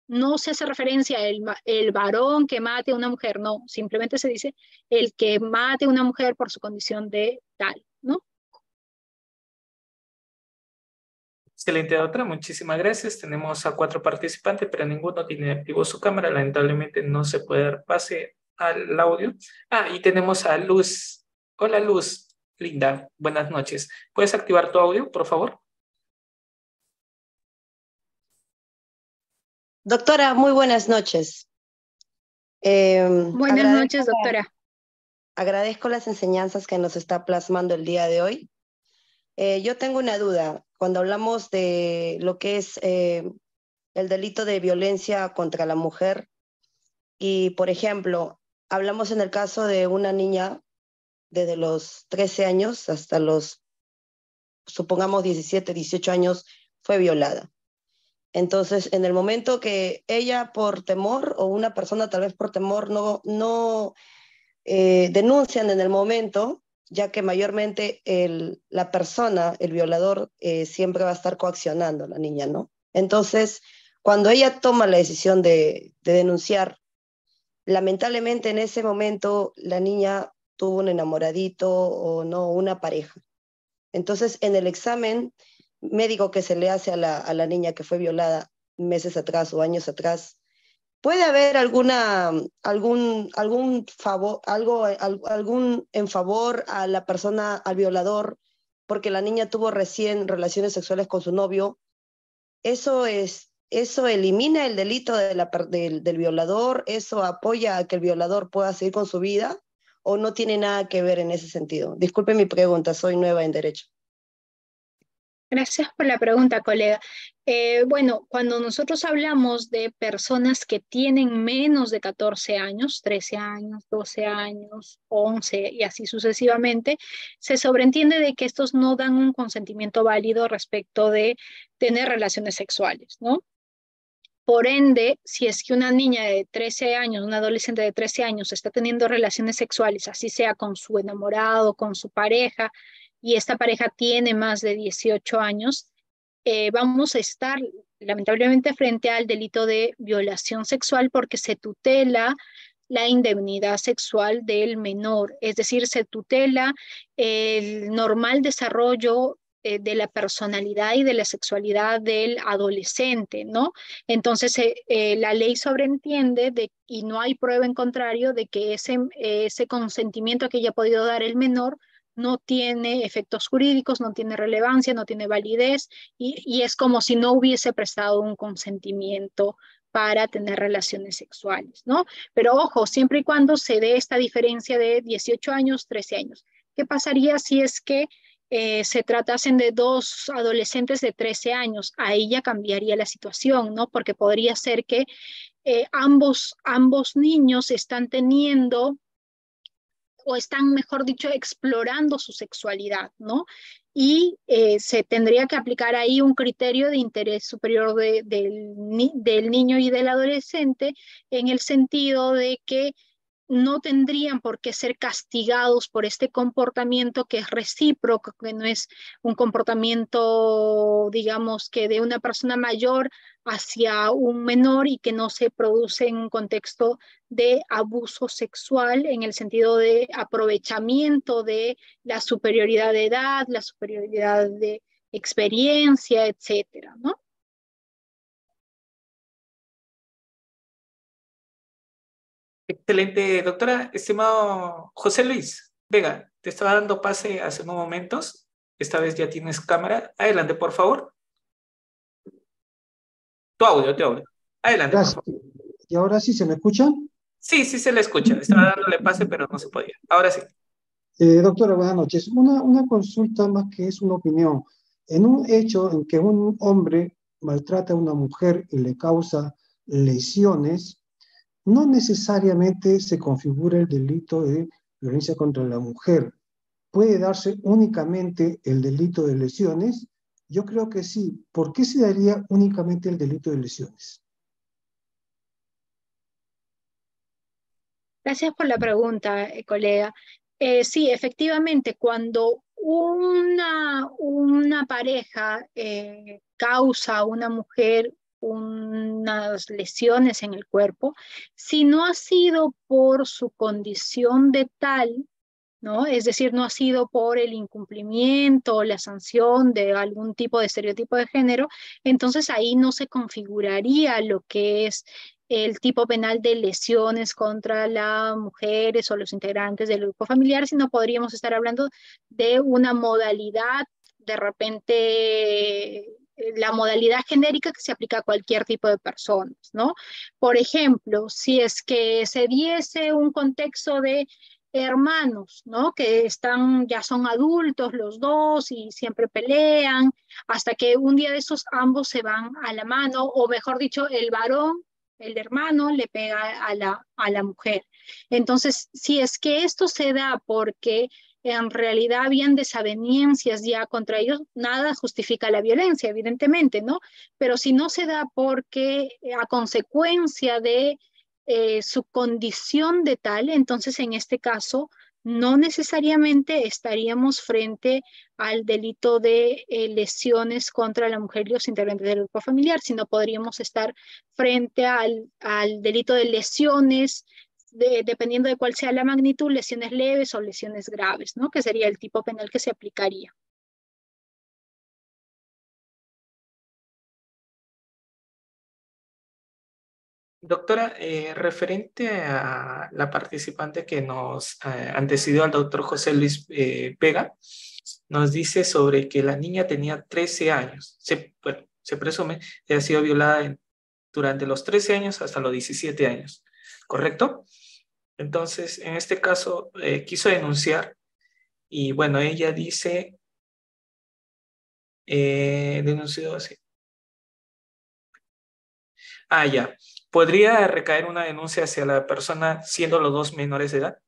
No se hace referencia al varón que mate a una mujer, no, simplemente se dice el que mate a una mujer por su condición de tal, ¿no? Excelente, doctora, muchísimas gracias. Tenemos a 4 participantes, pero ninguno tiene activo su cámara, lamentablemente no se puede dar pase al audio. Y tenemos a Luz. Hola, Luz, linda, buenas noches. ¿Puedes activar tu audio, por favor? Doctora, muy buenas noches. Buenas noches, doctora. Agradezco las enseñanzas que nos está plasmando el día de hoy. Yo tengo una duda. Cuando hablamos de lo que es el delito de violencia contra la mujer, y por ejemplo, hablamos en el caso de una niña desde los 13 años hasta los, supongamos, 17, 18 años, fue violada. Entonces, en el momento que ella por temor, o una persona tal vez por temor, no denuncian en el momento, ya que mayormente la persona, el violador, siempre va a estar coaccionando a la niña, ¿no? Entonces, cuando ella toma la decisión de denunciar, lamentablemente en ese momento la niña tuvo un enamoradito o no, una pareja. Entonces, en el examen médico que se le hace a la niña que fue violada meses atrás o años atrás, ¿puede haber algún en favor a la persona, al violador, porque la niña tuvo recién relaciones sexuales con su novio? ¿Eso elimina el delito del violador? ¿Eso apoya a que el violador pueda seguir con su vida? ¿O no tiene nada que ver en ese sentido? Disculpe mi pregunta, soy nueva en derecho. Gracias por la pregunta, colega. Bueno, cuando nosotros hablamos de personas que tienen menos de 14 años, 13 años, 12 años, 11 y así sucesivamente, se sobreentiende de que estos no dan un consentimiento válido respecto de tener relaciones sexuales, ¿no? Por ende, si es que una niña de 13 años, una adolescente de 13 años está teniendo relaciones sexuales, así sea con su enamorado, con su pareja, y esta pareja tiene más de 18 años, vamos a estar lamentablemente frente al delito de violación sexual, porque se tutela la indemnidad sexual del menor, es decir, se tutela el normal desarrollo de la personalidad y de la sexualidad del adolescente, ¿no? Entonces la ley sobreentiende y no hay prueba en contrario de que ese consentimiento que haya podido dar el menor no tiene efectos jurídicos, no tiene relevancia, no tiene validez, y es como si no hubiese prestado un consentimiento para tener relaciones sexuales, ¿no? Pero ojo, siempre y cuando se dé esta diferencia de 18 años, 13 años. ¿Qué pasaría si es que se tratasen de 2 adolescentes de 13 años? Ahí ya cambiaría la situación, ¿no? Porque podría ser que ambos niños están teniendo, o están, mejor dicho, explorando su sexualidad, ¿no? Y se tendría que aplicar ahí un criterio de interés superior del niño y del adolescente, en el sentido de que no tendrían por qué ser castigados por este comportamiento que es recíproco, que no es un comportamiento, digamos, que de una persona mayor hacia un menor y que no se produce en un contexto de abuso sexual en el sentido de aprovechamiento de la superioridad de edad, la superioridad de experiencia, etcétera, ¿no? Excelente, doctora. Estimado José Luis Vega, te estaba dando pase hace unos momentos. Esta vez ya tienes cámara. Adelante, por favor. Tu audio, tu audio. Adelante. Gracias. Por favor. ¿Y ahora sí se me escucha? Sí, sí se le escucha. Estaba dándole pase, pero no se podía. Ahora sí. Doctora, buenas noches. Una consulta más que es una opinión. En un hecho en que un hombre maltrata a una mujer y le causa lesiones, no necesariamente se configura el delito de violencia contra la mujer. ¿Puede darse únicamente el delito de lesiones? Yo creo que sí. ¿Por qué se daría únicamente el delito de lesiones? Gracias por la pregunta, colega. Sí, efectivamente, cuando una pareja causa a una mujer unas lesiones en el cuerpo, si no ha sido por su condición de tal, ¿no? Es decir, no ha sido por el incumplimiento o la sanción de algún tipo de estereotipo de género, entonces ahí no se configuraría lo que es el tipo penal de lesiones contra las mujeres o los integrantes del grupo familiar, sino podríamos estar hablando de una modalidad, de repente la modalidad genérica que se aplica a cualquier tipo de personas, ¿no? Por ejemplo, si es que se diese un contexto de hermanos, ¿no? Que están, ya son adultos los dos y siempre pelean, hasta que un día de esos ambos se van a la mano, o mejor dicho, el varón, el hermano, le pega a la mujer. Entonces, si es que esto se da porque en realidad habían desavenencias ya contra ellos, nada justifica la violencia, evidentemente, ¿no? Pero si no se da porque a consecuencia de su condición de tal, entonces en este caso no necesariamente estaríamos frente al delito de lesiones contra la mujer y los integrantes del grupo familiar, sino podríamos estar frente al delito de lesiones, dependiendo de cuál sea la magnitud, lesiones leves o lesiones graves, ¿no? Que sería el tipo penal que se aplicaría. Doctora, referente a la participante que nos antecedió al doctor José Luis Vega, nos dice sobre que la niña tenía 13 años. Se presume que ha sido violada durante los 13 años hasta los 17 años. ¿Correcto? Entonces, en este caso, quiso denunciar y bueno, ella dice, denunció así. Ah, ya. ¿Podría recaer una denuncia hacia la persona siendo los dos menores de edad?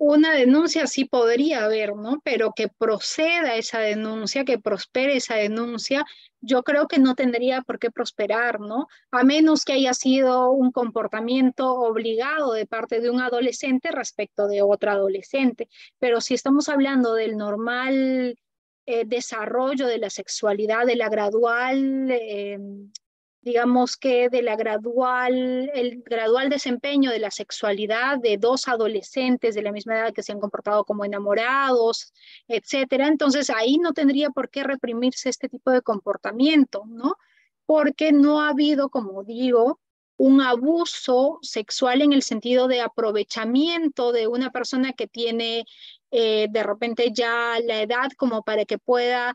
Una denuncia sí podría haber, ¿no? Pero que proceda esa denuncia, que prospere esa denuncia, yo creo que no tendría por qué prosperar, ¿no? A menos que haya sido un comportamiento obligado de parte de un adolescente respecto de otra adolescente. Pero si estamos hablando del normal desarrollo de la sexualidad, de la gradual, digamos que el gradual desempeño de la sexualidad de dos adolescentes de la misma edad que se han comportado como enamorados, etcétera, entonces ahí no tendría por qué reprimirse este tipo de comportamiento, ¿no? Porque no ha habido, como digo, un abuso sexual en el sentido de aprovechamiento de una persona que tiene de repente ya la edad como para que pueda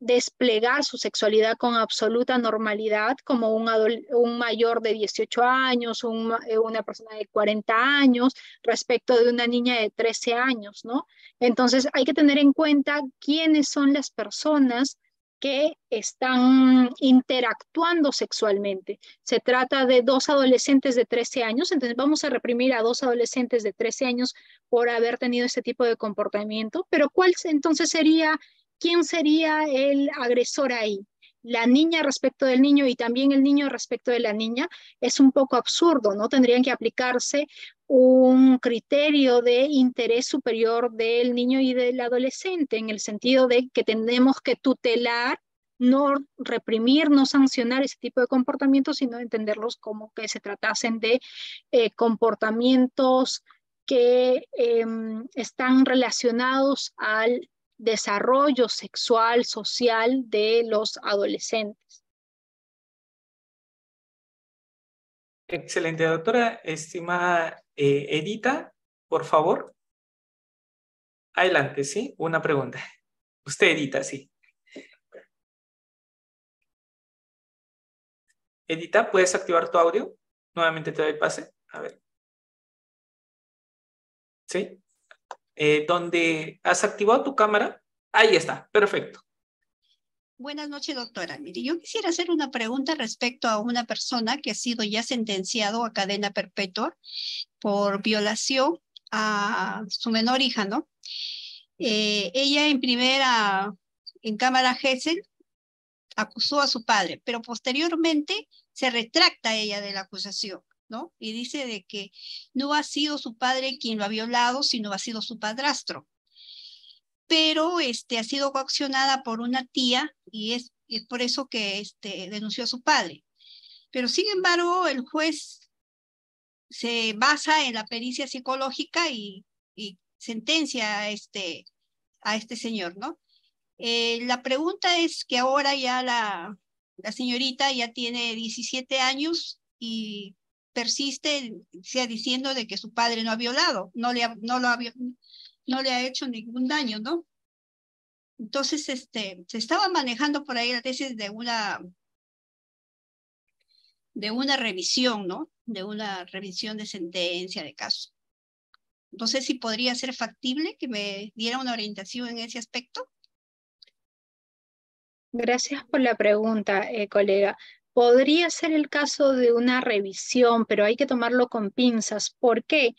desplegar su sexualidad con absoluta normalidad, como un mayor de 18 años, una persona de 40 años, respecto de una niña de 13 años, ¿no? Entonces hay que tener en cuenta quiénes son las personas que están interactuando sexualmente. Se trata de dos adolescentes de 13 años, entonces vamos a reprimir a dos adolescentes de 13 años por haber tenido este tipo de comportamiento, pero ¿cuál entonces sería? ¿Quién sería el agresor ahí? la niña respecto del niño y también el niño respecto de la niña, es un poco absurdo, ¿no? Tendrían que aplicarse un criterio de interés superior del niño y del adolescente, en el sentido de que tenemos que tutelar, no reprimir, no sancionar ese tipo de comportamientos, sino entenderlos como que se tratasen de comportamientos que están relacionados al desarrollo sexual, social de los adolescentes. Excelente, doctora. Estimada Edita, por favor. Adelante, ¿sí? Una pregunta. Usted, Edita, sí. Edita, ¿puedes activar tu audio? Nuevamente te doy pase. A ver. ¿Sí? Donde has activado tu cámara, ahí está, perfecto. Buenas noches, doctora. Mire, yo quisiera hacer una pregunta respecto a una persona que ha sido ya sentenciado a cadena perpetua por violación a su menor hija, ¿no? Ella en cámara Gesell acusó a su padre, pero posteriormente se retracta ella de la acusación, ¿no? Y dice de que no ha sido su padre quien lo ha violado, sino ha sido su padrastro. Pero ha sido coaccionada por una tía y es por eso que denunció a su padre. Pero sin embargo, el juez se basa en la pericia psicológica y sentencia a este señor, ¿no? La pregunta es que ahora ya la señorita ya tiene 17 años y persiste diciendo de que su padre no ha violado, no le ha hecho ningún daño, ¿no? Entonces, se estaba manejando por ahí la tesis de una revisión, ¿no? De una revisión de sentencia de caso. No sé si podría ser factible que me diera una orientación en ese aspecto. Gracias por la pregunta, colega. Podría ser el caso de una revisión, pero hay que tomarlo con pinzas. ¿Por qué?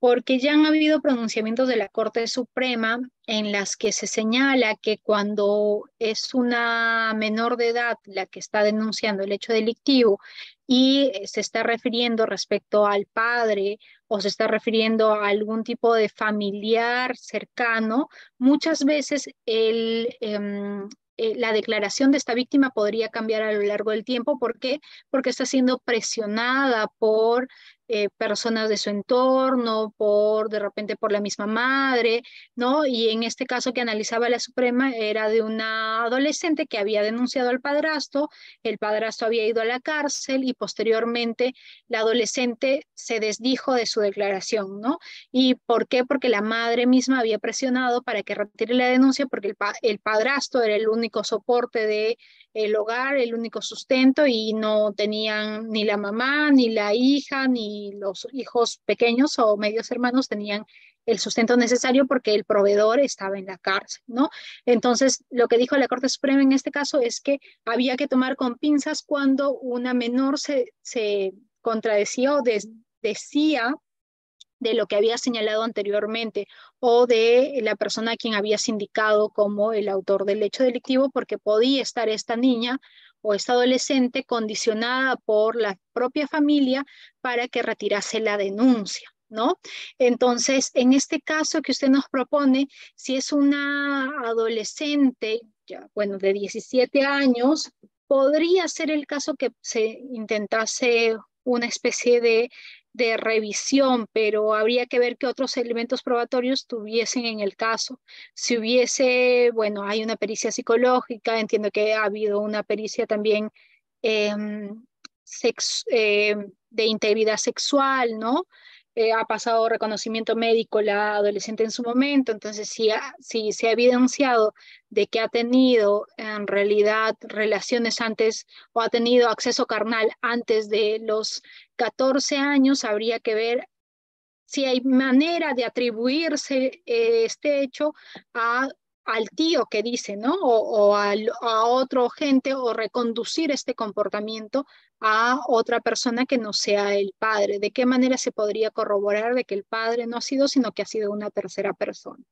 Porque ya han habido pronunciamientos de la Corte Suprema en las que se señala que cuando es una menor de edad la que está denunciando el hecho delictivo y se está refiriendo respecto al padre o se está refiriendo a algún tipo de familiar cercano, muchas veces la declaración de esta víctima podría cambiar a lo largo del tiempo. ¿Por qué? Porque está siendo presionada por personas de su entorno, de repente por la misma madre, ¿no? Y en este caso que analizaba la Suprema era de una adolescente que había denunciado al padrastro, el padrastro había ido a la cárcel y posteriormente la adolescente se desdijo de su declaración, ¿no? ¿Y por qué? Porque la madre misma había presionado para que retire la denuncia porque el padrastro era el único soporte del hogar, el único sustento y no tenían ni la mamá, ni la hija, ni los hijos pequeños o medios hermanos tenían el sustento necesario porque el proveedor estaba en la cárcel, ¿no? Entonces, lo que dijo la Corte Suprema en este caso es que había que tomar con pinzas cuando una menor se contradecía o decía de lo que había señalado anteriormente o de la persona a quien había sindicado como el autor del hecho delictivo porque podía estar esta niña o esta adolescente condicionada por la propia familia para que retirase la denuncia, ¿no? Entonces, en este caso que usted nos propone, si es una adolescente, de 17 años, podría ser el caso que se intentase una especie de revisión, pero habría que ver qué otros elementos probatorios tuviesen en el caso. Si hubiese, hay una pericia psicológica, entiendo que ha habido una pericia también de integridad sexual, ¿no? Ha pasado reconocimiento médico la adolescente en su momento, entonces si se ha evidenciado de que ha tenido en realidad relaciones antes o ha tenido acceso carnal antes de los 14 años, habría que ver si hay manera de atribuirse este hecho al tío que dice, ¿no? O a otro gente o reconducir este comportamiento a otra persona que no sea el padre. ¿De qué manera se podría corroborar de que el padre no ha sido, sino que ha sido una tercera persona?